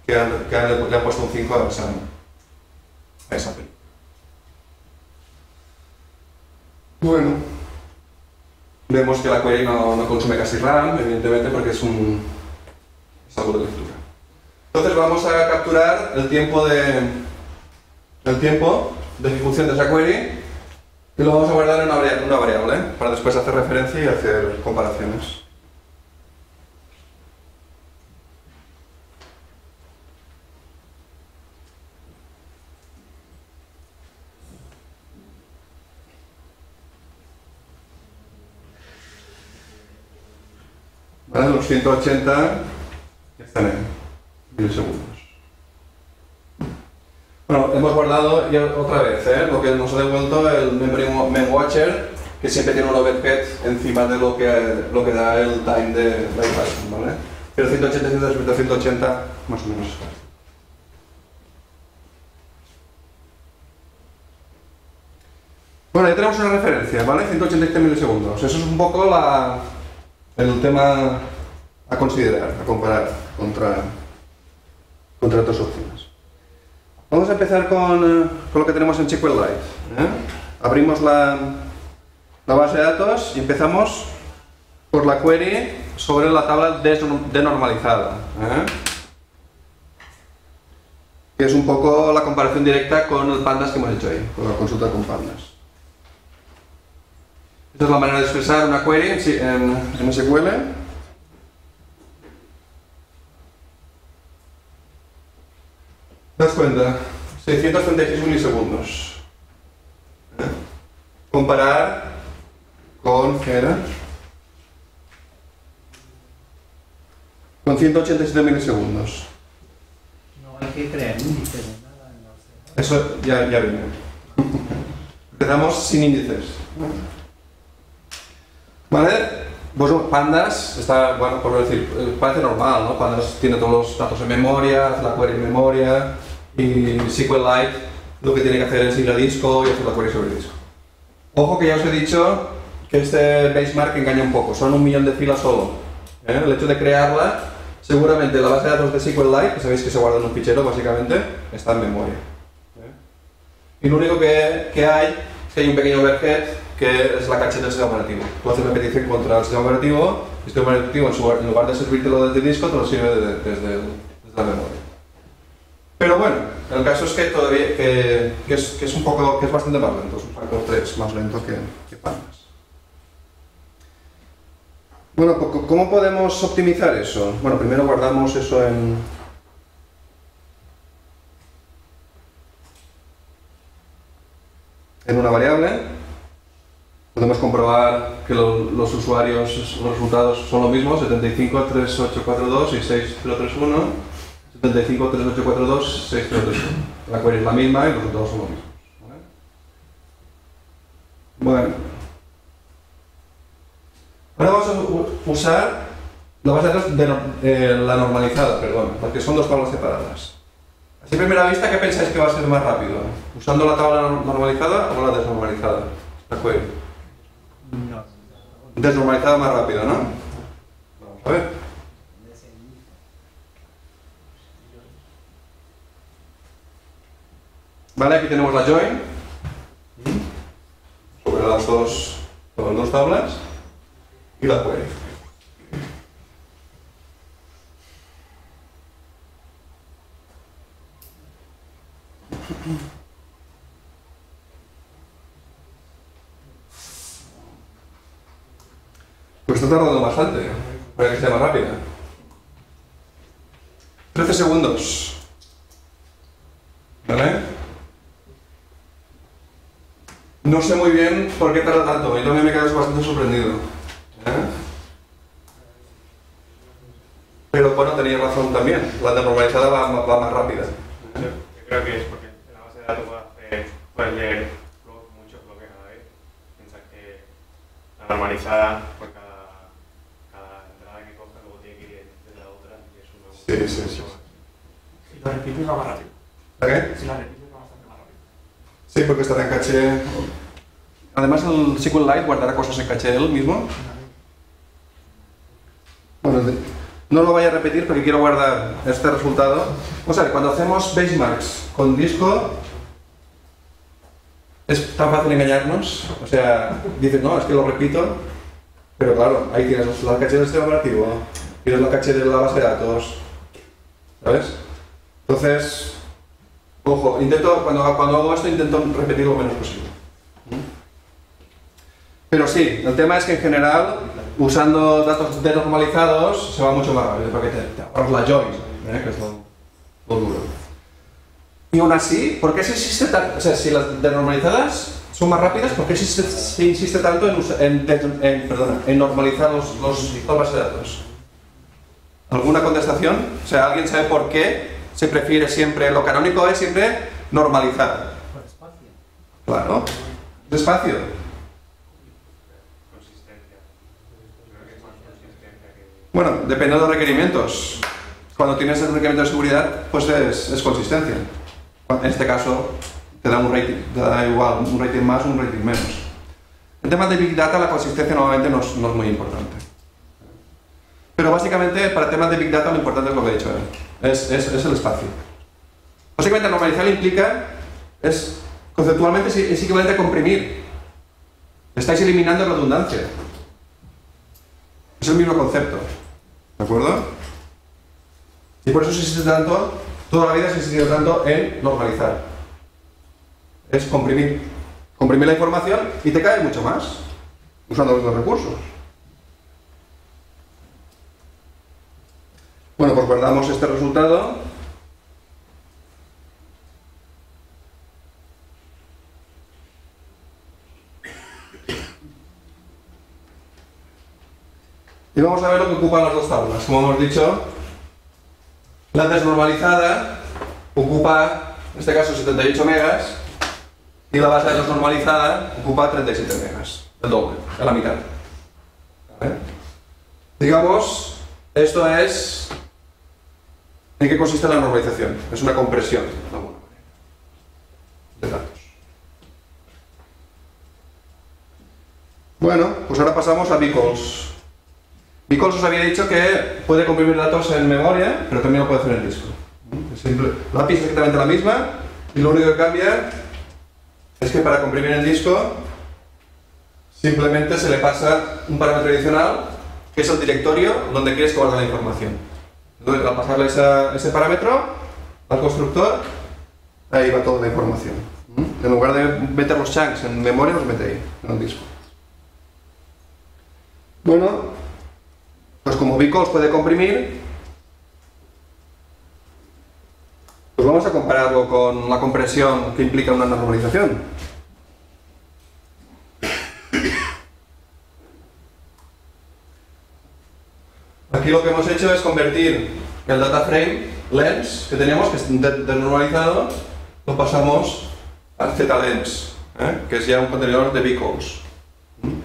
que, han, que han, le han puesto un cinco a esa, a esa A P I. Bueno, vemos que la query no, no consume casi RAM, evidentemente, porque es un es algo de lectura. Entonces vamos a capturar el tiempo de, el tiempo de ejecución de esa query y lo vamos a guardar en una variable, una variable, ¿eh? Para después hacer referencia y hacer comparaciones. Ahora los ciento ochenta ya están en milisegundos. Bueno, hemos guardado ya otra vez, ¿eh? Lo que nos ha devuelto el MainWatcher, que siempre tiene un overhead encima de lo que, lo que da el time de IPython, ¿vale? Pero ciento ochenta, ciento ochenta, ciento ochenta más o menos. Bueno, ahí tenemos una referencia, ¿vale? ciento ochenta milisegundos. Eso es un poco la... el tema a considerar, a comparar contra, contra otras opciones. Vamos a empezar con, con lo que tenemos en SQLite, ¿eh? Abrimos la, la base de datos y empezamos por la query sobre la tabla denormalizada, ¿eh? Que es un poco la comparación directa con el Pandas que hemos hecho ahí, con la consulta con Pandas. Esta es la manera de expresar una query en, en S Q L. ¿Te das cuenta? seiscientos treinta y seis milisegundos. ¿Eh? Comparar con... ¿qué era? Con ciento ochenta y siete milisegundos. No hay que crear índices. Eso ya, ya viene. Empezamos sin índices. ¿Vale? Pues Pandas está, bueno, por decir, parece normal, ¿no? Pandas tiene todos los datos en memoria, hace la query en memoria, y SQLite lo que tiene que hacer es ir a disco y hacer la query sobre disco. Ojo que ya os he dicho que este benchmark engaña un poco, son un millón de filas solo, ¿eh? El hecho de crearla, seguramente la base de datos de SQLite, que sabéis que se guarda en un fichero básicamente, está en memoria, ¿eh? Y lo único que, que hay es que hay un pequeño overhead, que es la caché del sistema operativo. Tú haces una petición contra el sistema operativo, el sistema operativo en, su, en lugar de servírtelo desde el disco, te lo sirve de, de, desde, el, desde la memoria. Pero bueno, el caso es que todavía que, que, es, que es un poco, que es bastante más lento, es un factor tres más lento que, que Pandas. Bueno, ¿cómo podemos optimizar eso? Bueno, primero guardamos eso en... en una variable. Podemos comprobar que lo, los usuarios, los resultados son los mismos, setenta y cinco, tres mil ochocientos cuarenta y dos y seis mil treinta y uno, setenta y cinco, tres mil ochocientos cuarenta y dos, seis mil treinta y uno. La query es la misma y los resultados son los mismos, ¿vale? Bueno, ahora vamos a usar la base de datos de eh, la normalizada, perdón, porque son dos tablas separadas. Así a primera vista, ¿qué pensáis que va a ser más rápido? ¿Usando la tabla normalizada o la desnormalizada? La query. Desnormalizada más rápido, ¿no? Vamos a ver. Vale, aquí tenemos la join sobre las dos, sobre las dos tablas y la query. Pues está tardando bastante, para que sea más rápida. trece segundos. ¿Vale? No sé muy bien por qué tarda tanto, y también me quedo bastante sorprendido, ¿eh? Pero bueno, tenéis razón también, la normalizada va, va más rápida. Yo, yo creo que es porque la base de datos puede leer muchos bloques a la vez. Piensa que la normalizada... Sí, sí, sí. Si la repites, va más rápido. ¿Qué? Si la repites, va bastante más rápido. Sí, porque estará en caché Además, el SQLite guardará cosas en caché él mismo. Bueno, no lo voy a repetir porque quiero guardar este resultado. Vamos a ver, cuando hacemos benchmarks con disco, es tan fácil engañarnos. O sea, dices, no, es que lo repito. Pero claro, ahí tienes la caché del sistema operativo, tienes la caché de la base de datos, ¿sabes? Entonces, ojo, intento, cuando, cuando hago esto intento repetir lo menos posible. Pero sí, el tema es que en general, usando datos denormalizados, se va mucho más rápido, porque te, te ahorras la join, ¿eh? Que es lo, lo duro. Y aún así, ¿por qué se insiste tan, o sea, si las denormalizadas son más rápidas, ¿por qué se, se insiste tanto en, en, en, perdona, en normalizar los, los, los bases de datos? ¿Alguna contestación? O sea, ¿alguien sabe por qué se prefiere siempre, lo canónico es siempre normalizar? Por espacio. Claro, por espacio. Consistencia. Creo que es más consistencia que... Bueno, depende de los requerimientos. Cuando tienes el requerimiento de seguridad, pues es, es consistencia. En este caso, te da un rating, te da igual, un rating más, un rating menos. En temas de Big Data, la consistencia normalmente no es, no es muy importante. Pero básicamente, para temas de Big Data, lo importante es lo que he dicho, ¿eh? es, es, es el espacio. Básicamente, normalizar implica, es, conceptualmente, es, es equivalente a comprimir. Estáis eliminando redundancia. Es el mismo concepto, ¿de acuerdo? Y por eso se insiste tanto, toda la vida se ha insistido tanto en normalizar. Es comprimir. Comprimir la información y te cae mucho más, usando los dos recursos. Bueno, pues guardamos este resultado. Y vamos a ver lo que ocupan las dos tablas. Como hemos dicho, la desnormalizada ocupa, en este caso, setenta y ocho megas y la base de datos normalizada ocupa treinta y siete megas, el doble, a la mitad. ¿Vale? Digamos, esto es... ¿En qué consiste la normalización? Es una compresión, de alguna manera, de datos. Bueno, pues ahora pasamos a bcolz. bcolz os había dicho que puede comprimir datos en memoria, pero también lo puede hacer en disco. La A P I es exactamente la misma, y lo único que cambia es que para comprimir en disco simplemente se le pasa un parámetro adicional, que es el directorio donde quieres que guarde la información. Entonces, al pasarle esa, ese parámetro al constructor, ahí va toda la información. En lugar de meter los chunks en memoria, los mete ahí, en un disco. Bueno, pues como bcolz puede comprimir, pues vamos a compararlo con la compresión que implica una normalización. Aquí lo que hemos hecho es convertir el DataFrame Lens que teníamos, que es desnormalizado, lo pasamos al zlens, ¿eh? que es ya un contenedor de bcolz. Un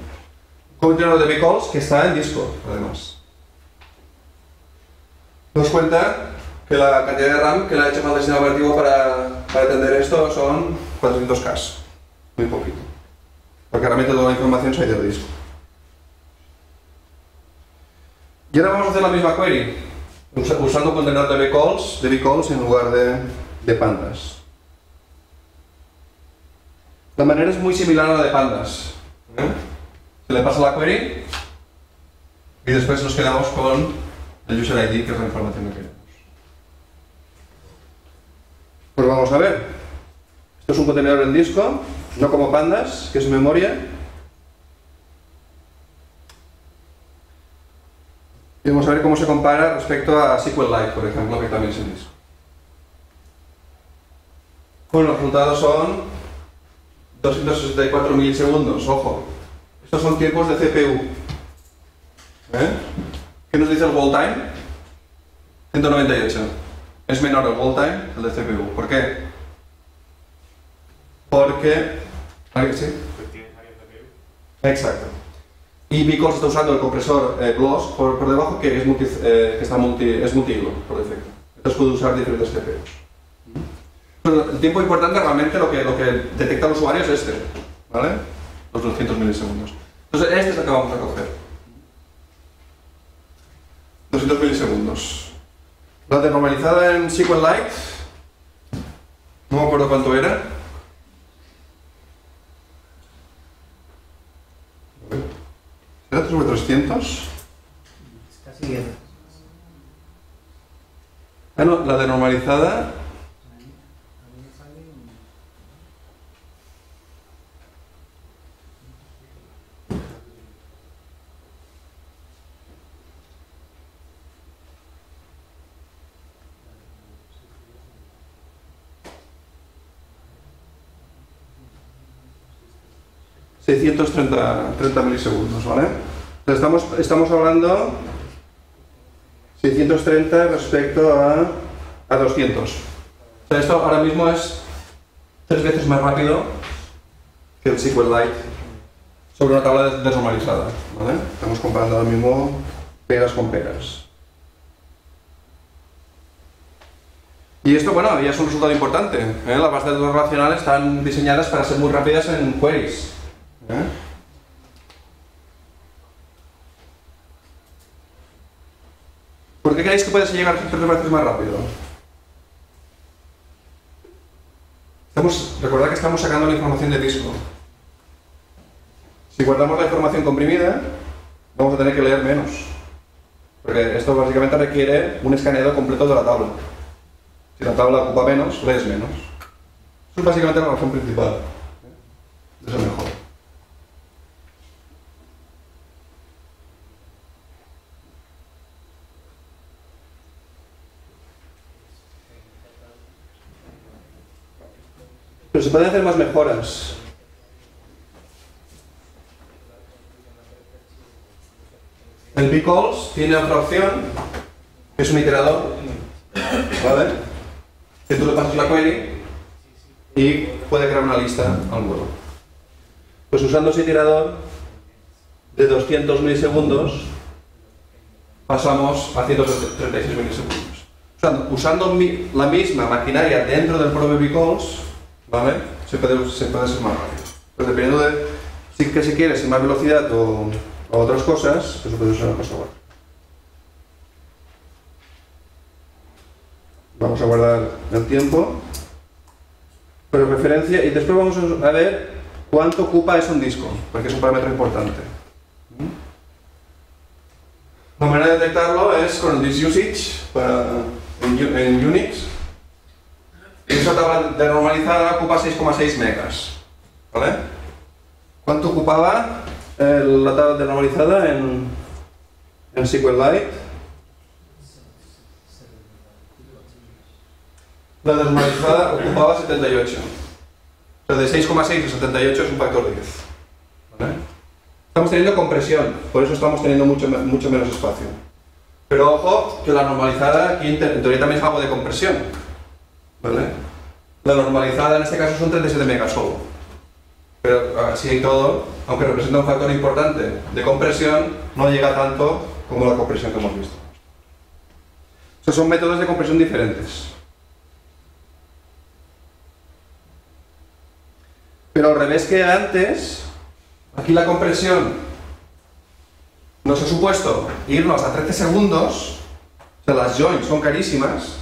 contenedor de bcolz que está en disco, además. Nos cuenta que la cantidad de RAM que le ha hecho más el sistema operativo para, para atender esto son cuatrocientos K, muy poquito. Porque realmente toda la información se ha ido del disco. Y ahora vamos a hacer la misma query, usando un contenedor de bcolz, de bcolz en lugar de, de pandas. La manera es muy similar a la de pandas. ¿Eh? Se le pasa la query y después nos quedamos con el user I D, que es la información que queremos. Pues vamos a ver. Esto es un contenedor en disco, no como pandas, que es memoria. Y vamos a ver cómo se compara respecto a SQLite, por ejemplo, que también se dice. Bueno, los resultados son doscientos sesenta y cuatro milisegundos, ojo. Estos son tiempos de C P U. ¿Eh? ¿Qué nos dice el wall time? ciento noventa y ocho. Es menor el wall time al de C P U. ¿Por qué? Porque... ¿Alguien sí? Exacto. Y bcolz está usando el compresor eh, BLOSC por, por debajo, que es multi, eh, que está multi, es multihilo por defecto. Entonces puede usar diferentes C P Us. El tiempo importante realmente lo que, lo que detecta el usuario es este, ¿vale? los doscientos milisegundos. Entonces, este es el que vamos a coger. doscientos milisegundos. La normalizada en SQLite, no me acuerdo cuánto era. ¿Era tres sobre trescientos? Casi diez. Ah, no, la denormalizada. seiscientos treinta milisegundos, ¿vale? Entonces estamos, estamos hablando seiscientos treinta respecto a, a doscientos. O sea, esto ahora mismo es tres veces más rápido que el SQLite sobre una tabla desnormalizada, ¿vale? Estamos comparando ahora mismo peras con peras. Y esto, bueno, ya es un resultado importante, ¿eh? Las bases de datos relacionales están diseñadas para ser muy rápidas en queries. ¿Eh? ¿Por qué creéis que puedes llegar tres veces más rápido? Estamos, recordad que estamos sacando la información de disco. Si guardamos la información comprimida, vamos a tener que leer menos, porque esto básicamente requiere un escaneado completo de la tabla. Si la tabla ocupa menos, lees menos. Eso es básicamente la razón principal. Eso es mejor. Pero se pueden hacer más mejoras. El bcolz tiene otra opción, que es un iterador, ¿vale? Que tú le pasas la query y puede crear una lista al vuelo. Pues usando ese iterador de doscientos milisegundos pasamos a ciento treinta y seis milisegundos. Usando, usando mi, la misma maquinaria dentro del propio bcolz, ¿vale? Se puede, se puede ser más rápido. Pero dependiendo de si que se quiere, si más velocidad o, o otras cosas, pues se puede usar una cosa buena. Vamos a guardar el tiempo. Pero referencia, y después vamos a ver cuánto ocupa eso en disco, porque es un parámetro importante. La manera de detectarlo es con el disk usage para, en, en Unix. Esa tabla denormalizada ocupa seis coma seis megas, ¿vale? ¿Cuánto ocupaba eh, la tabla denormalizada en, en SQLite? La denormalizada ocupaba setenta y ocho. O sea, de seis coma seis a setenta y ocho es un factor de diez, ¿vale? Estamos teniendo compresión, por eso estamos teniendo mucho, mucho menos espacio. Pero ojo, que la normalizada aquí en teoría también es algo de compresión, ¿vale? La normalizada en este caso son treinta y siete megas solo. Pero así y todo, aunque representa un factor importante de compresión, no llega tanto como la compresión que hemos visto. O sea, son métodos de compresión diferentes. Pero al revés que antes, aquí la compresión nos ha supuesto irnos a trece segundos, o sea, las joins son carísimas.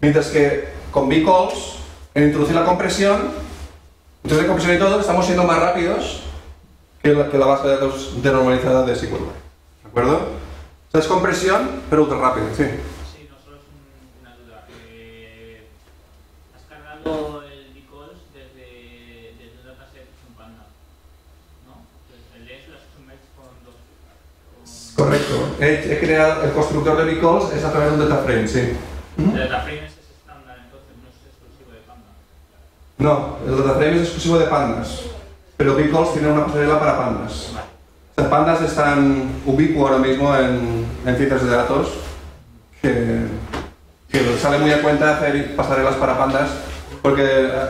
Mientras que con bcolz, en introducir la compresión, entonces de compresión y todo, estamos siendo más rápidos que la, que la base de datos denormalizada de SQLite. ¿De acuerdo? O sea, es compresión, pero ultra rápido, sí. Sí, no, solo es un, una duda. Eh, ¿Has cargado el bcolz desde, desde una base de un panda? ¿No? Entonces, el de eso lo has hecho un merge con dos. Con... Correcto. He, he creado el constructor de bcolz, es a través de un DataFrame, sí. ¿Mm? DataFrames es estándar, entonces no es exclusivo de Pandas. No, el DataFrames es exclusivo de Pandas, pero bcolz tiene una pasarela para Pandas. O sea, Pandas es tan ubicuo ahora mismo en, en ciencias de datos que, que sale muy a cuenta hacer pasarelas para Pandas, porque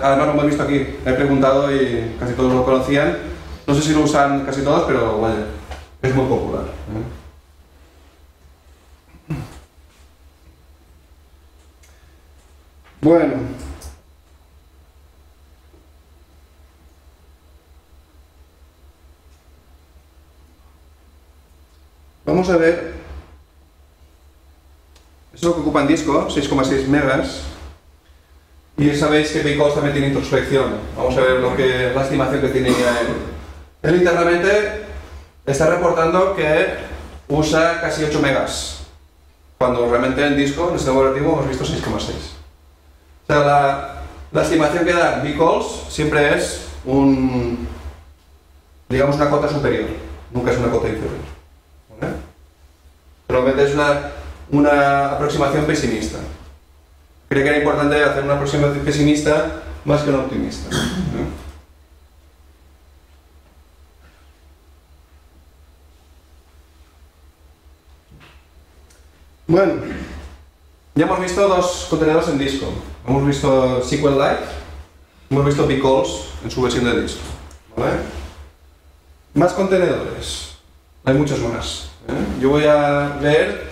además lo hemos visto aquí, he preguntado y casi todos lo conocían. No sé si lo usan casi todos, pero vaya, es muy popular, ¿eh? Bueno, vamos a ver, es lo que ocupa en disco, seis coma seis megas, y sabéis que bcolz también tiene introspección. Vamos a ver lo que, la estimación que tiene ya él. Él internamente está reportando que usa casi ocho megas, cuando realmente en disco, en este laboratorio, hemos visto seis coma seis. O sea, la, la estimación que da bcolz siempre es un, digamos, una cota superior, nunca es una cota inferior. ¿Vale? Realmente es una, una aproximación pesimista. Creo que era importante hacer una aproximación pesimista más que una optimista. ¿Eh? Bueno, ya hemos visto dos contenedores en disco. Hemos visto SQLite, hemos visto bcolz en su versión de disco. ¿Vale? Más contenedores. Hay muchos más. ¿Eh? Yo voy a ver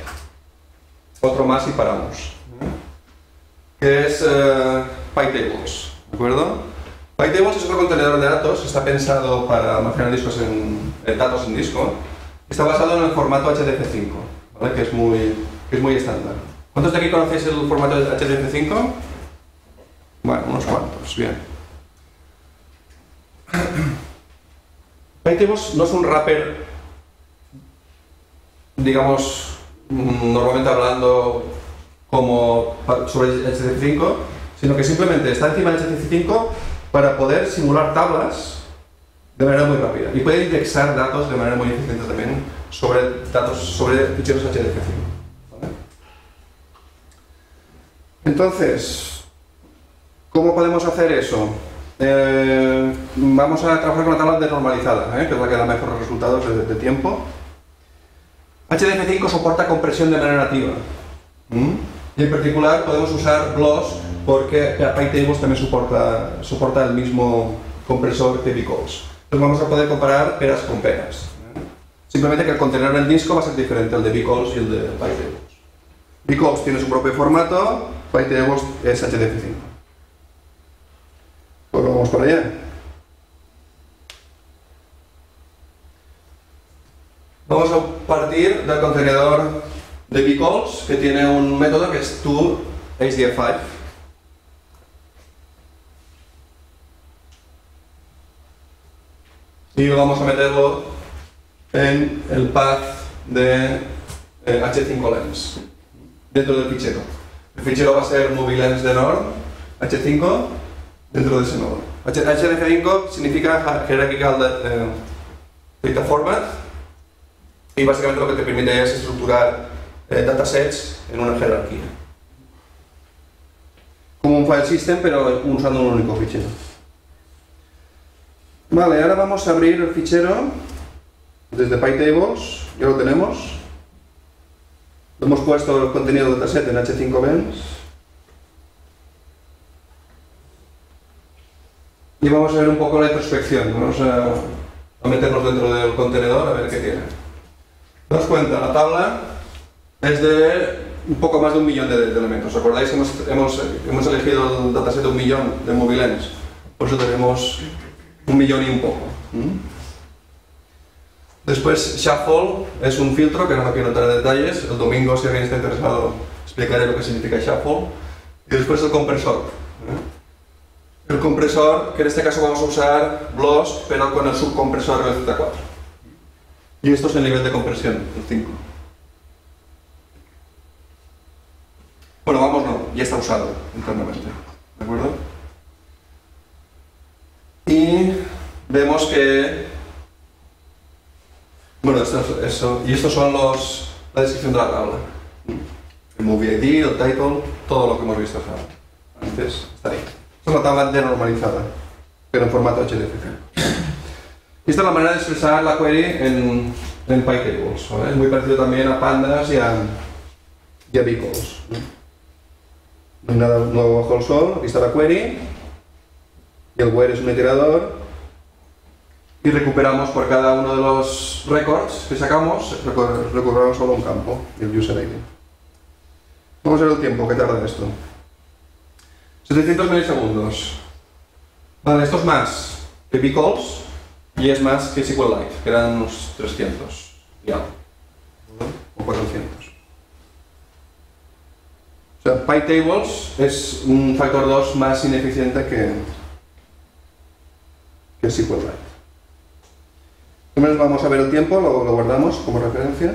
otro más y paramos. Que es eh, PyTables, ¿de acuerdo? PyTables es otro contenedor de datos, está pensado para almacenar discos en, en datos en disco. Está basado en el formato H D F cinco, ¿vale? Que es muy, que es muy estándar. ¿Cuántos de aquí conocéis el formato H D F cinco? Bueno, unos cuantos, bien. PyTables no es un wrapper, digamos, normalmente hablando, como sobre H D F cinco, sino que simplemente está encima de H D F cinco para poder simular tablas de manera muy rápida y puede indexar datos de manera muy eficiente también sobre datos, sobre ficheros H D F cinco. ¿Vale? Entonces, ¿cómo podemos hacer eso? Eh, vamos a trabajar con la tabla desnormalizada, ¿eh? Que es la que da mejores resultados de, de tiempo. H D F cinco soporta compresión de manera nativa. ¿Mm? Y en particular podemos usar BLOSC porque PyTables también soporta, soporta el mismo compresor que bcolz. Entonces vamos a poder comparar peras con peras. Simplemente que el contenedor del disco va a ser diferente al de bcolz y el de PyTables. bcolz tiene su propio formato, PyTables es H D F cinco. Pues vamos para allá. Vamos a partir del contenedor de bcolz, que tiene un método que es to H D F cinco. Y vamos a meterlo en el path de eh, H cinco lens, dentro del fichero. El fichero va a ser MovieLens de norm, H cinco, dentro de ese nodo. H D F cinco significa Hierarchical eh, Data Format, y básicamente lo que te permite es estructurar datasets en una jerarquía, como un file system pero usando un único fichero. Vale, ahora vamos a abrir el fichero desde PyTables, ya lo tenemos, hemos puesto el contenido del dataset en H cinco lens y vamos a ver un poco la introspección. Vamos a, a meternos dentro del contenedor a ver qué tiene. Daos cuenta, la tabla es de un poco más de un millón de, de elementos. ¿Os acordáis que hemos, hemos, hemos elegido el dataset de un millón de MovieLens? Por eso tenemos un millón y un poco. ¿Mm? Después, Shuffle es un filtro que no me quiero entrar en detalles. El domingo, si alguien está interesado, explicaré lo que significa Shuffle. Y después el compresor. El compresor, que en este caso vamos a usar BLOSC, pero con el subcompresor L Z cuatro. Y esto es el nivel de compresión, el cinco. Bueno, vamos, no, ya está usado internamente, ¿de acuerdo? Y vemos que, bueno, esto, eso, y estos son los, la descripción de la tabla. El MovieID, el title, todo lo que hemos visto hasta ahora. Antes, está ahí. Esta es la tabla denormalizada, pero en formato H D F cinco. Y esta es la manera de expresar la query en, en PyTables, ¿vale? Es muy parecido también a Pandas y a, y a bcolz. No hay nada nuevo bajo el sol, aquí está la query, y el where es un iterador, y recuperamos por cada uno de los records que sacamos, recuperamos solo un campo, el user I D. Vamos a ver el tiempo que tarda esto. setecientos milisegundos. Vale, esto es más que bcolz, y es más que SQLite, que eran unos trescientos y algo. ¿Vale? O cuatrocientos. O sea, PyTables es un factor dos más ineficiente que, que SQLite. Primero vamos a ver el tiempo, lo, lo guardamos como referencia.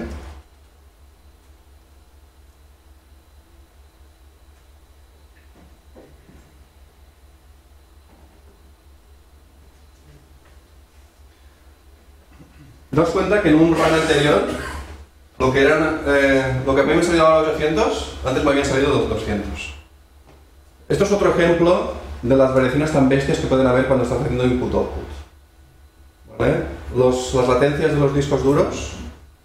Daos cuenta que en un run anterior, lo que, eran, eh, lo que a mí me salido ahora ochocientos, antes me habían salido doscientos. Esto es otro ejemplo de las variaciones tan bestias que pueden haber cuando estás haciendo input-output. ¿Vale? Las latencias de los discos duros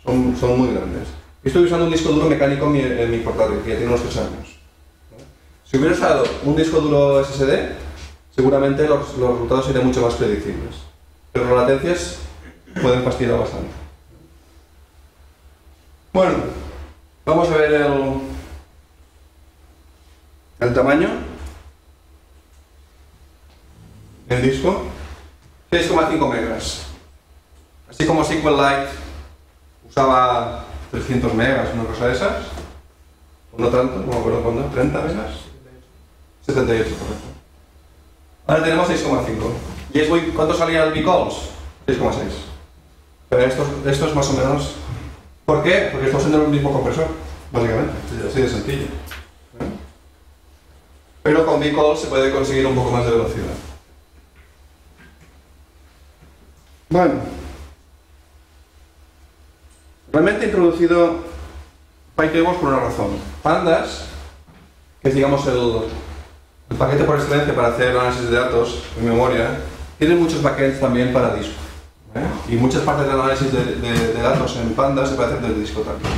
son, son muy grandes. Yo estoy usando un disco duro mecánico en mi, en mi portátil, que ya tiene unos tres años. ¿Vale? Si hubiera usado un disco duro ese ese de, seguramente los, los resultados serían mucho más predecibles. Pero las latencias pueden fastidiar bastante. Bueno, vamos a ver el, el tamaño del disco. seis coma cinco megas. Así como SQLite usaba trescientos megas, una cosa de esas. No tanto, no me acuerdo cuándo, treinta megas. setenta y ocho, correcto. Ahora tenemos seis coma cinco. ¿Y es muy, cuánto salía el bcolz? seis coma seis. Pero esto, esto es más o menos... ¿Por qué? Porque estos son del mismo compresor, básicamente, así de sencillo. Pero con bcolz se puede conseguir un poco más de velocidad. Bueno, realmente he introducido PyTables por una razón. Pandas, que es digamos el, el paquete por excelencia para hacer análisis de datos en memoria, tiene muchos backends también para disco. ¿Eh? Y muchas partes del análisis de, de, de datos en Pandas se puede hacer desde disco también.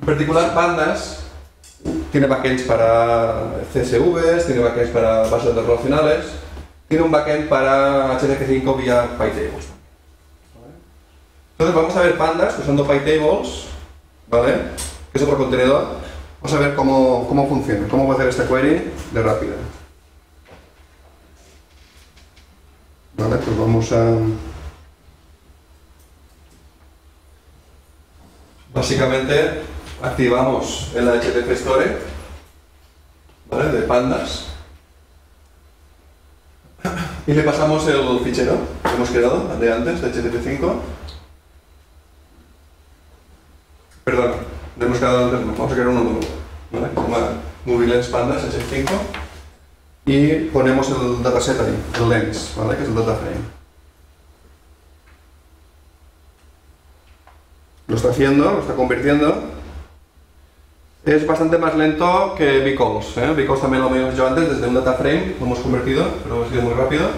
En particular, Pandas tiene backends para C S Vs, tiene backends para bases de datos relacionales, tiene un backend para H D F cinco vía PyTables. Entonces vamos a ver Pandas usando PyTables, ¿vale? Que es otro contenedor. Vamos a ver cómo, cómo funciona, cómo va a hacer esta query de rápida. Vale, pues vamos a... Básicamente activamos el H D F Store, ¿vale? De Pandas, y le pasamos el fichero que hemos creado de antes, de H D F cinco. Perdón, hemos creado antes, no. Vamos a crear uno nuevo, ¿vale? Como MovieLens Pandas H D F cinco, y ponemos el dataset ahí, el lens, ¿vale? Que es el DataFrame. Lo está haciendo, lo está convirtiendo. Es bastante más lento que bcolz, ¿eh? bcolz también lo habíamos hecho antes, desde un data frame lo hemos convertido, pero ha sido muy rápido.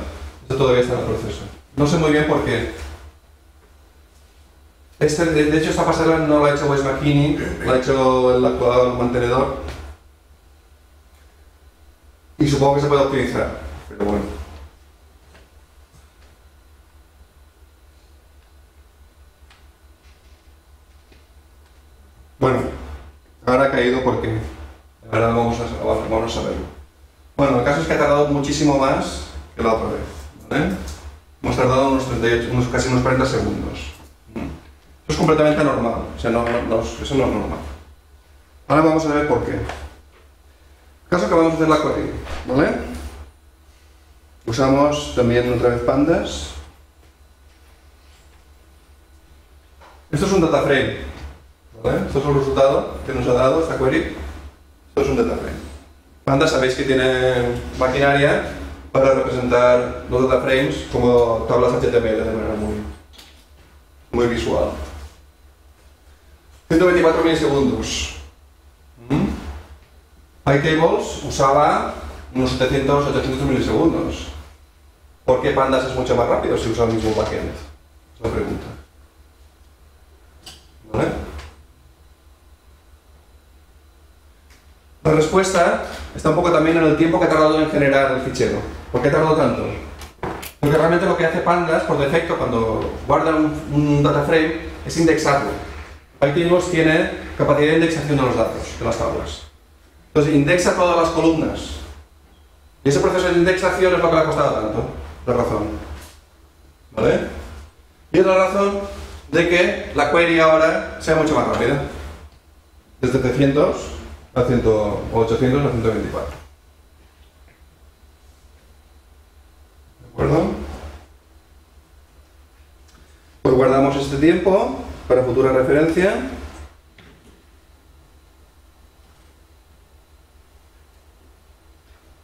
Esto todavía está en el proceso. No sé muy bien por qué. Este, de, de hecho, esta pasarela no la ha hecho Wes McKinney, la ha hecho el actual mantenedor. Y supongo que se puede optimizar, pero bueno. Bueno, ahora ha caído porque ahora vamos a, vamos a verlo. Bueno, el caso es que ha tardado muchísimo más que la otra vez, ¿vale? Hemos tardado unos treinta y ocho, unos, casi unos cuarenta segundos. Eso es completamente normal, o sea, no, no, no, eso no es normal. Ahora vamos a ver por qué. El caso es que vamos a hacer la query, ¿vale? Usamos también otra vez Pandas. Esto es un data frame. ¿Vale? Esto es el resultado que nos ha dado esta query. Esto es un dataframe. Pandas sabéis que tiene maquinaria para representar los dataframes como tablas H T M L de manera muy, muy visual. ciento veinticuatro milisegundos. ¿Mm? PyTables usaba unos setecientos a ochocientos milisegundos. ¿Por qué Pandas es mucho más rápido si usa el mismo backend? Es la pregunta. ¿Vale? La respuesta está un poco también en el tiempo que ha tardado en generar el fichero. ¿Por qué ha tardado tanto? Porque realmente lo que hace Pandas, por defecto, cuando guarda un, un data frame, es indexarlo. PyTables tiene capacidad de indexación de los datos, de las tablas. Entonces indexa todas las columnas. Y ese proceso de indexación es lo que le ha costado tanto, la razón. ¿Vale? Y otra razón de que la query ahora sea mucho más rápida. Desde trescientos a cien, o ochocientos a ciento veinticuatro. ¿De acuerdo? Pues guardamos este tiempo para futura referencia.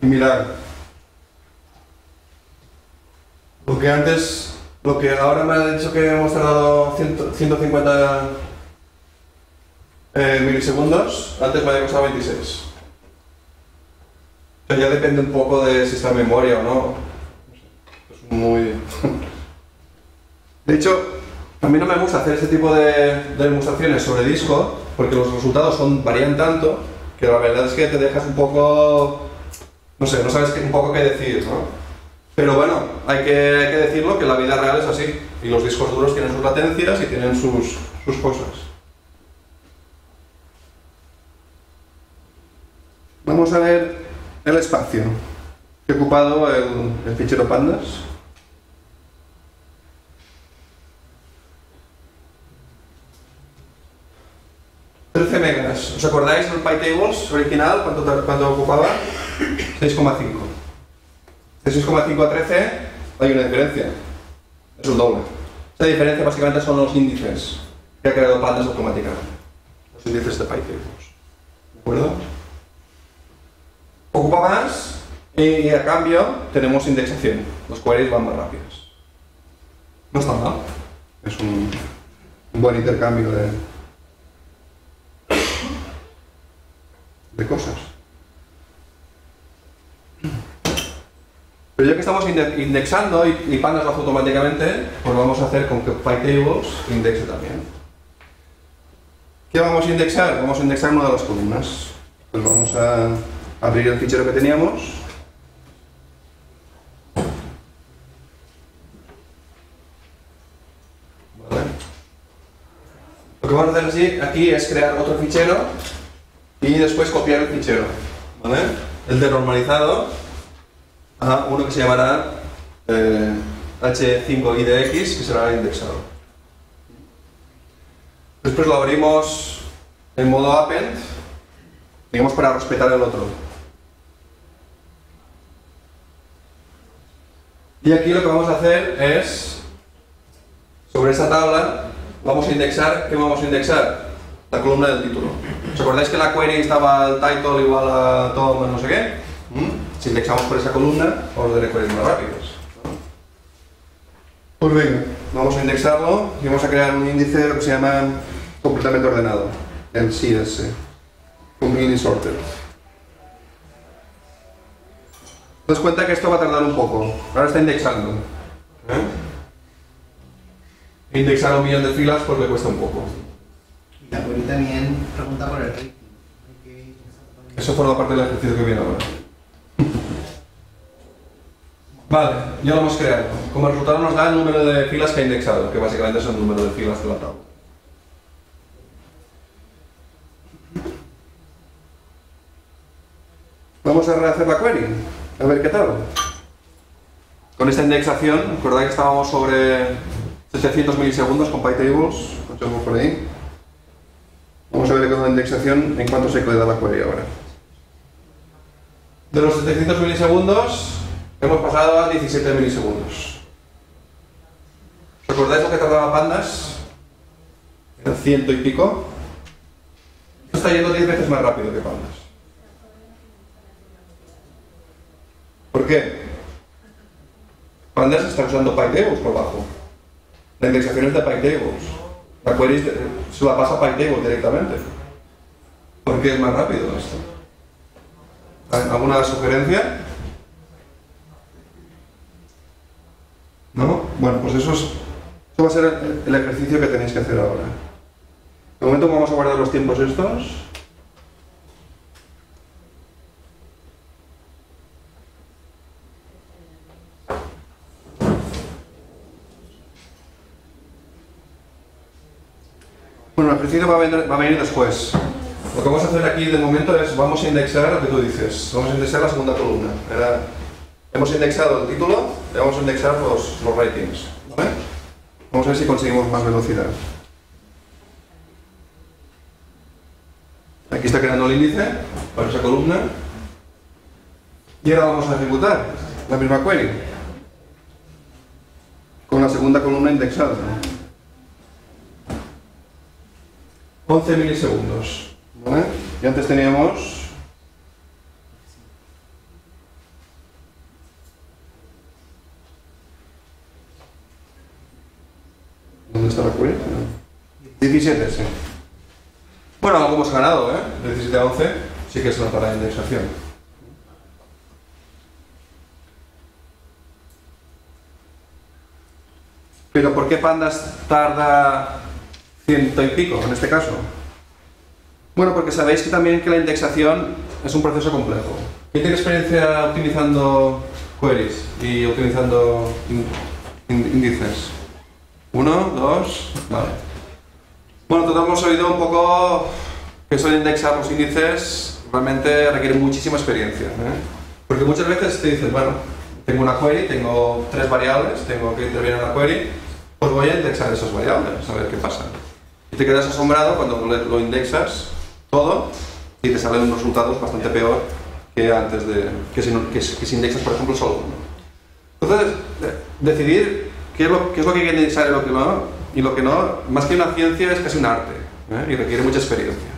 Y mirad, lo que antes, lo que ahora me ha dicho que hemos tardado ciento cincuenta eh, milisegundos, antes me había costado veintiséis. O sea, ya depende un poco de si está en memoria o no. Es muy... De hecho, a mí no me gusta hacer este tipo de, de demostraciones sobre disco, porque los resultados son, varían tanto, que la verdad es que te dejas un poco... No sé, no sabes un poco qué decir, ¿no? Pero bueno, hay que, hay que decirlo, que la vida real es así. Y los discos duros tienen sus latencias y tienen sus, sus cosas. Vamos a ver el espacio que ha ocupado el, el fichero Pandas. trece megas. ¿Os acordáis del PyTables original? ¿Cuánto, cuánto ocupaba? seis coma cinco. De seis coma cinco a trece hay una diferencia, es el doble. Esta diferencia básicamente son los índices que ha creado Pandas automáticamente, los índices de PyTables. ¿De acuerdo? Ocupa más y a cambio tenemos indexación, los queries van más rápidos. No está mal, es un, un buen intercambio de, de cosas. Pero ya que estamos indexando y Pandas lo hace automáticamente, pues vamos a hacer con que PyTables indexe también. ¿Qué vamos a indexar? Vamos a indexar una de las columnas. Pues vamos a abrir el fichero que teníamos. Vale. Lo que vamos a hacer aquí es crear otro fichero y después copiar el fichero. ¿Vale? El denormalizado. Ajá, uno que se llamará eh, H cinco I D X, que será indexado. Después lo abrimos en modo append, digamos, para respetar el otro. Y aquí lo que vamos a hacer es, sobre esta tabla, vamos a indexar, ¿qué vamos a indexar? La columna del título. ¿Os acordáis que en la query estaba el title igual a todo no sé qué? ¿Mm? Si indexamos por esa columna, vamos a tener queries más rápidos. Pues venga, vamos a indexarlo y vamos a crear un índice que se llama completamente ordenado, el C S, completely sorted. Te das cuenta que esto va a tardar un poco, ahora está indexando. ¿Eh? Indexar un millón de filas pues le cuesta un poco. Y la query también pregunta por el rating. Okay. Eso forma parte del ejercicio que viene ahora. Vale, ya lo hemos creado. Como resultado nos da el número de filas que ha indexado, que básicamente es el número de filas de la tabla. Vamos a rehacer la query, a ver qué tal. Con esta indexación, recordáis que estábamos sobre setecientos milisegundos con PyTables, ocho por ahí. Vamos a ver con la indexación en cuánto se queda la query ahora. De los setecientos milisegundos, hemos pasado a diecisiete milisegundos. ¿Os acordáis lo que tardaba Pandas? Era ciento y pico. Esto está yendo diez veces más rápido que Pandas. ¿Por qué? Pandas está usando PyTables por abajo. La indexación es de PyTables. La query se la pasa a PyTables directamente. ¿Por qué es más rápido esto? ¿Alguna sugerencia? ¿No? Bueno, pues eso, es, eso va a ser el, el ejercicio que tenéis que hacer ahora. De momento vamos a guardar los tiempos estos. Bueno, el ejercicio va a venir, va a venir después. Lo que vamos a hacer aquí de momento es, vamos a indexar lo que tú dices. Vamos a indexar la segunda columna. Era, hemos indexado el título, le vamos a indexar los, los ratings, ¿vale? Vamos a ver si conseguimos más velocidad. Aquí está creando el índice para esa columna. Y ahora vamos a ejecutar la misma query con la segunda columna indexada. once milisegundos. ¿Vale? Y antes teníamos... ¿Dónde está la query? diecisiete, sí. Bueno, algo hemos ganado, ¿eh? diecisiete a once, sí que es una para la indexación. Pero ¿por qué Pandas tarda ciento y pico en este caso? Bueno, porque sabéis que también que la indexación es un proceso complejo. ¿Quién tiene experiencia optimizando queries y optimizando índices? Uno, dos, vale. Bueno, todos hemos oído un poco que eso de indexar los índices realmente requiere muchísima experiencia, ¿eh? Porque muchas veces te dices, bueno, tengo una query, tengo tres variables, tengo que intervenir en una query, pues voy a indexar esas variables, a ver qué pasa. Y te quedas asombrado cuando lo indexas todo y te salen unos resultados bastante peor que antes de que si, que si indexas, por ejemplo, solo uno. Entonces, decidir qué es lo, qué es lo que hay que indexar y lo que no, y lo que no, más que una ciencia, es casi un arte, ¿eh? Y requiere mucha experiencia.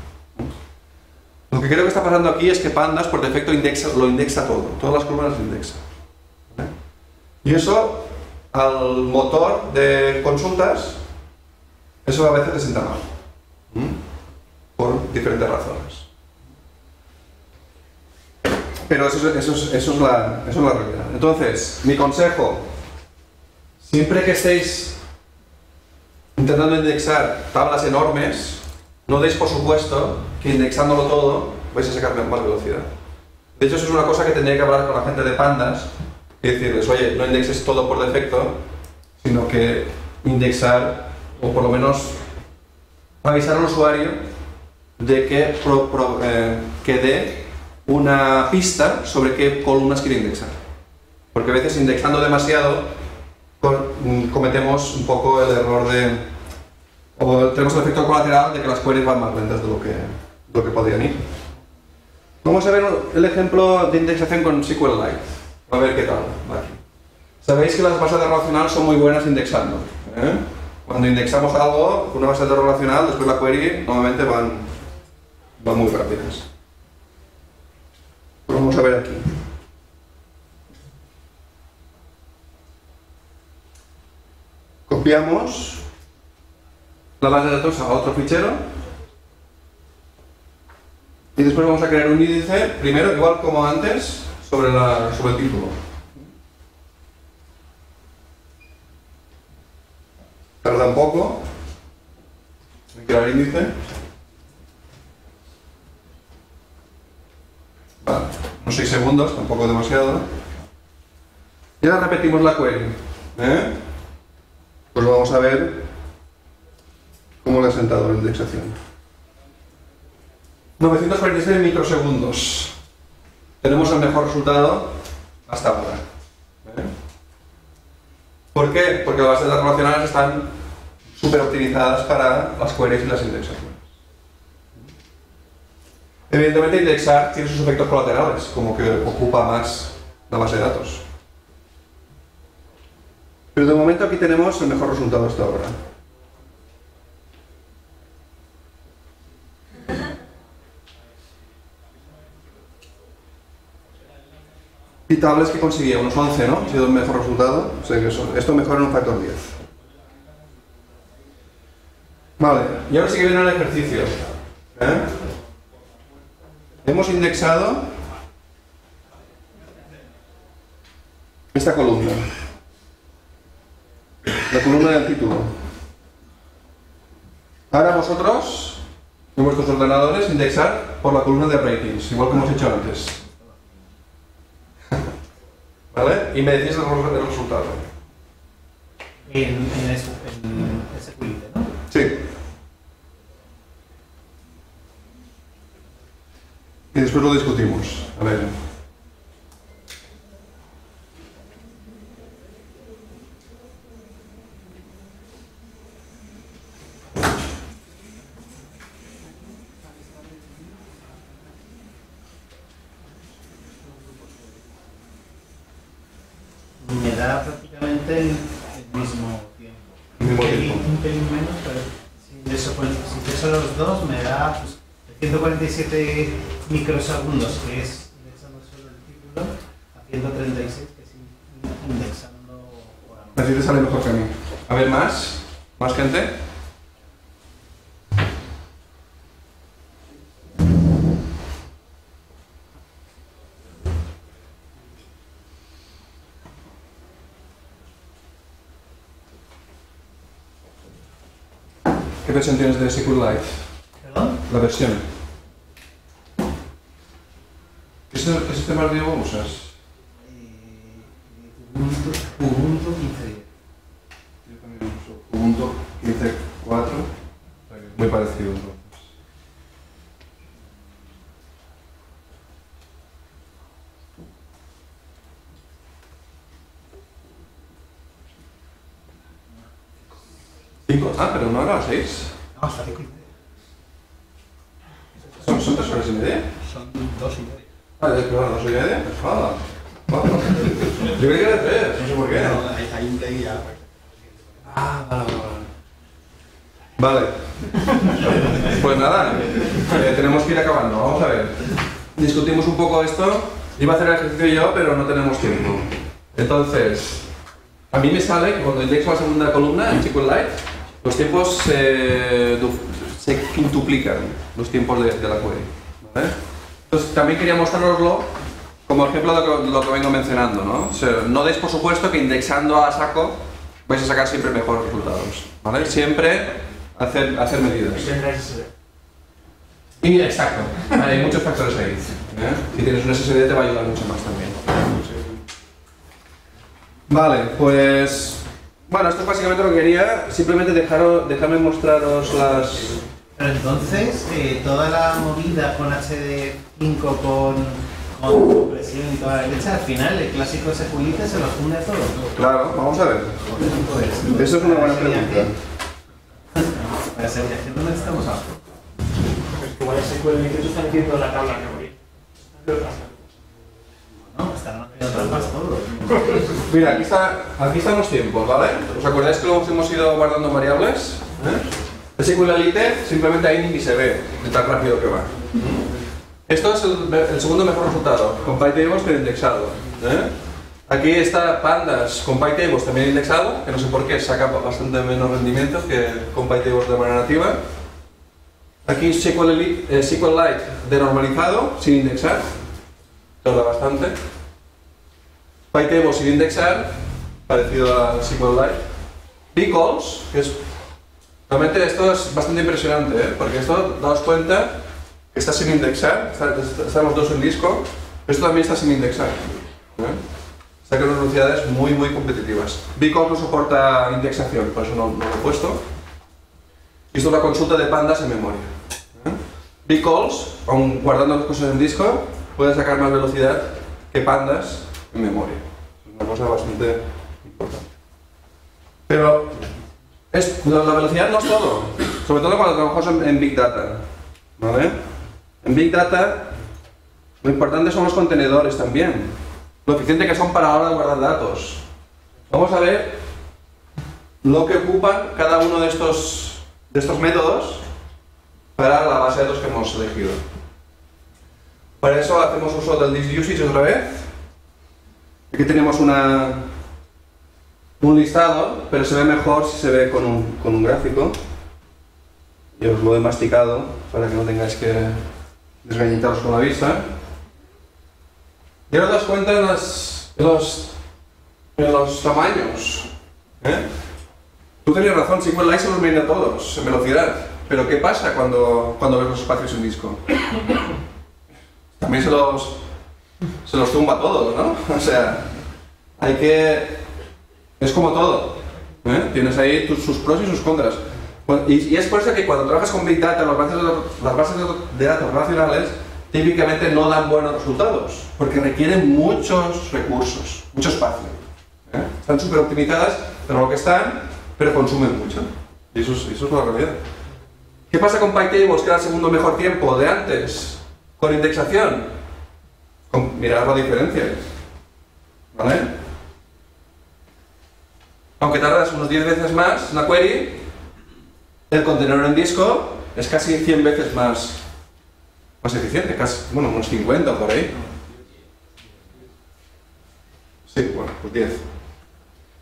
Lo que creo que está pasando aquí es que Pandas, por defecto, indexa, lo indexa todo, todas las columnas las indexa. ¿Eh? Y eso, al motor de consultas, eso a veces te sienta mal, ¿eh? Por diferentes razones. Pero eso, eso, eso, eso, es la, eso es la realidad. Entonces, mi consejo, siempre que estéis intentando indexar tablas enormes, no deis por supuesto que indexándolo todo vais a sacar más velocidad. De hecho, eso es una cosa que tendría que hablar con la gente de Pandas y decirles, oye, no indexes todo por defecto, sino que indexar, o por lo menos avisar al usuario de que, pro, pro, eh, que dé una pista sobre qué columnas quiere indexar. Porque a veces indexando demasiado cometemos un poco el error de, o tenemos el efecto colateral de que las queries van más lentas de lo que, de lo que podrían ir. Vamos a ver el ejemplo de indexación con SQLite, a ver qué tal. Vale. Sabéis que las bases de relacional son muy buenas indexando, ¿eh? Cuando indexamos algo con una base de datos relacional, después la query normalmente van, van muy rápidas. Lo vamos a ver aquí. Copiamos la base de datos a otro fichero y después vamos a crear un índice, primero igual como antes, sobre, la, sobre el título. Tarda un poco en crear el índice. Vale, unos seis segundos, tampoco demasiado. Y ahora repetimos la query, ¿eh? Pues vamos a ver cómo le ha sentado la indexación. novecientos cuarenta y seis microsegundos. Tenemos el mejor resultado hasta ahora. ¿Eh? ¿Por qué? Porque las bases de datos relacionales están súper optimizadas para las queries y las indexaciones. Evidentemente, indexar tiene sus efectos colaterales, como que ocupa más la base de datos. Pero de momento aquí tenemos el mejor resultado hasta ahora. PyTables, que conseguía unos once, ¿no? Ha sido el mejor resultado. O sea que eso, esto mejora en un factor diez. Vale, y ahora sí que viene el ejercicio, ¿eh? Hemos indexado esta columna, la columna del título. Ahora vosotros, en vuestros ordenadores, indexar por la columna de ratings, igual que hemos hecho antes. ¿Vale? Y me decís el resultado. En, en, eso, en ese cuadrito, ¿no? Sí. Y después lo discutimos. A ver. exactamente el mismo tiempo. El mismo tiempo. Un pelín menos, pero si ingreso, pues, si ingreso los dos me da pues, ciento cuarenta y siete microsegundos, que es indexando solo el título, a ciento treinta y seis, que es indexando por ambos. Así te sale mejor que a mí. A ver, ¿más? ¿Más gente? ¿Qué versión tienes de SQLite? ¿Perdón? La versión. ¿Qué sistema operativo usas? Eh, Ubuntu, Ubuntu quince punto diez. Yo también uso Ubuntu quince punto cuatro. Muy parecido entonces. ¿Cinco? Ah, pero no ahora seis. No, hasta cinco. ¿Son, ¿Son tres horas y media? Son dos y media. Ah, ya, claro, dos y media, pues nada. Yo creí que era tres, no sé por qué. No, hay, hay un play ya. Ah, vale, vale, vale. Vale. Pues nada, eh, tenemos que ir acabando, vamos a ver. Discutimos un poco esto. Iba a hacer el ejercicio yo, pero no tenemos tiempo. Entonces, a mí me sale que cuando indexo la segunda columna en SQLite, los tiempos eh, se quintuplican, los tiempos de, de la query, ¿vale? Entonces también quería mostraroslo como ejemplo de lo, lo que vengo mencionando, ¿no? O sea, no deis por supuesto que indexando a saco vais a sacar siempre mejores resultados, ¿vale? Siempre hacer, hacer medidas. Y exacto, hay muchos factores ahí, ¿eh? Si tienes un S S D te va a ayudar mucho más también. Vale, pues... Bueno, esto es básicamente lo que quería, simplemente dejaros, dejarme mostraros las... Pero entonces, eh, toda la movida con H D F cinco, con compresión y toda la leche, al final el clásico SQLite se lo funde todo. Claro, vamos a ver. Eso es una buena pregunta. Para ser viaje, ¿dónde estamos ahora? Porque igual SQLite se está metiendo la tabla que morir. No, hasta no más todo. Mira, aquí, está, aquí están los tiempos, ¿vale? ¿Os acordáis que luego hemos ido guardando variables? ¿Eh? SQLite simplemente ahí ni se ve, de tan rápido que va. Esto es el, el segundo mejor resultado, con PyTables pero indexado. ¿Eh? Aquí está Pandas con PyTables también indexado, que no sé por qué, saca bastante menos rendimientos que con PyTables de manera nativa. Aquí SQLite, eh, SQLite denormalizado, sin indexar. Tarda bastante. PyTable sin indexar, parecido a SQLite. bcolz, que es... Realmente esto es bastante impresionante, ¿eh? Porque esto, daos cuenta, que está sin indexar, está, están los dos en disco, pero esto también está sin indexar, ¿eh? O sea que unas velocidades muy, muy competitivas. bcolz no soporta indexación, por eso no, no lo he puesto. Y esto es la consulta de pandas en memoria, ¿eh? bcolz, aun guardando las cosas en disco, puede sacar más velocidad que pandas en memoria. Es una cosa bastante importante. Pero es, la velocidad no es todo, sobre todo cuando trabajamos en, en Big Data, ¿vale? En Big Data lo importante son los contenedores también, lo eficiente que son para la hora de guardar datos. Vamos a ver lo que ocupan cada uno de estos, de estos métodos para la base de datos que hemos elegido. Para eso hacemos uso del disk usage otra vez. Aquí tenemos una, un listado, pero se ve mejor si se ve con un, con un gráfico. Yo os lo he masticado para que no tengáis que desgañitaros con la vista. Y ahora os das cuenta en, las, en, los, en los tamaños, ¿eh? Tú tenías razón, SQLite se los mide a todos en velocidad, pero ¿qué pasa cuando, cuando ves los espacios en disco? También se los, se los tumba a todos, ¿no? O sea, hay que... Es como todo, ¿eh? Tienes ahí tus, sus pros y sus contras. Y, y es por eso que cuando trabajas con Big Data, las bases, las bases de datos racionales típicamente no dan buenos resultados, porque requieren muchos recursos, mucho espacio, ¿eh? Están súper optimizadas, pero lo que están, pero consumen mucho. Y eso es, eso es la realidad. ¿Qué pasa con PyTables, que era el segundo mejor tiempo de antes? Con indexación, mirad la diferencia, ¿vale? aunque tardas unos diez veces más la query, el contenedor en disco es casi cien veces más, más eficiente, casi, bueno, unos cincuenta por ahí. Sí, bueno, pues diez.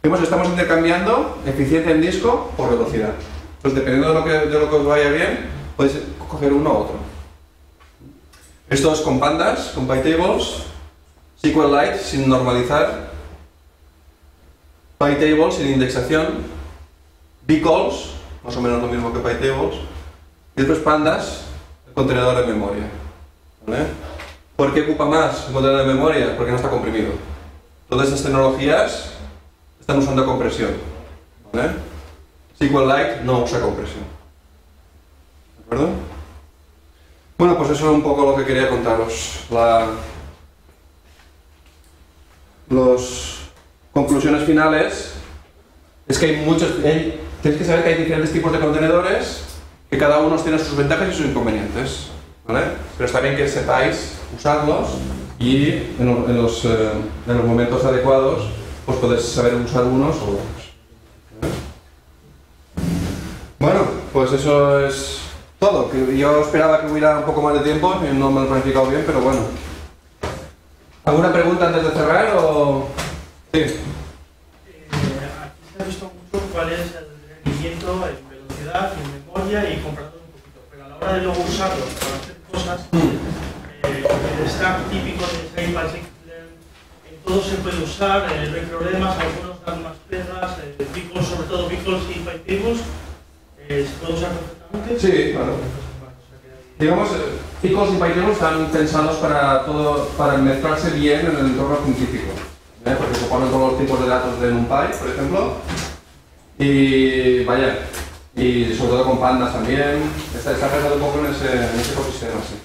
Vemos que estamos intercambiando eficiencia en disco por velocidad. Entonces, dependiendo de lo que, de lo que os vaya bien, podéis coger uno u otro. Esto es con Pandas, con PyTables, SQLite sin normalizar, PyTables sin indexación, bcolz, más o menos lo mismo que PyTables, y después Pandas, el contenedor de memoria. ¿Vale? ¿Por qué ocupa más el contenedor de memoria? Porque no está comprimido. Todas estas tecnologías están usando compresión. ¿Vale? SQLite no usa compresión. ¿De acuerdo? Bueno, pues eso es un poco lo que quería contaros. La... Las conclusiones finales es que hay muchos. Hay, tenéis que saber que hay diferentes tipos de contenedores, que cada uno tiene sus ventajas y sus inconvenientes. ¿Vale? Pero está bien que sepáis usarlos y en, en, los, eh, en los momentos adecuados pues podéis saber usar unos o otros. ¿Vale? Bueno, pues eso es todo. Yo esperaba que hubiera un poco más de tiempo, no me lo he planificado bien, pero bueno. ¿Alguna pregunta antes de cerrar o...? Sí. Eh, aquí se ha visto mucho cuál es el rendimiento en velocidad, en memoria y comparando un poquito, pero a la hora de luego usarlo para hacer cosas, eh, el stack típico de Same Basic, eh, todo se puede usar, eh, no hay problemas, algunos dan más pegas, eh, bcolz, sobre todo bcolz y PyTables, eh, se puede usar perfectamente. Sí, claro. Digamos, bcolz y PyTables están pensados para, todo, para mezclarse bien en el entorno científico, ¿eh? Porque suponen todos los tipos de datos de NumPy, por ejemplo, y vaya, y sobre todo con Pandas también, está, está pensado un poco en ese, en ese ecosistema, sí.